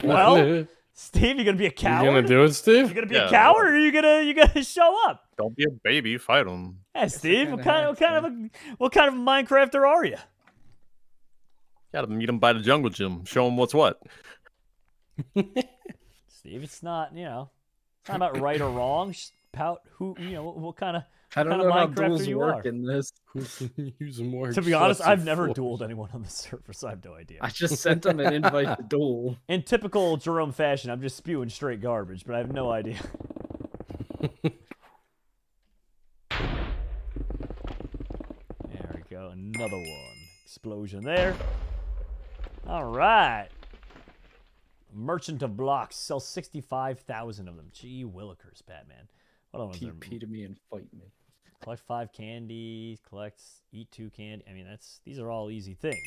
Well, Steve, you going to be a coward? You going to do it, Steve? You going to be a coward, or are you going to show up? Don't be a baby, fight them. Hey, Steve, what kind of Minecrafter are you? Gotta meet him by the jungle gym. Show him what's what. Steve, it's not, you know, it's not about right or wrong. Just about who, you know, what kind of Minecrafter you are. In this. To be honest, I've never dueled anyone on the server, so I have no idea. I just sent them an invite to duel. In typical Jerome fashion, I'm just spewing straight garbage, but I have no idea. There we go, another one. Explosion there. All right. Merchant of Blocks. Sell 65,000 of them. Gee willikers, Batman. What TP to me and fight me. Collect 5 candies. Eat 2 candy. I mean, these are all easy things.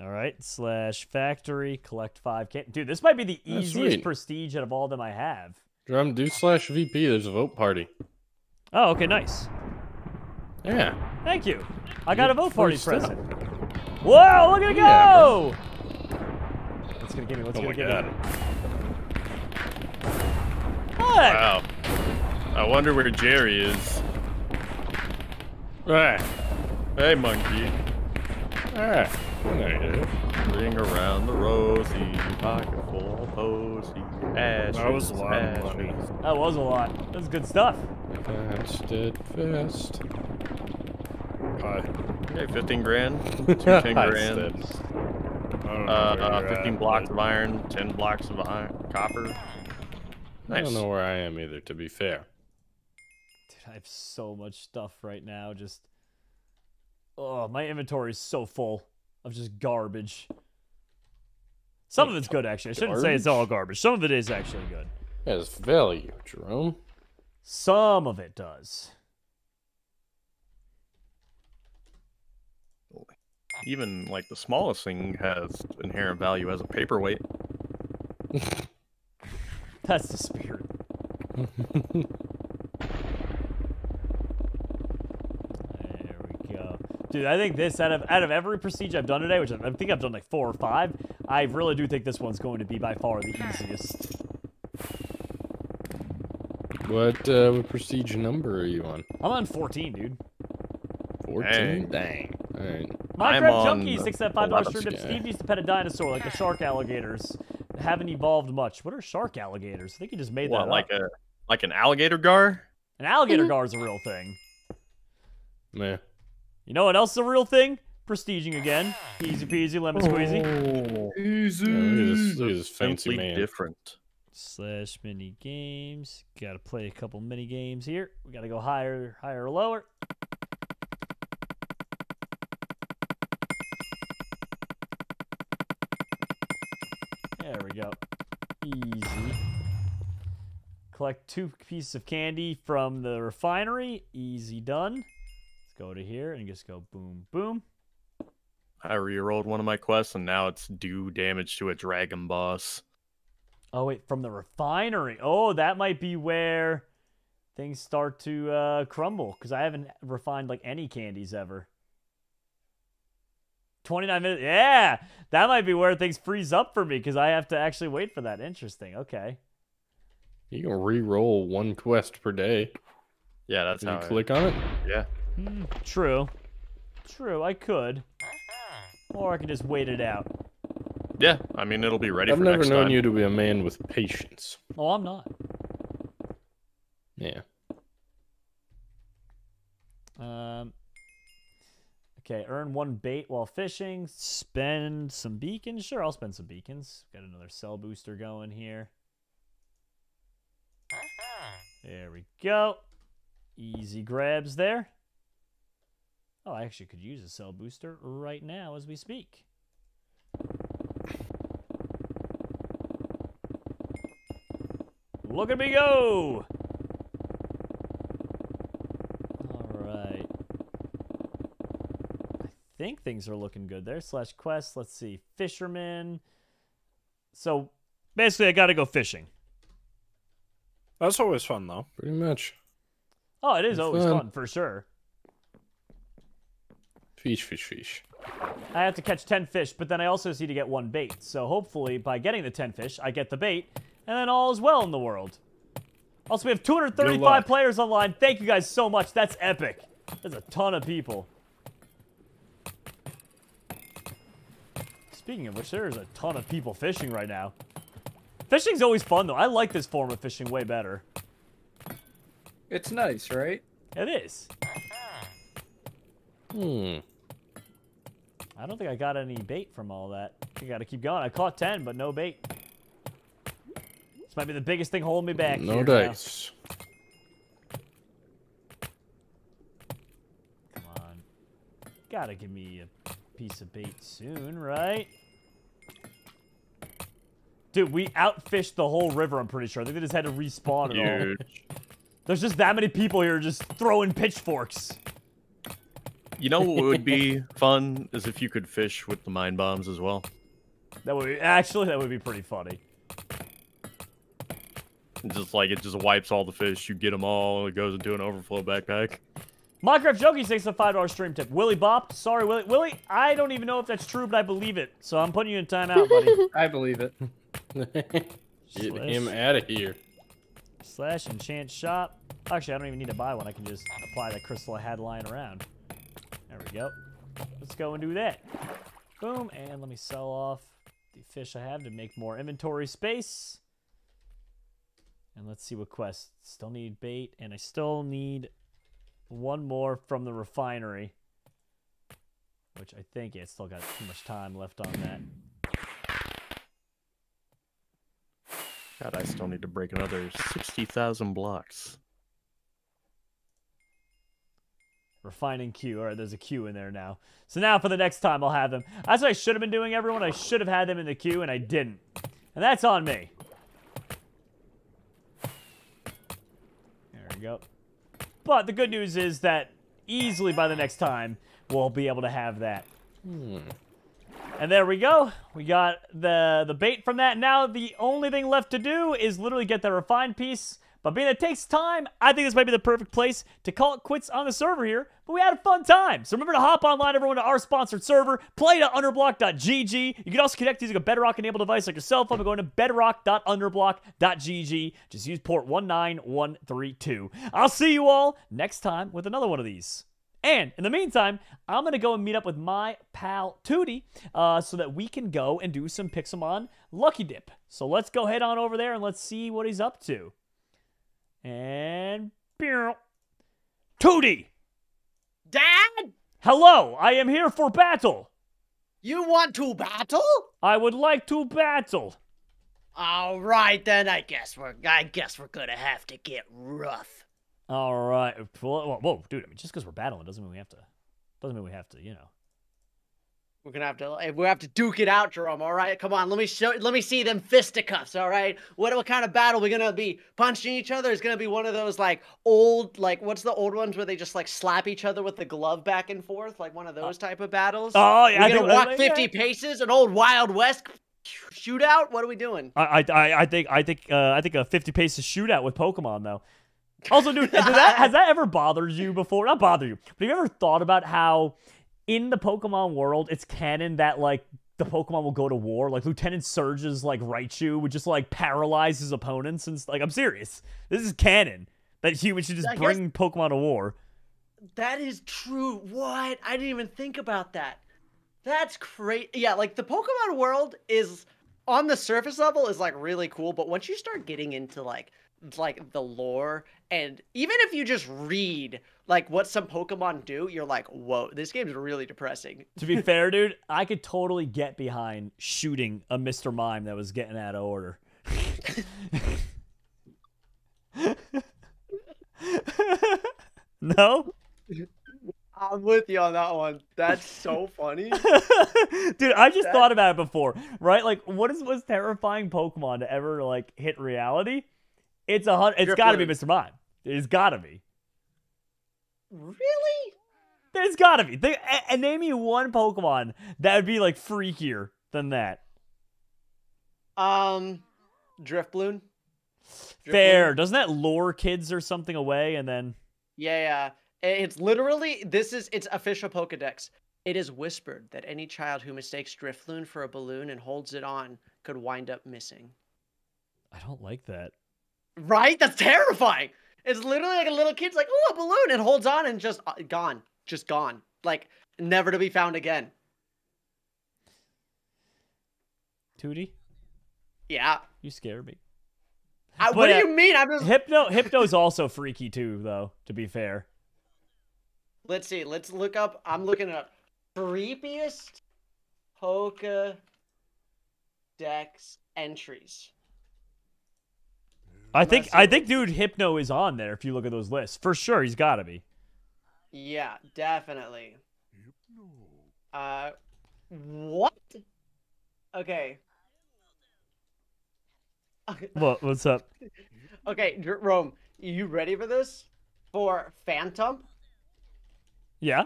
All right. Slash factory. Collect 5 candies. Dude, this might be the easiest prestige out of all of them I have. Drum, do slash VP. There's a vote party. Oh, okay. Nice. Yeah. Thank you. I got a vote party present. Whoa, look at it go! What's gonna give me? What's gonna give me? What? Wow. I wonder where Jerry is. Right. Hey, monkey. Alright. There you go. Ring around the rosy, pocket full of posy, ashes. That was a lot of money. That was a lot. That's good stuff. Steadfast. Okay, 15 grand, 10 grand, 15 blocks of iron, 10 blocks of copper. Nice. I don't know where I am either, to be fair. Dude, I have so much stuff right now. Just, oh, my inventory is so full of just garbage. Some of it's good, actually. I shouldn't say it's all garbage. Some of it is actually good. It has value, Jerome. Some of it does. Even, like, the smallest thing has inherent value as a paperweight. That's the spirit. There we go. Dude, I think this, out of every prestige I've done today, which I think I've done, like, 4 or 5, I really do think this one's going to be by far the easiest. What prestige number are you on? I'm on 14, dude. 14? Dang. All right. Minecraft Junkies, except $5 stream tip. Steve used to pet a dinosaur like the shark alligators. Haven't evolved much. What are shark alligators? I think he just made that up. Like an alligator gar? An alligator gar is a real thing. Yeah. You know what else is a real thing? Prestiging again. Easy peasy, lemon squeezy. Oh, easy. Yeah, look at this fancy man. Different. Slash mini games. Got to play a couple mini games here. We got to go higher or lower. Go. Easy. Collect 2 pieces of candy from the refinery. Easy done. Let's go to here and just go boom, boom. I re-rolled one of my quests and now it's do damage to a dragon boss. Oh, wait, from the refinery. Oh, that might be where things start to crumble because I haven't refined like any candies ever. 29 minutes. Yeah, that might be where things freeze up for me because I have to actually wait for that. Interesting. Okay. You can re-roll 1 quest per day. Yeah, that's how you click on it. Yeah. True. True. I could, or I could just wait it out. Yeah, I mean it'll be ready. I've for never known time. You to be a man with patience. Oh, I'm not. Yeah. Okay, earn 1 bait while fishing. Spend some beacons. Sure, I'll spend some beacons. Got another cell booster going here. There we go. Easy grabs there. Oh, I actually could use a cell booster right now as we speak. Look at me go! Alright. I think things are looking good there. Slash quest, let's see. Fisherman. So, basically I gotta go fishing. That's always fun, though. Pretty much. Oh, it is always fun, for sure. Fish, fish, fish. I have to catch 10 fish, but then I also need to get 1 bait. So hopefully, by getting the 10 fish, I get the bait, and then all is well in the world. Also, we have 235 players online. Thank you guys so much. That's epic. That's a ton of people. Speaking of which, there's a ton of people fishing right now. Fishing's always fun, though. I like this form of fishing way better. It's nice, right? It is. Hmm. I don't think I got any bait from all that. I gotta keep going. I caught 10, but no bait. This might be the biggest thing holding me back. No dice. Come on. Gotta give me a piece of bait soon, right? Dude, we outfished the whole river, I'm pretty sure. I think they just had to respawn it all. There's just that many people here just throwing pitchforks. You know what would be fun is if you could fish with the mine bombs as well. That would be, actually, that would be pretty funny. Just like it just wipes all the fish, you get them all, it goes into an overflow backpack. Minecraft Jokey takes a $5 stream tip. Willie Bop, sorry Willie. Willie, I don't even know if that's true, but I believe it. So I'm putting you in timeout, buddy. I believe it. Get him out of here. Slash enchant shop. Actually, I don't even need to buy one. I can just apply the crystal I had lying around. There we go. Let's go and do that. Boom, and let me sell off the fish I have to make more inventory space. And let's see what quests. Still need bait, and I still need one more from the refinery. Which I think, yeah, it's still got too much time left on that. God, I still need to break another 60,000 blocks. Refining Q. All right, there's a Q in there now. So now for the next time, I'll have them. That's what I should have been doing, everyone. I should have had them in the queue, and I didn't. And that's on me. There we go. But the good news is that easily by the next time, we'll be able to have that. Hmm. And there we go. We got the bait from that. Now the only thing left to do is literally get that refined piece. But being that it takes time, I think this might be the perfect place to call it quits on the server here. But we had a fun time. So remember to hop online, everyone, to our sponsored server, play.underblock.gg. You can also connect using a Bedrock-enabled device like your cell phone by going to bedrock.underblock.gg. Just use port 19132. I'll see you all next time with another one of these. And in the meantime, I'm going to go and meet up with my pal Tootie so that we can go and do some Pixelmon Lucky Dip. So let's go head on over there and let's see what he's up to. And Tootie! Dad? Hello, I am here for battle. You want to battle? I would like to battle. All right then, I guess we're gonna have to get rough. All right. Whoa, dude! I mean, just because we're battling doesn't mean we have to. Doesn't mean we have to, you know. We have to duke it out, Jerome. All right, come on. Let me see them fisticuffs. All right, what kind of battle are we gonna be punching each other? Is gonna be one of those like old, like what's the old ones where they just like slap each other with the glove back and forth, like one of those type of battles? Oh yeah, we're gonna walk 50 paces, an old Wild West shootout. What are we doing? I think a 50 paces shootout with Pokemon though. Also, dude, has that ever bothered you before? Not bothered you, but have you ever thought about how? In the Pokemon world, it's canon that, like, the Pokemon will go to war. Like, Lieutenant Surge's, like, Raichu would just, like, paralyze his opponents. And, like, I'm serious. This is canon. That humans should just bring Pokemon to war. That is true. What? I didn't even think about that. That's crazy. Yeah, like, the Pokemon world is, on the surface level, is, like, really cool. But once you start getting into, like the lore, and even if you just read like what some Pokemon do, you're like, whoa, this game's really depressing. To be fair, dude, I could totally get behind shooting a Mr. Mime that was getting out of order. No? I'm with you on that one. That's so funny. Dude, I just thought about it before, right? Like, what is the most terrifying Pokemon to ever, like, hit reality? It's gotta be Mr. Mime. It's gotta be. Really? There's gotta be. And name me one Pokemon that would be, like, freakier than that. Drifbloon. Fair. Doesn't that lure kids or something away and then... Yeah, yeah. It's literally... It's official Pokedex. It is whispered that any child who mistakes Drifbloon for a balloon and holds it on could wind up missing. I don't like that. Right? That's terrifying. It's literally like a little kid's like, oh, a balloon, and holds on and just gone. Just gone. Like, never to be found again. Tootie? Yeah. You scare me. What do you mean? I'm just... Hypno's also freaky too, though, to be fair. Let's see. Let's look up. I'm looking up creepiest Pokedex entries. I think, dude, Hypno is on there if you look at those lists. For sure, he's got to be. Yeah, definitely. Hypno. What? Okay. What's up? Okay, Rome, you ready for this? For Phantom? Yeah.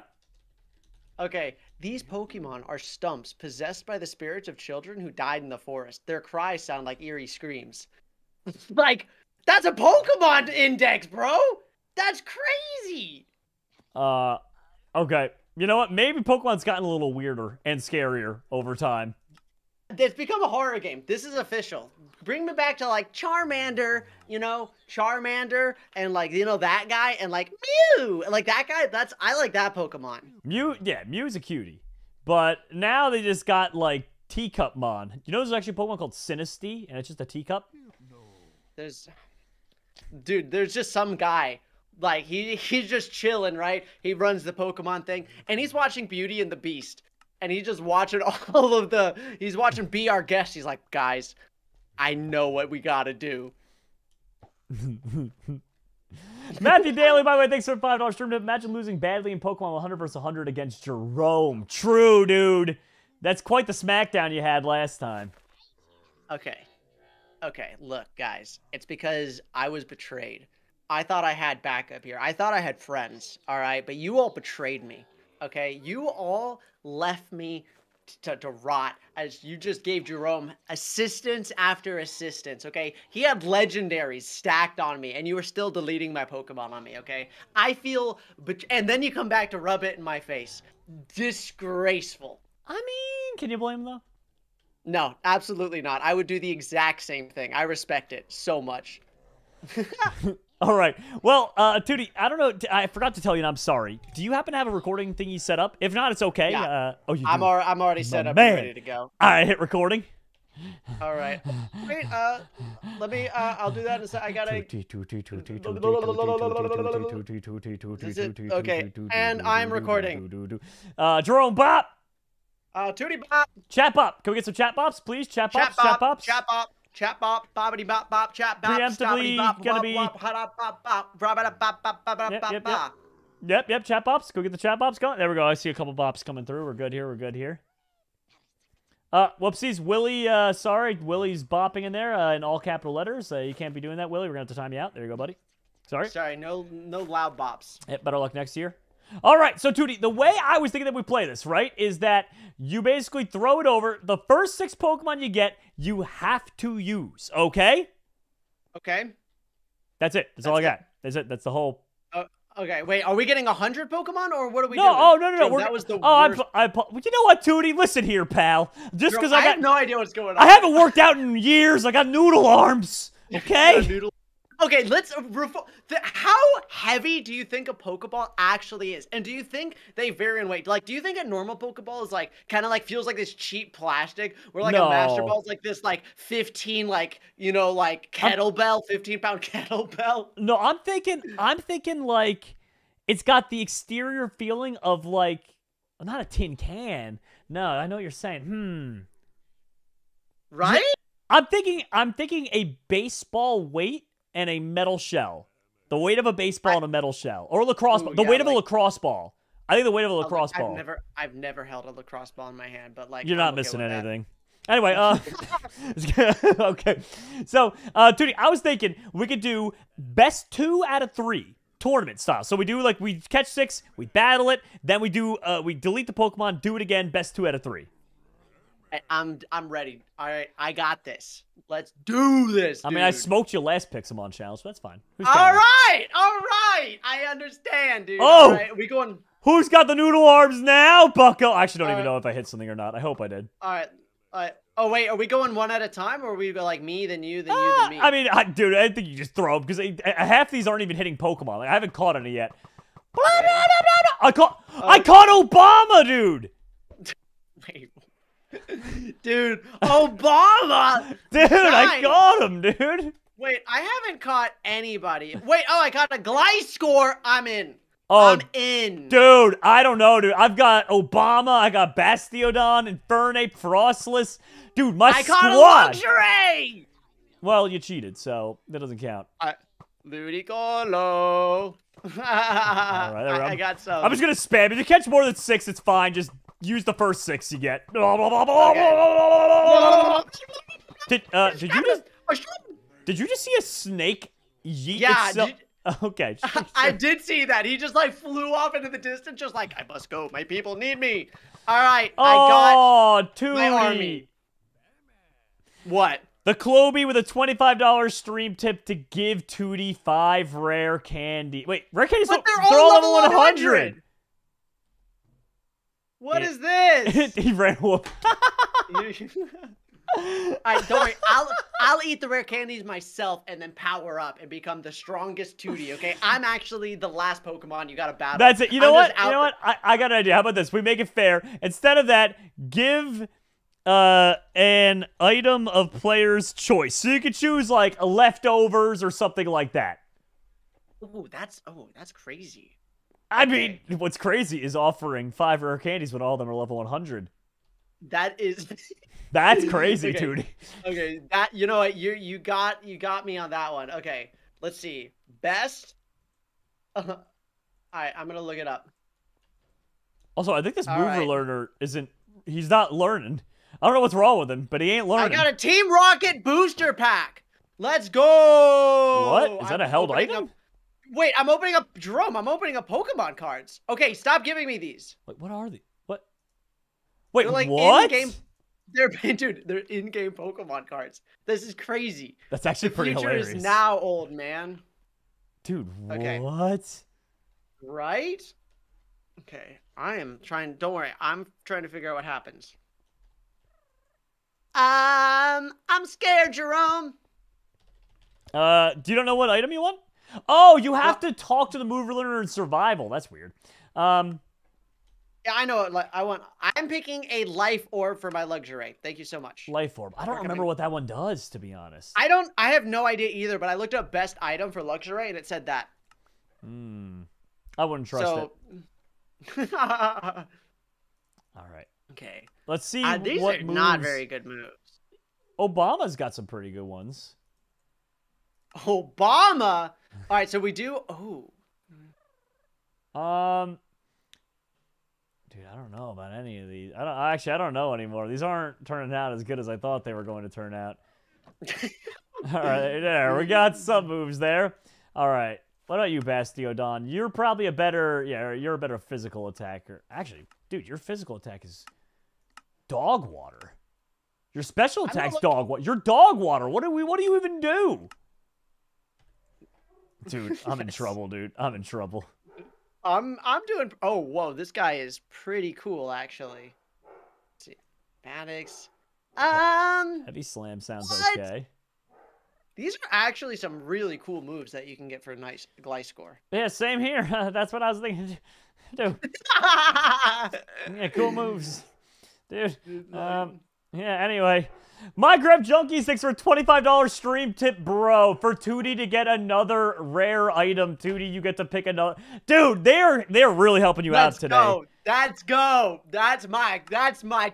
Okay. These Pokemon are stumps possessed by the spirits of children who died in the forest. Their cries sound like eerie screams. Like, that's a Pokemon index, bro! That's crazy! Okay. You know what? Maybe Pokemon's gotten a little weirder and scarier over time. It's become a horror game. This is official. Bring me back to, like, Charmander, you know, and, like, you know, that guy, and, like, Mew! And, like, that guy, I like that Pokemon. Mew, yeah, Mew's a cutie. But now they just got, like, Teacupmon. You know there's actually a Pokemon called Sinistea, and it's just a teacup? Dude, there's just some guy, like, he's just chilling, right? He runs the Pokemon thing, and he's watching Beauty and the Beast, and he's just watching all of the, he's watching Be Our Guest. He's like, guys, I know what we gotta do. Matthew Daly, by the way, thanks for $5 stream. Imagine losing badly in Pokemon 100 vs. 100 against Jerome. True, dude. That's quite the smackdown you had last time. Okay. Okay, look, guys. It's because I was betrayed. I thought I had backup here. I thought I had friends, all right? But you all betrayed me, okay? You all left me to rot as you just gave Jerome assistance after assistance, okay? He had legendaries stacked on me, and you were still deleting my Pokemon on me, okay? I feel... And then you come back to rub it in my face. Disgraceful. I mean, can you blame them, though? No, absolutely not. I would do the exact same thing. I respect it so much. All right. Well, Tootie, I don't know. I forgot to tell you, and I'm sorry. Do you happen to have a recording thingy set up? If not, it's okay. Yeah. I'm already set up and ready to go. All right, hit recording. All right. Wait, let me, I'll do that in a sec. I gotta... Okay, and I'm recording. Jerome Bop! Tootie Bop. Chat Bop. Can we get some chat bops, please? Chat bops. Chat bops. Chat bop. Chat bop. Bobbity bop bop. Chat bop. Preemptively gonna be. Yep. Chat bops. Go get the chat bops going. There we go. I see a couple bops coming through. We're good here. We're good here. Whoopsies. Willie. Sorry, Willie's bopping in there in all capital letters. You can't be doing that, Willie. We're gonna have to time you out. There you go, buddy. Sorry. Sorry. No loud bops. Yep, better luck next year. All right, so Tootie, the way I was thinking that we play this, right, is that you basically throw it over. The first 6 Pokemon you get, you have to use, okay? Okay. That's it. That's all I got. That's it. That's the whole... okay, wait, are we getting 100 Pokemon, or what are we doing? No. Dude, that was the worst. You know what, Tootie? Listen here, pal. Just because I have no idea what's going on. I haven't worked out in years. I got noodle arms, okay? Okay, let's... How heavy do you think a Pokeball actually is? And do you think they vary in weight? Like, do you think a normal Pokeball is, like, kind of, like, feels like this cheap plastic? Where, like, a Master Ball is, like, this, like, 15, like, you know, like, kettlebell, 15-pound kettlebell? No, I'm thinking, like, it's got the exterior feeling of, like, not a tin can. No, I know what you're saying. Right? I'm thinking a baseball weight and a metal shell. The weight of a baseball and a metal shell. Or a lacrosse ball. The weight of a lacrosse ball. I think the weight of a lacrosse ball. I've never held a lacrosse ball in my hand, but like you're not missing anything. Anyway, okay. So, Tootie, I was thinking we could do best 2 out of 3 tournament style. So we do like we catch 6, we battle it, then we do we delete the Pokemon, do it again, best 2 out of 3. I'm ready. All right, I got this. Let's do this, dude. I mean, I smoked your last Pixelmon challenge, so that's fine. All right. I understand, dude. Oh, all right, we going. Who's got the noodle arms now, Bucko? I actually don't even know if I hit something or not. I hope I did. All right. Oh, wait. Are we going one at a time, or are we like me, then you, then you, then me? I mean, dude, I think you just throw them, because half these aren't even hitting Pokemon. Like, I haven't caught any yet. I caught Obama, dude. Wait. Dude, Obama! Dude, nice. I got him, dude. Wait, I haven't caught anybody. Wait, oh, I got a Gliscor. I'm in. Oh, I'm in. Dude, I don't know, dude. I've got Obama, I got Bastiodon, Infernape, Frostless. Dude, my squad. I caught a Luxray! Well, you cheated, so that doesn't count. Ludicolo. All right, there we go. I got some. I'm just going to spam. If you catch more than 6, it's fine. Just use the first 6 you get. Okay. Did you just see a snake yeet itself? Okay. I did see that. He just like flew off into the distance, just like, I must go. My people need me. All right. I got my army. What? The Clobee with a $25 stream tip to give Tootie 5 rare candy. Wait, rare candy? They're all level 100. What is this? He ran whoop. All right, don't worry. I'll eat the rare candies myself and then power up and become the strongest Tootie, okay? I'm actually the last Pokemon you gotta battle. That's it. You know what? I got an idea. How about this? We make it fair. Instead of that, give an item of player's choice. So you could choose like leftovers or something like that. Ooh, that's crazy. I mean, what's crazy is offering 5 rare candies when all of them are level 100. That is that's crazy, okay. Tootie. Okay, that you know what you got me on that one. Okay, let's see. Best. All right, I'm gonna look it up. Also, I think this mover learner isn't. He's not learning. I don't know what's wrong with him, but he ain't learning. I got a Team Rocket booster pack. Let's go. What is that? A held item? Wait, I'm opening up Drum. I'm opening up Pokemon cards. Okay, stop giving me these. Wait, what are these? Wait, they're like what? They're in-game Pokemon cards. This is crazy. That's actually pretty hilarious. The future is now, old man. Dude, okay. What? Right? Okay, I am trying. Don't worry, I'm trying to figure out what happens. I'm scared, Jerome. Do you don't know what item you want? Oh, you have to talk to the mover learner in survival. That's weird. Yeah, I know. Like, I'm picking a life orb for my Luxray. Thank you so much. Life orb. I don't remember what that one does, to be honest. I have no idea either. But I looked up best item for Luxray, and it said that. Hmm. I wouldn't trust it. All right. Okay. Let's see. These are not very good moves. Obama's got some pretty good ones. Obama. All right. So we do. Oh. Dude, I don't know about any of these. I don't know anymore. These aren't turning out as good as I thought they were going to turn out. All right, there. We got some moves there. All right. What about you, Bastiodon? You're probably a better... Yeah, you're a better physical attacker. Actually, dude, your physical attack is dog water. Your special attack's dog water. You're dog water. What do you even do? Dude, I'm in trouble, dude. I'm in trouble. I'm doing... Oh, whoa. This guy is pretty cool, actually. Let's see. Maddox. Heavy slam sounds okay. These are actually some really cool moves that you can get for a nice Gliscor. Yeah, same here. That's what I was thinking. Dude. Yeah, cool moves. Dude. Yeah, anyway. My Grab Junkies, thanks for a $25 stream tip, bro. For Tootie to get another rare item. Tootie, you get to pick another. Dude, they're really helping you out today. Let's go. Let's go. That's my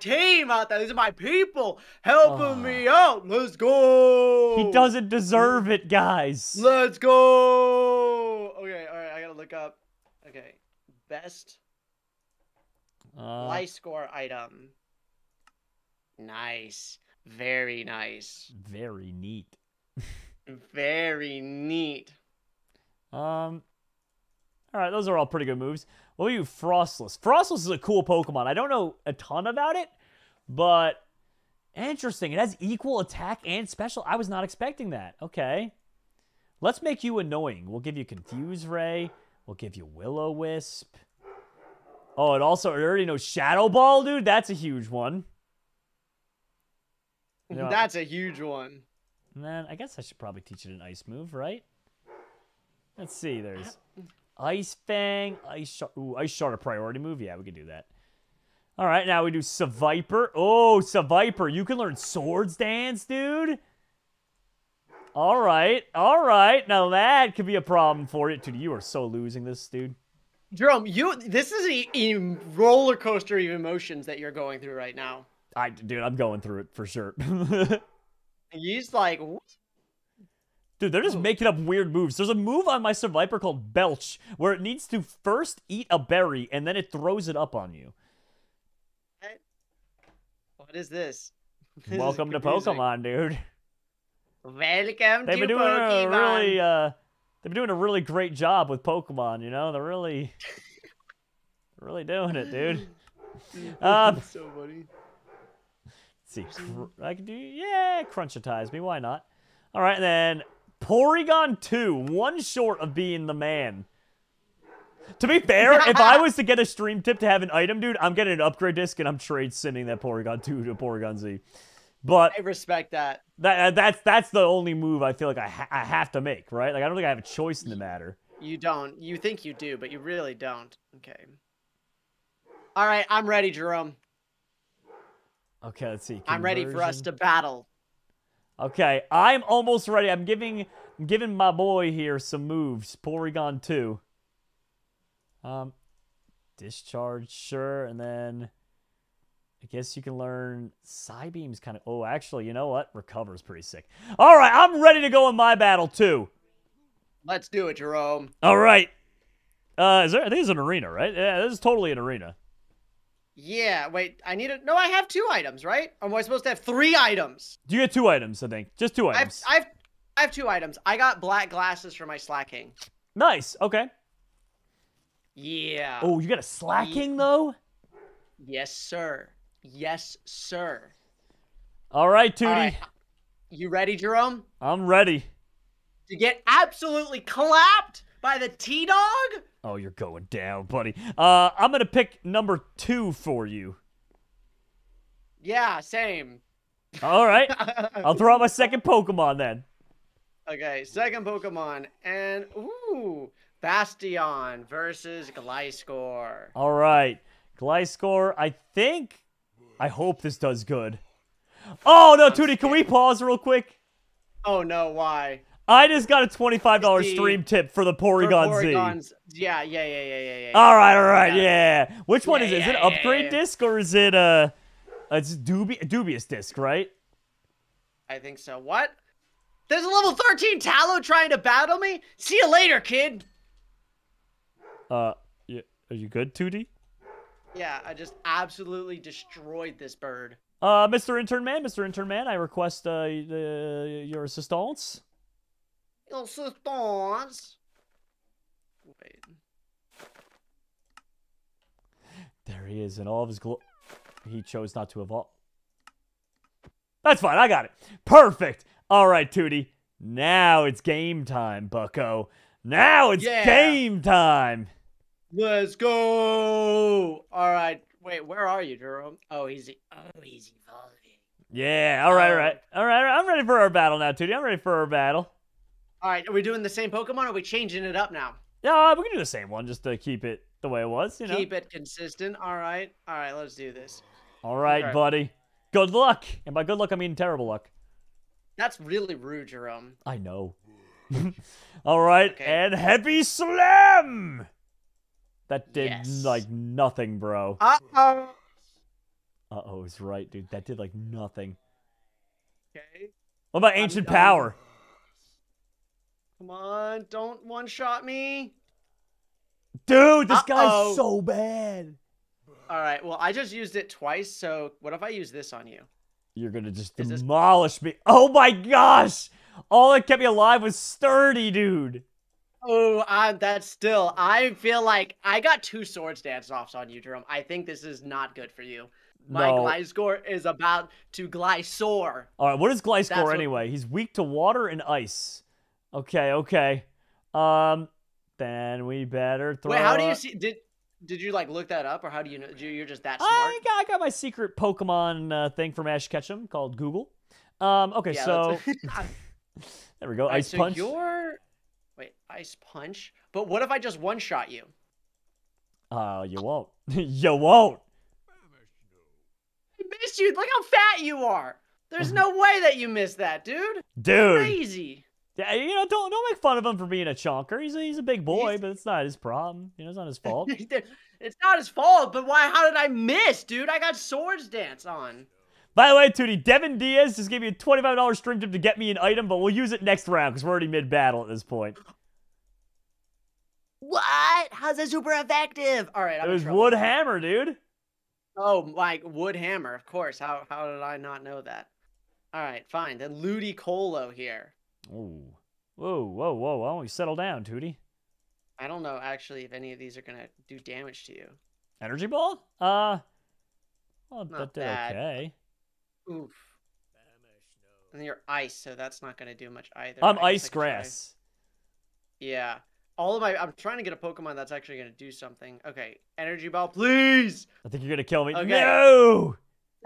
team out there. These are my people helping me out. Let's go. He doesn't deserve it, guys. Let's go. Okay, all right. I gotta look up. Okay, best life score item. Nice. Very nice. Very neat. Very neat. All right, those are all pretty good moves. What are you, Frostless? Frostless is a cool Pokemon. I don't know a ton about it, but interesting. It has equal attack and special. I was not expecting that. Okay. Let's make you annoying. We'll give you Confuse Ray. We'll give you Will-O-Wisp. Oh, and also, I already know Shadow Ball, dude. That's a huge one. You know, that's a huge one. Man, I guess I should probably teach it an ice move, right? Let's see. There's Ice Fang, Ice Shard. Ooh, Ice Shard, a priority move. Yeah, we could do that. All right, now we do Seviper. Oh, Seviper. You can learn Swords Dance, dude. All right. All right. Now that could be a problem for you. Dude, you are so losing this, dude. Jerome, this is a roller coaster of emotions that you're going through right now. Dude, I'm going through it for sure. He's like, what? Dude, they're just making up weird moves. There's a move on my Seviper called Belch, where it needs to first eat a berry, and then it throws it up on you. What is this? Welcome to Pokemon, dude. Welcome to Pokemon. They've been doing a really great job with Pokemon, you know? They're really, really doing it, dude. So funny. Let's see, I can do, yeah, crunchitize me, why not? All right, and then Porygon 2, one short of being the man. To be fair, if I was to get a stream tip to have an item, dude, I'm getting an upgrade disc and I'm trade sending that Porygon 2 to Porygon Z. But I respect that. That's the only move I feel like I have to make, right? Like, I don't think I have a choice in the matter. You don't. You think you do, but you really don't. Okay. All right, I'm ready, Jerome. Okay, let's see. Conversion. I'm ready for us to battle. Okay, I'm almost ready. I'm giving my boy here some moves. Porygon 2. Discharge, sure, and then I guess you can learn Psybeam's kind of. Oh, actually, you know what? Recover's pretty sick. All right, I'm ready to go in my battle too. Let's do it, Jerome. All right. I think it's an arena, right? Yeah, this is totally an arena. Yeah, wait, I need to. No, I have 2 items, right? Or am I supposed to have 3 items? You get 2 items, I think. Just 2 items. I have 2 items. I got black glasses for my slacking. Nice. Okay. Yeah. Oh, you got a slacking though? Yes, sir. Yes, sir. All right, Tootie. All right. You ready, Jerome? I'm ready. To get absolutely clapped by the T-Dog? Oh, you're going down, buddy. I'm going to pick number 2 for you. Yeah, same. All right. I'll throw out my second Pokemon then. Okay, second Pokemon. And, ooh, Bastion versus Gliscor. All right. Gliscor, I hope this does good. Oh, no, Tootie, can we pause real quick? Oh, no, why? I just got a $25 stream tip for the Porygon Z. Yeah. All right, yeah. Which one is it? Is it upgrade disc or is it it's dubious disc, right? I think so. What? There's a level 13 Tallow trying to battle me? See you later, kid. Yeah, are you good, 2D? Yeah, I just absolutely destroyed this bird. Mr. Intern Man, I request your assistance. Wait. There he is in all of his glory. He chose not to evolve. That's fine. I got it. Perfect. All right, Tootie. Now it's game time, bucko. Now it's game time. Let's go. All right. Wait, where are you, Jerome? Oh, he's evolving. Yeah. All right. I'm ready for our battle now, Tootie. I'm ready for our battle. All right, are we doing the same Pokemon or are we changing it up now? Yeah, we can do the same one just to keep it the way it was, you know? Keep it consistent. All right, let's do this. All right, buddy. Good luck. And by good luck, I mean terrible luck. That's really rude, Jerome. I know. All right, okay. And Heavy Slam! That did, like, nothing, bro. Uh-oh. Uh-oh is right, dude. That did, like, nothing. Okay. What about Ancient Power? Come on, don't one-shot me. Dude, this guy's so bad. All right, well, I just used it twice, so what if I use this on you? You're going to just demolish me. Oh, my gosh. All that kept me alive was sturdy, dude. Oh, that's still... I feel like I got 2 swords dance-offs on you, Jerome. I think this is not good for you. My Gliscor is about to Gliscor. All right, what is Gliscor anyway? He's weak to water and ice. Okay, okay. Then we better throw... Wait, how do you see... Did you, like, look that up, or how do you know? You're just that smart? I got my secret Pokemon thing from Ash Ketchum called Google. Okay, yeah, so... there we go. Right, Ice Punch. Wait, Ice Punch? But what if I just one-shot you? You won't. You won't! I missed you! Look how fat you are! There's no way that you missed that, dude! Dude! Crazy! Yeah, you know, don't make fun of him for being a chonker. He's a big boy, but it's not his problem. You know, it's not his fault. It's not his fault, but why? How did I miss, dude? I got Swords Dance on. By the way, Tootie, Devin Diaz just gave me a $25 stream tip to get me an item, but we'll use it next round because we're already mid-battle at this point. What? How's that super effective? All right, I'm in trouble. It was Wood Hammer, dude. Oh, like Wood Hammer, of course. How did I not know that? All right, fine. Then Ludicolo here. Oh, whoa, whoa, whoa! Why don't we settle down, Tootie? I don't know actually if any of these are gonna do damage to you. Energy ball? Well, but they're okay. Oof. And then you're ice, so that's not gonna do much either. I'm ice grass. Yeah, I'm trying to get a Pokemon that's actually gonna do something. Okay, energy ball, please. I think you're gonna kill me. Okay. No.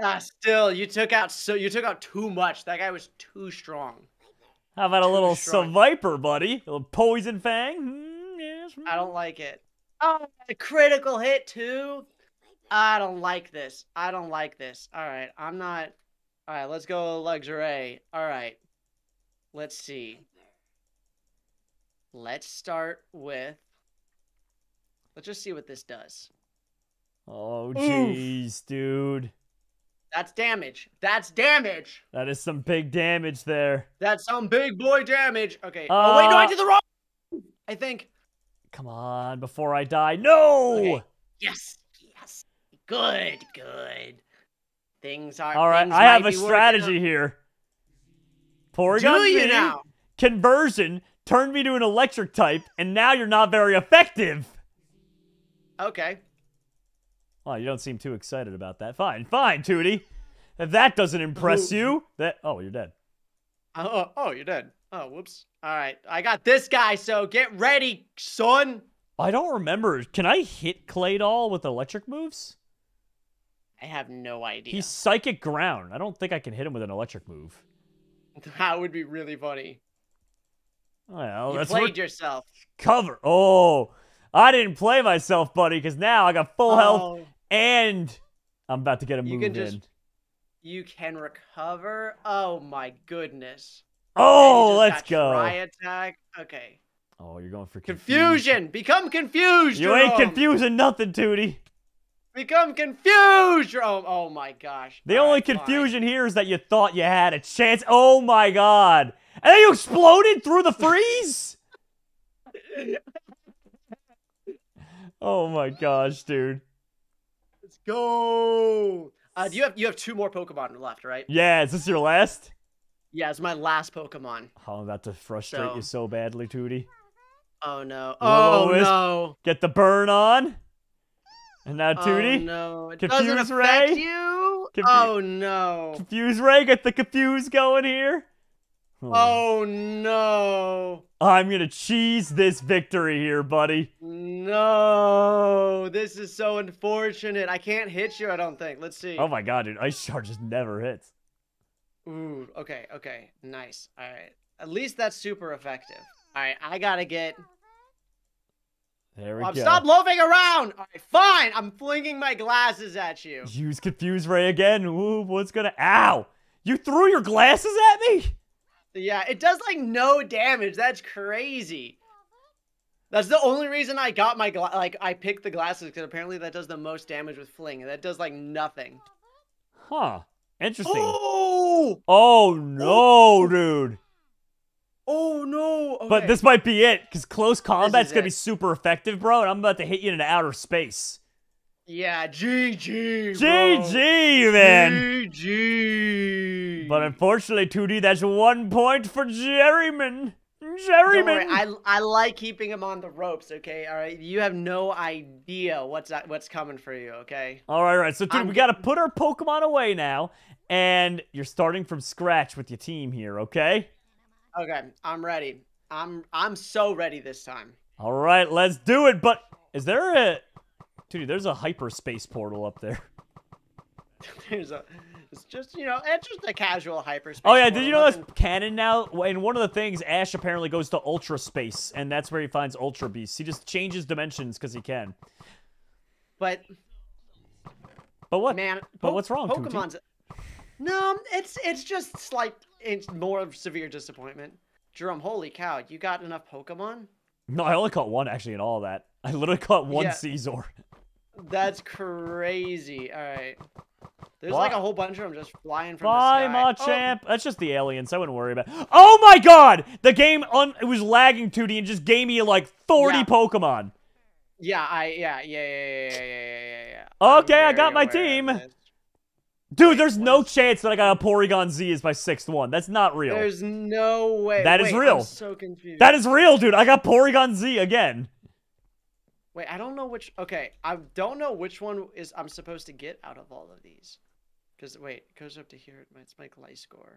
Ah, still, you took out too much. That guy was too strong. How about a little Seviper, buddy? A little Poison Fang? I don't like it. Oh, a critical hit, too? I don't like this. I don't like this. All right, I'm not... All right, let's go Luxray. All right. Let's see. Let's start with... Let's just see what this does. Oh, jeez, dude. That's damage. That's damage. That is some big damage there. That's some big boy damage. Okay. Oh, wait, no, I did the wrong thing, I think. Come on, before I die. No! Okay. Yes, yes. Good, good. Things are... All right, I have a strategy here. Porygon Mini, now? Conversion, turned me to an electric type, and now you're not very effective. Okay. Well, you don't seem too excited about that. Fine, fine, Tootie. If that doesn't impress you, that... Oh, you're dead. Oh, you're dead. Oh, whoops. All right, I got this guy, so get ready, son. I don't remember. Can I hit Claydol with electric moves? I have no idea. He's psychic ground. I don't think I can hit him with an electric move. That would be really funny. Well, you played yourself. Cover. Oh, I didn't play myself, buddy, because now I got full health. And I'm about to get a move in. You can recover. Oh, my goodness. Oh, let's go. Try attack. Okay. Oh, you're going for confusion. Become confused, Jerome. You ain't confusing nothing, Tootie. Become confused, Jerome. Oh, my gosh. The only confusion here is that you thought you had a chance. Oh, my God. And then you exploded through the freeze? Oh, my gosh, dude. Let's go. You have 2 more Pokemon left, right? Yeah, is this your last? Yeah, it's my last Pokemon. Oh, I'm about to frustrate you so badly, Tootie. Oh, no. Oh, no. Get the burn on. And now, Tootie. Oh, no. It doesn't affect you? Oh, no. Confuse Ray. Get the confuse going here. Oh, no. I'm going to cheese this victory here, buddy. No. This is so unfortunate. I can't hit you, I don't think. Let's see. Oh, my God, dude. Ice Shard just never hits. Ooh, okay, okay. Nice. All right. At least that's super effective. All right, I got to get... There we go. Stop loafing around. All right, fine. I'm flinging my glasses at you. Use Confuse Ray again. Ooh, what's going to... Ow. You threw your glasses at me? Yeah, it does, like, no damage. That's crazy. That's the only reason I got my I picked the glasses, because apparently that does the most damage with fling, and that does like nothing. Huh. Interesting. Oh! Oh no, oh, dude. Oh no. Okay. But this might be it, because close combat's gonna be super effective, bro, and I'm about to hit you into outer space. Yeah, GG, bro. GG, man. GG. But unfortunately, 2D, that's 1 point for Jerryman. Jerryman. I like keeping him on the ropes, okay? All right, you have no idea what's coming for you, okay? All right. So, dude, we got to put our Pokemon away now, and you're starting from scratch with your team here, okay? Okay, I'm ready. I'm so ready this time. All right, let's do it. But is there a... Dude, there's a hyperspace portal up there. It's just, you know, it's just a casual hyperspace. Oh, yeah, did you know that's canon now? In one of the things, Ash apparently goes to Ultra Space, and that's where he finds Ultra Beasts. He just changes dimensions because he can. But what? Man, but what's wrong, Pokemon's... Tuti? No, it's just slight... It's more of severe disappointment. Jerome, holy cow, you got enough Pokemon? No, I only caught one, actually, in all of that. I literally caught one Caesar. That's crazy. All right. There's like a whole bunch of them just flying from the sky. Bye, Machamp. Oh. That's just the aliens. I wouldn't worry about it. Oh, my God. The game it was lagging 2D and just gave me like 40 Pokemon. Yeah. Okay, I got my team. Dude, there's no chance that I got a Porygon Z as my 6th one. That's not real. There's no way. That is real. I'm so confused. That is real, dude. I got Porygon Z again. Wait, I don't know which... Okay, I don't know which one is I'm supposed to get out of all of these. Because, wait, it goes up to here. It's my Gliscor.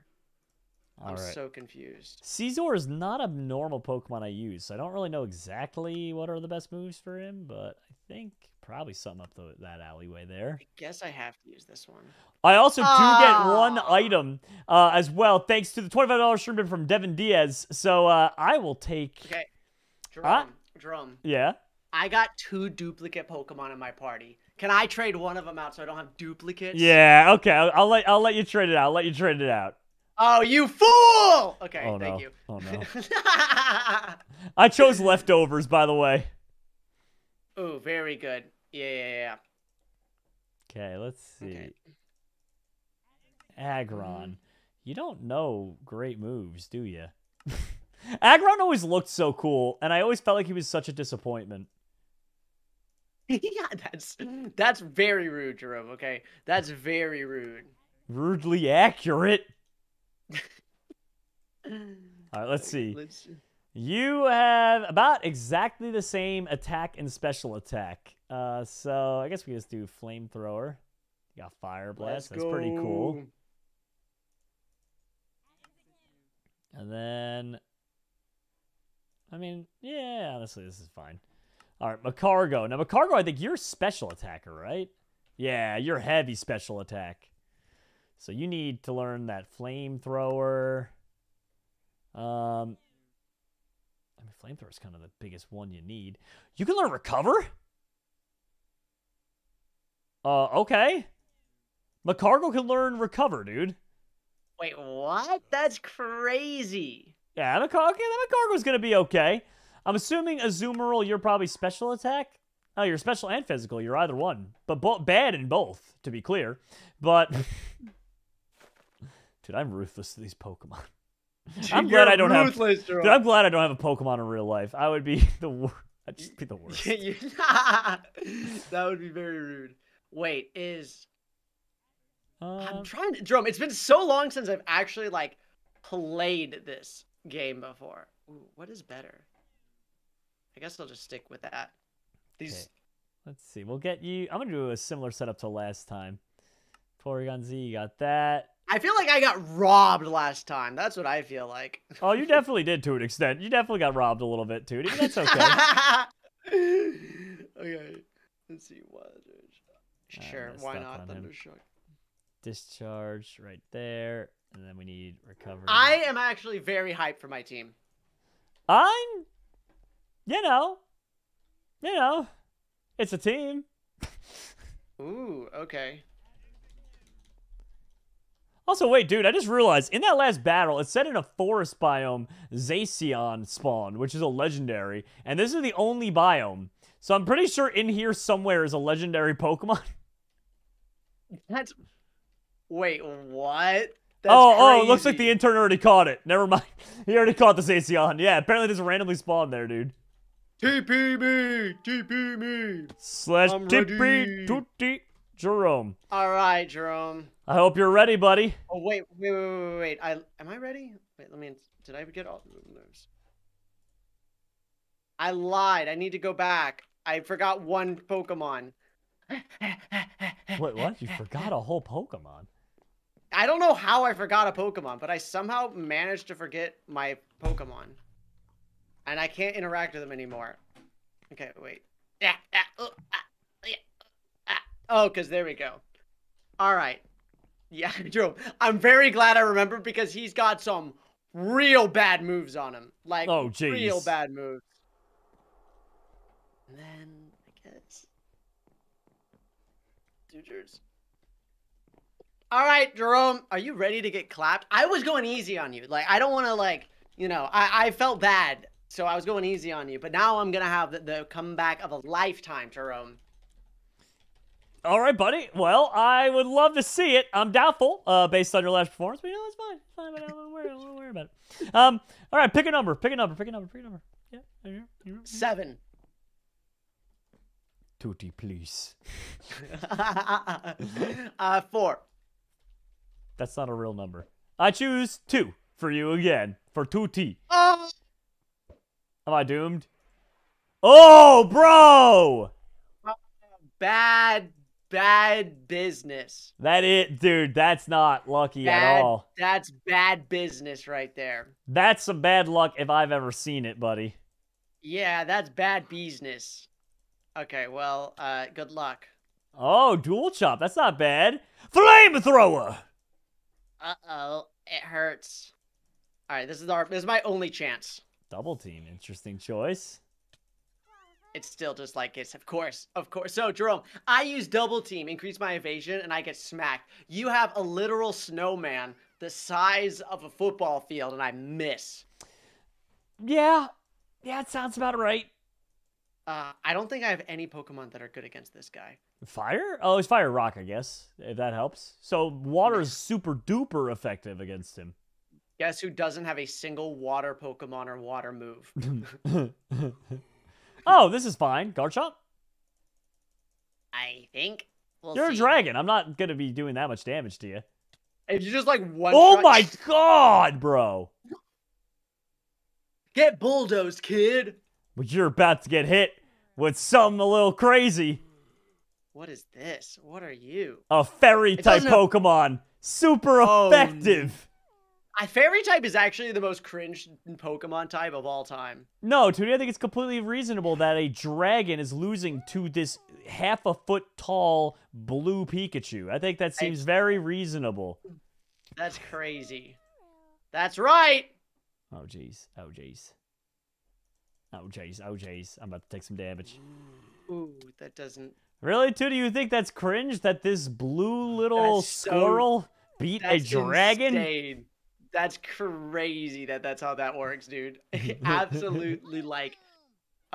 I'm so confused. Caesar is not a normal Pokemon I use, so I don't really know exactly what are the best moves for him, but I think probably something up that alleyway there. I guess I have to use this one. I also do get one item as well, thanks to the $25 stream from Devin Diaz. So I will take... Okay. Drum. Yeah? I got 2 duplicate Pokemon in my party. Can I trade one of them out so I don't have duplicates? Yeah, okay. I'll let you trade it out. I'll let you trade it out. Oh, you fool! Okay, thank you. Oh no. I chose leftovers, by the way. Oh, very good. Yeah. Okay, let's see. Okay. Aggron, you don't know great moves, do you? Aggron always looked so cool, and I always felt like he was such a disappointment. Yeah, that's very rude, Jerome, okay? That's very rude. Rudely accurate. All right, let's see. You have about exactly the same attack and special attack. So I guess we just do flamethrower. You got fire blast. That's pretty cool. And then... I mean, yeah, honestly, this is fine. All right, Macargo. Now, Macargo, I think you're a special attacker, right? Yeah, you're heavy special attack. So you need to learn that flamethrower. I mean, flamethrower is kind of the biggest one you need. You can learn recover? Okay. Macargo can learn recover, dude. Wait, what? That's crazy. Yeah, Macargo's gonna be okay. I'm assuming Azumarill, you're probably special attack. Oh, you're special and physical. You're either one, but bad in both, to be clear. But dude, I'm ruthless to these Pokemon. I'm glad I don't have. Dude, I'm glad I don't have a Pokemon in real life. I would be the worst. I'd just be the worst. That would be very rude. Wait, I'm trying to drum. It's been so long since I've actually like played this game before. Ooh, what is better? I guess I'll just stick with that. Okay. Let's see. We'll get you. I'm gonna do a similar setup to last time. Porygon Z, you got that. I feel like I got robbed last time. That's what I feel like. Oh, you definitely did to an extent. You definitely got robbed a little bit, too. That's okay. Okay. Let's see. Sure. Why not? Thundershock. Discharge right there. And then we need recovery. I am actually very hyped for my team. You know, it's a team. Ooh, okay. Also, wait, dude, I just realized, in that last battle, it said in a forest biome, Zacian spawned, which is a legendary, and this is the only biome. So I'm pretty sure in here somewhere is a legendary Pokemon. That's... Wait, what? That's crazy. Oh, looks like the intern already caught it. Never mind. He already caught the Zacian. Yeah, apparently this randomly spawned there, dude. TP me! TP me! / TP Tutti Jerome. Alright, Jerome. I hope you're ready, buddy. Oh, wait. Am I ready? Wait, let me... Did I get all the moves? I lied. I need to go back. I forgot one Pokemon. Wait, what? You forgot a whole Pokemon? I don't know how I forgot a Pokemon, but I somehow managed to forget my Pokemon. And I can't interact with them anymore. Okay, wait. Oh, because there we go. All right. Yeah, Drew. I'm very glad I remembered because he's got some real bad moves on him. Like, oh, geez. Real bad moves. And then, I guess... Dugers. All right, Jerome, are you ready to get clapped? I was going easy on you. Like, I don't want to, like, you know, I felt bad, so I was going easy on you. But now I'm going to have the comeback of a lifetime, Jerome. All right, buddy. Well, I would love to see it. I'm doubtful based on your last performance, but, you know, it's fine. It's fine, but I don't worry about it. All right, pick a number. Pick a number. Yeah. Here. 7. Tutti, please. 4. That's not a real number. I choose 2 for you again. For 2T. Oh! Am I doomed? Oh, bro! Bad business. That it, dude. That's not lucky at all. That's bad business right there. That's some bad luck if I've ever seen it, buddy. Yeah, that's bad business. Okay, well, good luck. Oh, dual chop. That's not bad. Flamethrower! Uh-oh, it hurts. All right, this is my only chance. Double team, interesting choice. It's still just like it's, of course. So, Jerome, I use double team, increase my evasion, and I get smacked. You have a literal snowman the size of a football field, and I miss. Yeah, it sounds about right. I don't think I have any Pokemon that are good against this guy. Fire? Oh, it's Fire Rock, I guess, if that helps. So water is super duper effective against him. Guess who doesn't have a single water Pokemon or water move? Oh, this is fine. Garchomp? I think. You're a dragon. I'm not going to be doing that much damage to you. If you just like one. Oh my god, bro. Get bulldozed, kid. But you're about to get hit with something a little crazy. What is this? What are you? A fairy type Pokemon. Super effective. A fairy type is actually the most cringe Pokemon type of all time. No, dude, I think it's completely reasonable that a dragon is losing to this half-a-foot-tall blue Pikachu. I think that seems very reasonable. That's crazy. That's right. Oh, jeez. Oh, jeez. Oh, jeez. Oh, jeez. I'm about to take some damage. Ooh, that doesn't... Really, too? Do you think that's cringe that this blue little squirrel beat a dragon? Insane. That's crazy that that's how that works, dude. Absolutely, like...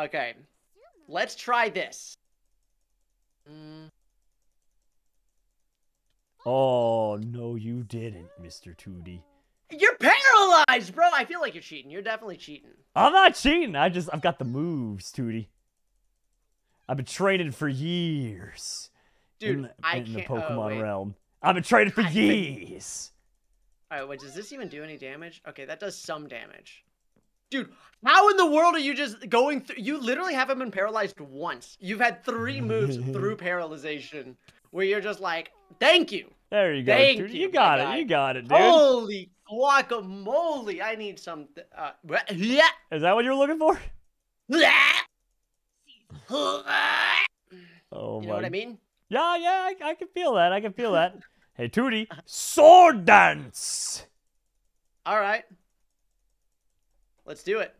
Okay, let's try this. Oh, no, you didn't, Mr. 2D. You're paralyzed, bro! I feel like you're cheating. You're definitely cheating. I'm not cheating. I've got the moves, 2D. I've been training for years, dude. In the Pokemon realm, I've been training for years. All right, wait. Does this even do any damage? Okay, that does some damage, dude. How in the world are you just going through? You literally haven't been paralyzed once. You've had 3 moves through paralyzation, where you're just like, "Thank you." There you go. Thank you. You got it. You got it, dude. Holy guacamole! I need some. Yeah. Is that what you're looking for? Oh, you know what I mean? Yeah, I can feel that. Hey, 2D, sword dance. All right, let's do it.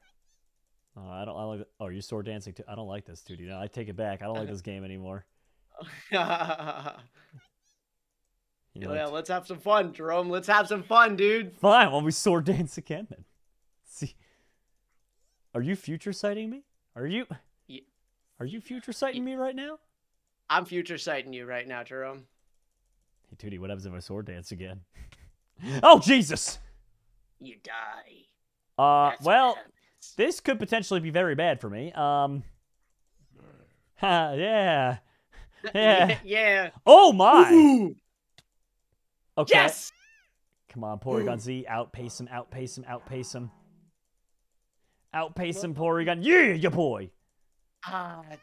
Oh, I like. Oh, you're sword dancing too. I don't like this, 2D. No, I take it back. I don't like this game anymore. You know, oh, yeah, let's have some fun, Jerome. Let's have some fun, dude. Fine, well, we sword dance again then. See, are you future sighting me? Are you? Yeah. Are you future sighting me right now? I'm future sighting you right now, Jerome. Hey, Tootie, what happens if I sword dance again? Oh, Jesus! You die. Well, this could potentially be very bad for me. Yeah. Yeah. Yeah. Oh, my. Ooh. Okay. Yes! Come on, Porygon Z. Outpace him, outpace him, outpace him. Outpace him, Porygon. Yeah, ya boy!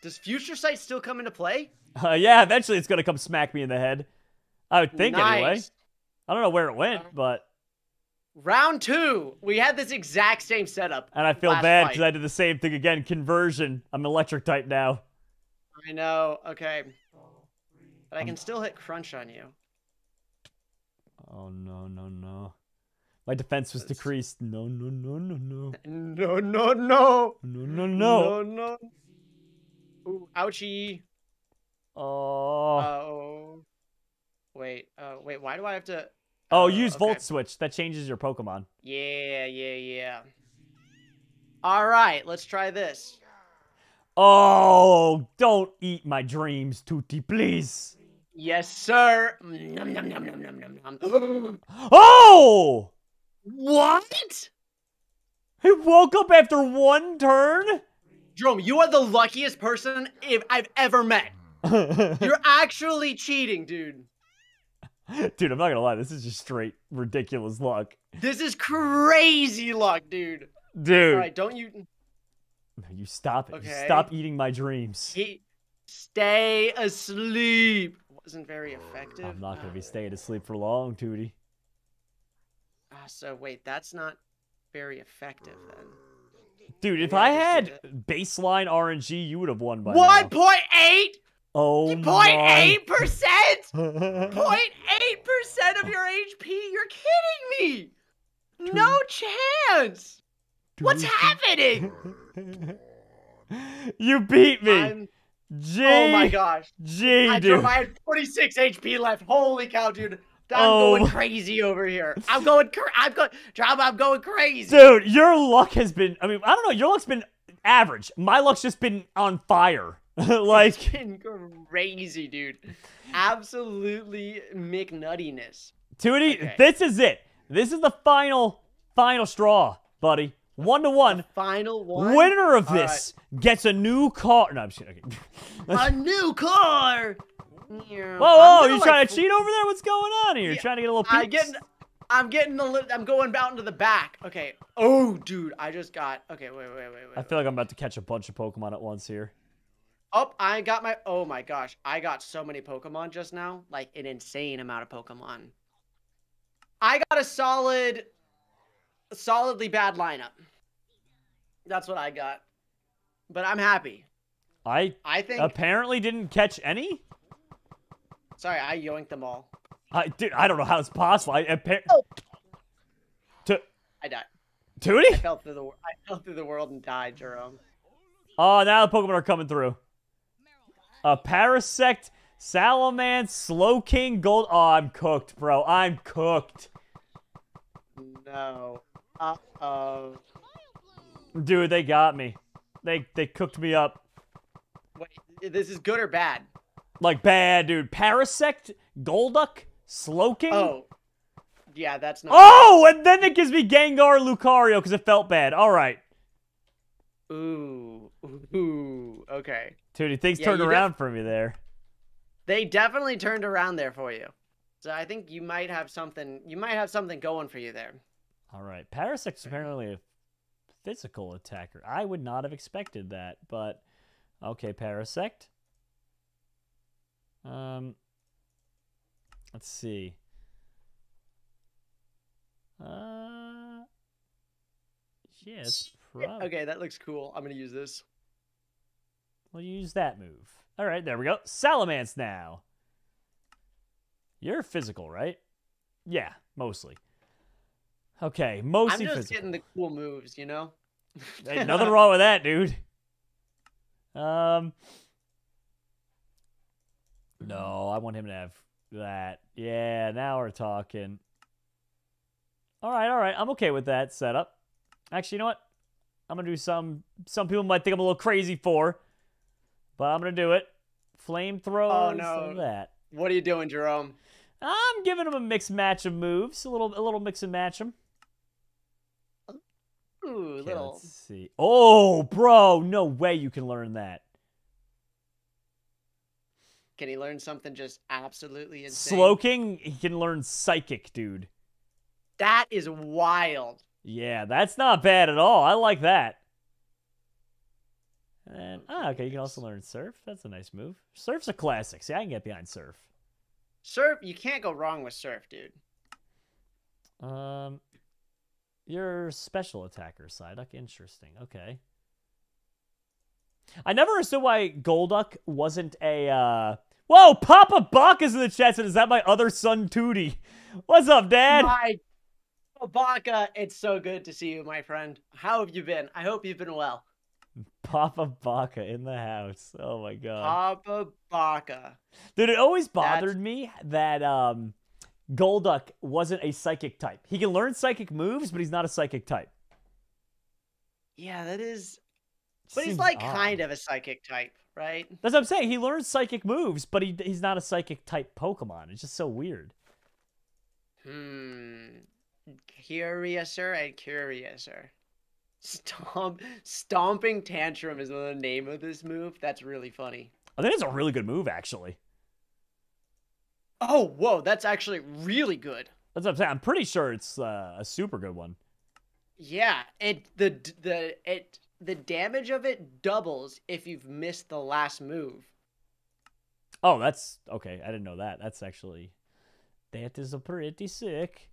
Does Future Sight still come into play? Yeah, eventually it's going to come smack me in the head. I would think, anyway. I don't know where it went, but... Round two! We had this exact same setup. And I feel bad because I did the same thing again. Conversion. I'm electric type now. I know. Okay. But I can still hit Crunch on you. Oh, no, no, no. My defense was decreased. No, no, no, no, no. No, no, no. No, no, no. No, no. Ooh, ouchie. Oh. Oh. Wait, wait, why do I have to... Oh, use Volt Switch. That changes your Pokemon. Yeah, yeah, yeah. All right, let's try this. Oh, don't eat my dreams, Tootie, please. Yes, sir. Nom, nom, nom, nom, nom, nom, nom. Oh! What? I woke up after one turn? Jerome, you are the luckiest person I've ever met. You're actually cheating, dude. Dude, I'm not gonna lie. This is just straight ridiculous luck. This is crazy luck, dude. Dude. All right, don't you... No, you stop it. Okay. You stop eating my dreams. Stay asleep. Wasn't very effective. I'm not gonna be staying asleep for long, Tootie. So wait, that's not very effective then. Dude, if I had baseline RNG, you would have won by 1.8. Oh, 0.8%? 0.8% of your HP? You're kidding me! Tootie. No chance! Tootie. What's happening? You beat me! Oh my gosh. Dude. I had 46 HP left. Holy cow, dude. I'm going crazy over here. I'm going crazy. Dude, your luck has been, I mean, I don't know. Your luck's been average. My luck's just been on fire. Like, it's been crazy, dude. Absolutely McNuttiness. Tootie, this is it. This is the final straw, buddy. 1-to-1. Final one. Winner of this gets a new car. No, I'm just kidding. Okay. A new car. Yeah. Whoa, you trying to cheat over there? What's going on here? Yeah, trying to get a little piece? I'm going out into the back. Okay. Oh, dude, I just got. Okay, wait. I feel like I'm about to catch a bunch of Pokemon at once here. Oh, I got my... Oh, my gosh. I got so many Pokemon just now. Like, an insane amount of Pokemon. I got a solidly bad lineup. That's what I got. But I'm happy. I think... Apparently didn't catch any? Sorry, I yoinked them all. Dude, I don't know how it's possible. I died. Tootie? I fell through the world and died, Jerome. Oh, now the Pokemon are coming through. Parasect, Salamence, Slowking, Gold. Oh, I'm cooked, bro. I'm cooked. No. Uh-oh. Dude, they got me. They cooked me up. Wait, this is good or bad? Like, bad, dude. Parasect, Golduck, Slowking? Oh. Yeah, that's not... Oh, and then it gives me Gengar, Lucario, because it felt bad. All right. Ooh. Ooh. Okay. Tootie, things turned around for me there. They definitely turned around there for you. So I think you might have something going for you there. All right. Parasect's apparently a physical attacker. I would not have expected that, but okay, Parasect. Let's see. Yes. Right. Okay, that looks cool. I'm going to use this. We'll use that move. All right, there we go. Salamence now. You're physical, right? Yeah, mostly. Okay, mostly physical. I'm just getting the cool moves, you know? Ain't nothing wrong with that, dude. No, I want him to have that. Yeah, now we're talking. All right, I'm okay with that setup. Actually, you know what? I'm gonna do some people might think I'm a little crazy for, but I'm gonna do it. Flamethrowers. Oh no! That. What are you doing, Jerome? I'm giving him a mixed match of moves. A little mix and match him. Ooh, okay, little. Let's see. Oh, bro! No way you can learn that. Can he learn something just absolutely insane? Sloking, he can learn psychic, dude. That is wild. Yeah, that's not bad at all. I like that. And okay, you can also learn surf. That's a nice move. Surf's a classic. See, I can get behind surf. Surf, you can't go wrong with surf, dude. Your special attacker side. Interesting. Okay. I never understood why Golduck wasn't a... Whoa, Papa Bach is in the chat. Said, is that my other son, Tootie? What's up, Dad? My Baka, it's so good to see you, my friend. How have you been? I hope you've been well. Papa Baka in the house. Oh, my God. Papa Baka. Dude, it always bothered me that Golduck wasn't a psychic type. He can learn psychic moves, but he's not a psychic type. Yeah, that is... But he's like kind of a psychic type, right? That's what I'm saying. He learns psychic moves, but he's not a psychic type Pokemon. It's just so weird. Curiouser and curiouser. Stomping Tantrum is the name of this move. That's really funny. I think it's a really good move, actually. Oh, whoa. That's actually really good. That's what I'm saying. I'm pretty sure it's a super good one. Yeah. The damage of it doubles if you've missed the last move. Oh, that's... Okay, I didn't know that. That's actually... That is a pretty sick...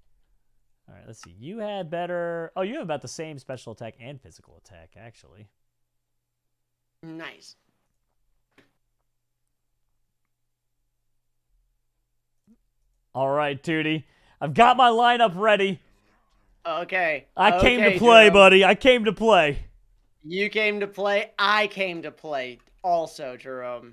All right, let's see. You had better... Oh, you have about the same special attack and physical attack, actually. Nice. All right, Tootie. I've got my lineup ready. Okay. I came to play, Jerome. Buddy. I came to play. You came to play. I came to play also, Jerome.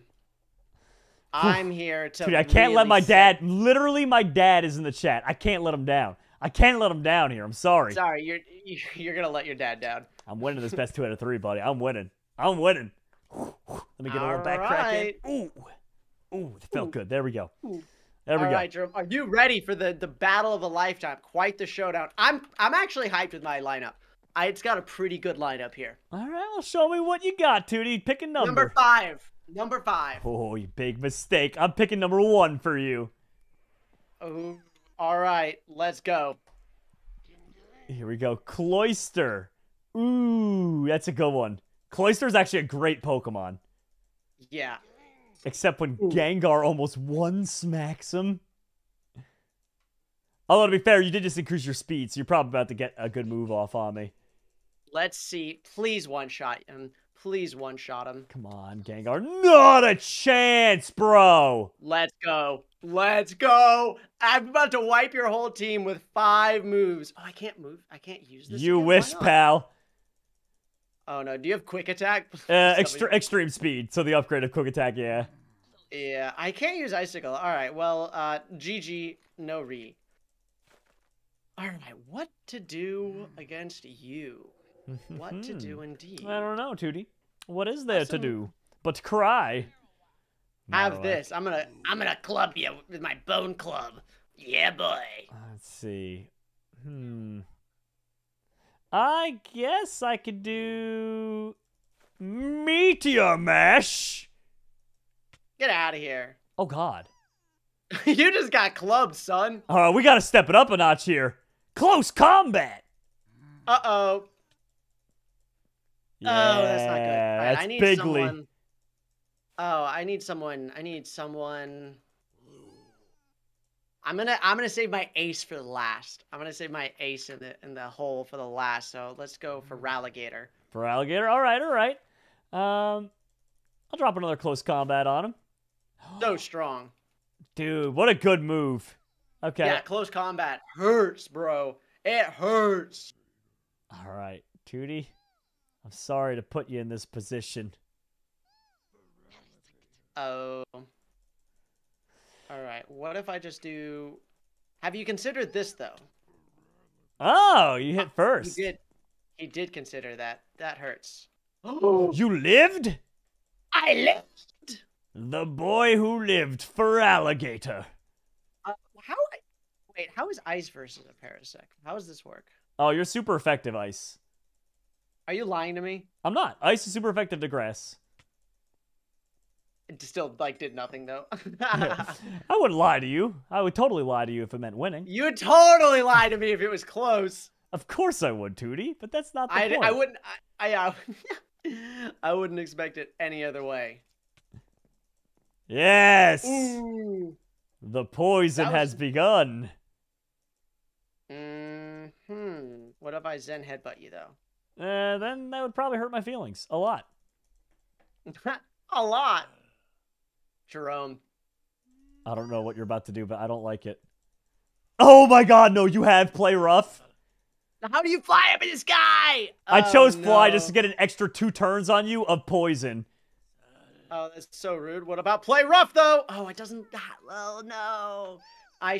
I'm here to... Dude, I can't really let my dad... Literally, my dad is in the chat. I can't let him down. I can't let him down here. I'm sorry. Sorry, you're gonna let your dad down. I'm winning this best 2 out of 3, buddy. I'm winning. I'm winning. Let me get a little back crack in. Ooh, ooh, it felt good. There we go. There we go. All right, Jerome, are you ready for the battle of a lifetime? Quite the showdown. I'm actually hyped with my lineup. It's got a pretty good lineup here. All right, well, show me what you got, Tootie. Pick a number. Number 5. Oh, you big mistake. I'm picking number 1 for you. Oh. All right, let's go. Here we go. Cloyster. Ooh, that's a good one. Cloyster is actually a great Pokemon. Yeah. Except when Gengar almost one-smacks him. Although, to be fair, you did just increase your speed, so you're probably about to get a good move off on me. Let's see. Please one-shot him. Please one-shot him. Come on, Gengar. Not a chance, bro. Let's go. Let's go. I'm about to wipe your whole team with 5 moves. Oh, I can't move. I can't use this. You wish, pal. Oh, no. Do you have quick attack? Extreme speed. So the upgrade of quick attack, yeah. Yeah. I can't use icicle. All right. Well, GG, no re. All right. What to do against you? What to do indeed? I don't know, Tootie. What is there to do but cry? Have this. I'm gonna club you with my bone club. Yeah, boy. Let's see. I guess I could do Meteor Mash. Get out of here. Oh God. You just got clubbed, son. All right, we gotta step it up a notch here. Close combat. Uh oh. Yeah, oh, that's not good. All right, I need bigly. Someone. Oh, I need someone. I'm gonna save my ace for the last. I'm gonna save my ace in the hole for the last. So let's go for Ralligator. For Ralligator, all right. I'll drop another close combat on him. So strong, dude. What a good move. Okay. Yeah, close combat hurts, bro. It hurts. All right, Tootie. I'm sorry to put you in this position. Oh. All right. What if I just do... Have you considered this, though? Oh, you hit first. You did. He did consider that. That hurts. Oh. You lived? I lived. The boy who lived for alligator. Wait, how is ice versus a parasect? How does this work? Oh, you're super effective, ice. Are you lying to me? I'm not. Ice is super effective to grass. It still, like, did nothing, though. Yeah. I wouldn't lie to you. I would totally lie to you if it meant winning. You would totally lie to me if it was close. Of course I would, Tootie, but that's not the point. I wouldn't... I wouldn't expect it any other way. Yes! Ooh. The poison has begun. Mm-hmm. What if I Zen headbutt you, though? Then that would probably hurt my feelings. A lot. A lot. Jerome. I don't know what you're about to do, but I don't like it. Oh my god, no, you have play rough. How do you fly up in the sky? I chose fly just to get an extra 2 turns on you of poison. Oh, that's so rude. What about play rough, though? Oh, it doesn't... Oh, no. I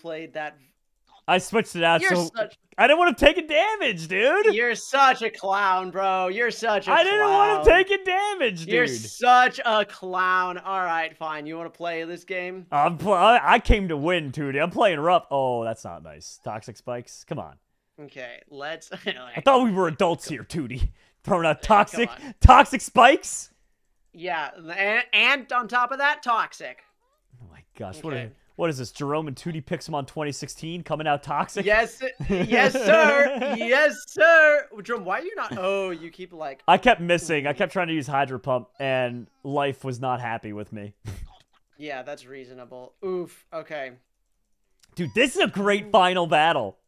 played that... I switched it out, I didn't want to take damage, dude. You're such a clown, bro. You're such a clown. I didn't want to take damage, dude. You're such a clown. All right, fine. You want to play this game? I came to win, Tootie. I'm playing rough. Oh, that's not nice. Toxic spikes. Come on. Okay, let's... I thought we were adults here, Tootie. Throwing out toxic spikes? Yeah, and on top of that, toxic. Oh, my gosh. Okay. What is this, Jerome and Tootie Pixelmon 2016 coming out toxic? Yes, yes, sir. Yes, sir. Jerome, why are you not... Oh, you keep like... I kept missing. I kept trying to use Hydro Pump, and life was not happy with me. Yeah, that's reasonable. Oof. Okay. Dude, this is a great final battle.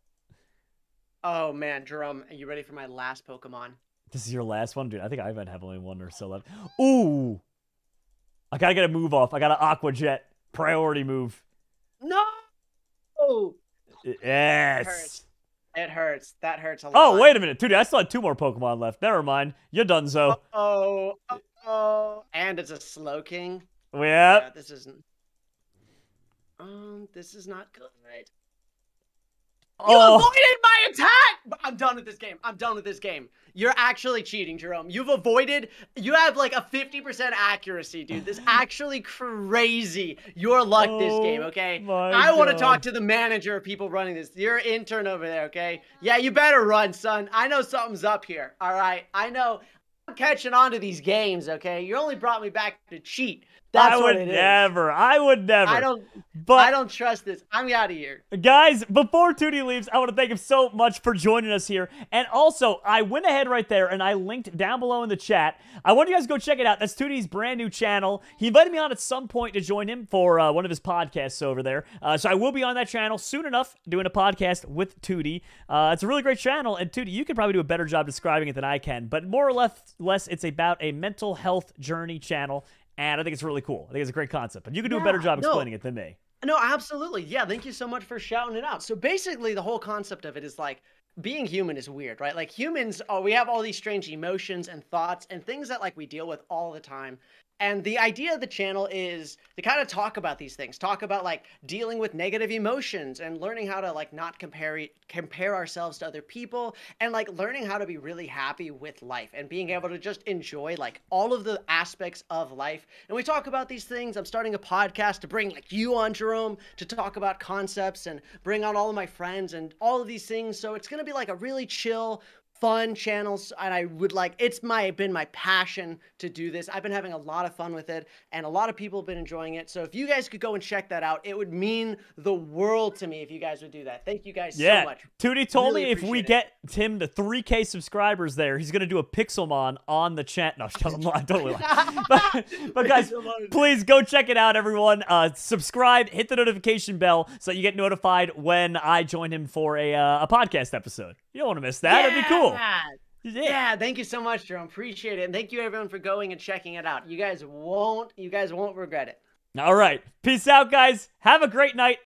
Oh, man, Jerome, are you ready for my last Pokemon? This is your last one? Dude, I think I might have only one or so left. Ooh! I gotta get a move off. I gotta Aqua Jet. Priority move. No! Yes! It hurts. That hurts a lot. Oh, wait a minute. Dude, I still had 2 more Pokemon left. Never mind. You're donezo. Uh-oh. Uh-oh. And it's a Slowking. Yeah. Yeah. This isn't... this is not good. You avoided my attack! I'm done with this game. I'm done with this game. You're actually cheating, Jerome. You've avoided... You have, like, a 50% accuracy, dude. This is actually crazy. Your luck this game, okay? I want to talk to the manager of people running this. Your intern over there, okay? Yeah, you better run, son. I know something's up here, all right? I know... I'm catching on to these games, okay? You only brought me back to cheat. That's what it is. I would never. I don't trust this. I'm out of here. Guys, before Tootie leaves, I want to thank him so much for joining us here. And also, I went ahead right there and I linked down below in the chat. I want you guys to go check it out. That's Tootie's brand new channel. He invited me on at some point to join him for one of his podcasts over there. So I will be on that channel soon enough doing a podcast with Tootie. It's a really great channel. And Tootie, you could probably do a better job describing it than I can. But more or less, it's about a mental health journey channel. And I think it's really cool. I think it's a great concept. But you can do a better job explaining it than me. No, absolutely. Yeah, thank you so much for shouting it out. So basically, the whole concept of it is like, being human is weird, right? Like, humans, we have all these strange emotions and thoughts and things that, like, we deal with all the time. And the idea of the channel is to kind of talk about these things. Talk about, like, dealing with negative emotions and learning how to, like, not compare ourselves to other people and, like, learning how to be really happy with life and being able to just enjoy, like, all of the aspects of life. And we talk about these things. I'm starting a podcast to bring, like, you on, Jerome, to talk about concepts and bring on all of my friends and all of these things. So it's going to be, like, a really chill fun channels, and I would like, been my passion to do this. I've been having a lot of fun with it, and a lot of people have been enjoying it. So if you guys could go and check that out, it would mean the world to me if you guys would do that. Thank you guys so much. Tootie told me if we get him to 3K subscribers there, he's going to do a Pixelmon on the chat. No, I totally lie. But guys, please go check it out, everyone. Subscribe, hit the notification bell so that you get notified when I join him for a podcast episode. You don't want to miss that. It'd be cool. Yeah, thank you so much, Jerome. Appreciate it. And thank you, everyone, for going and checking it out. You guys won't regret it. All right. Peace out, guys. Have a great night.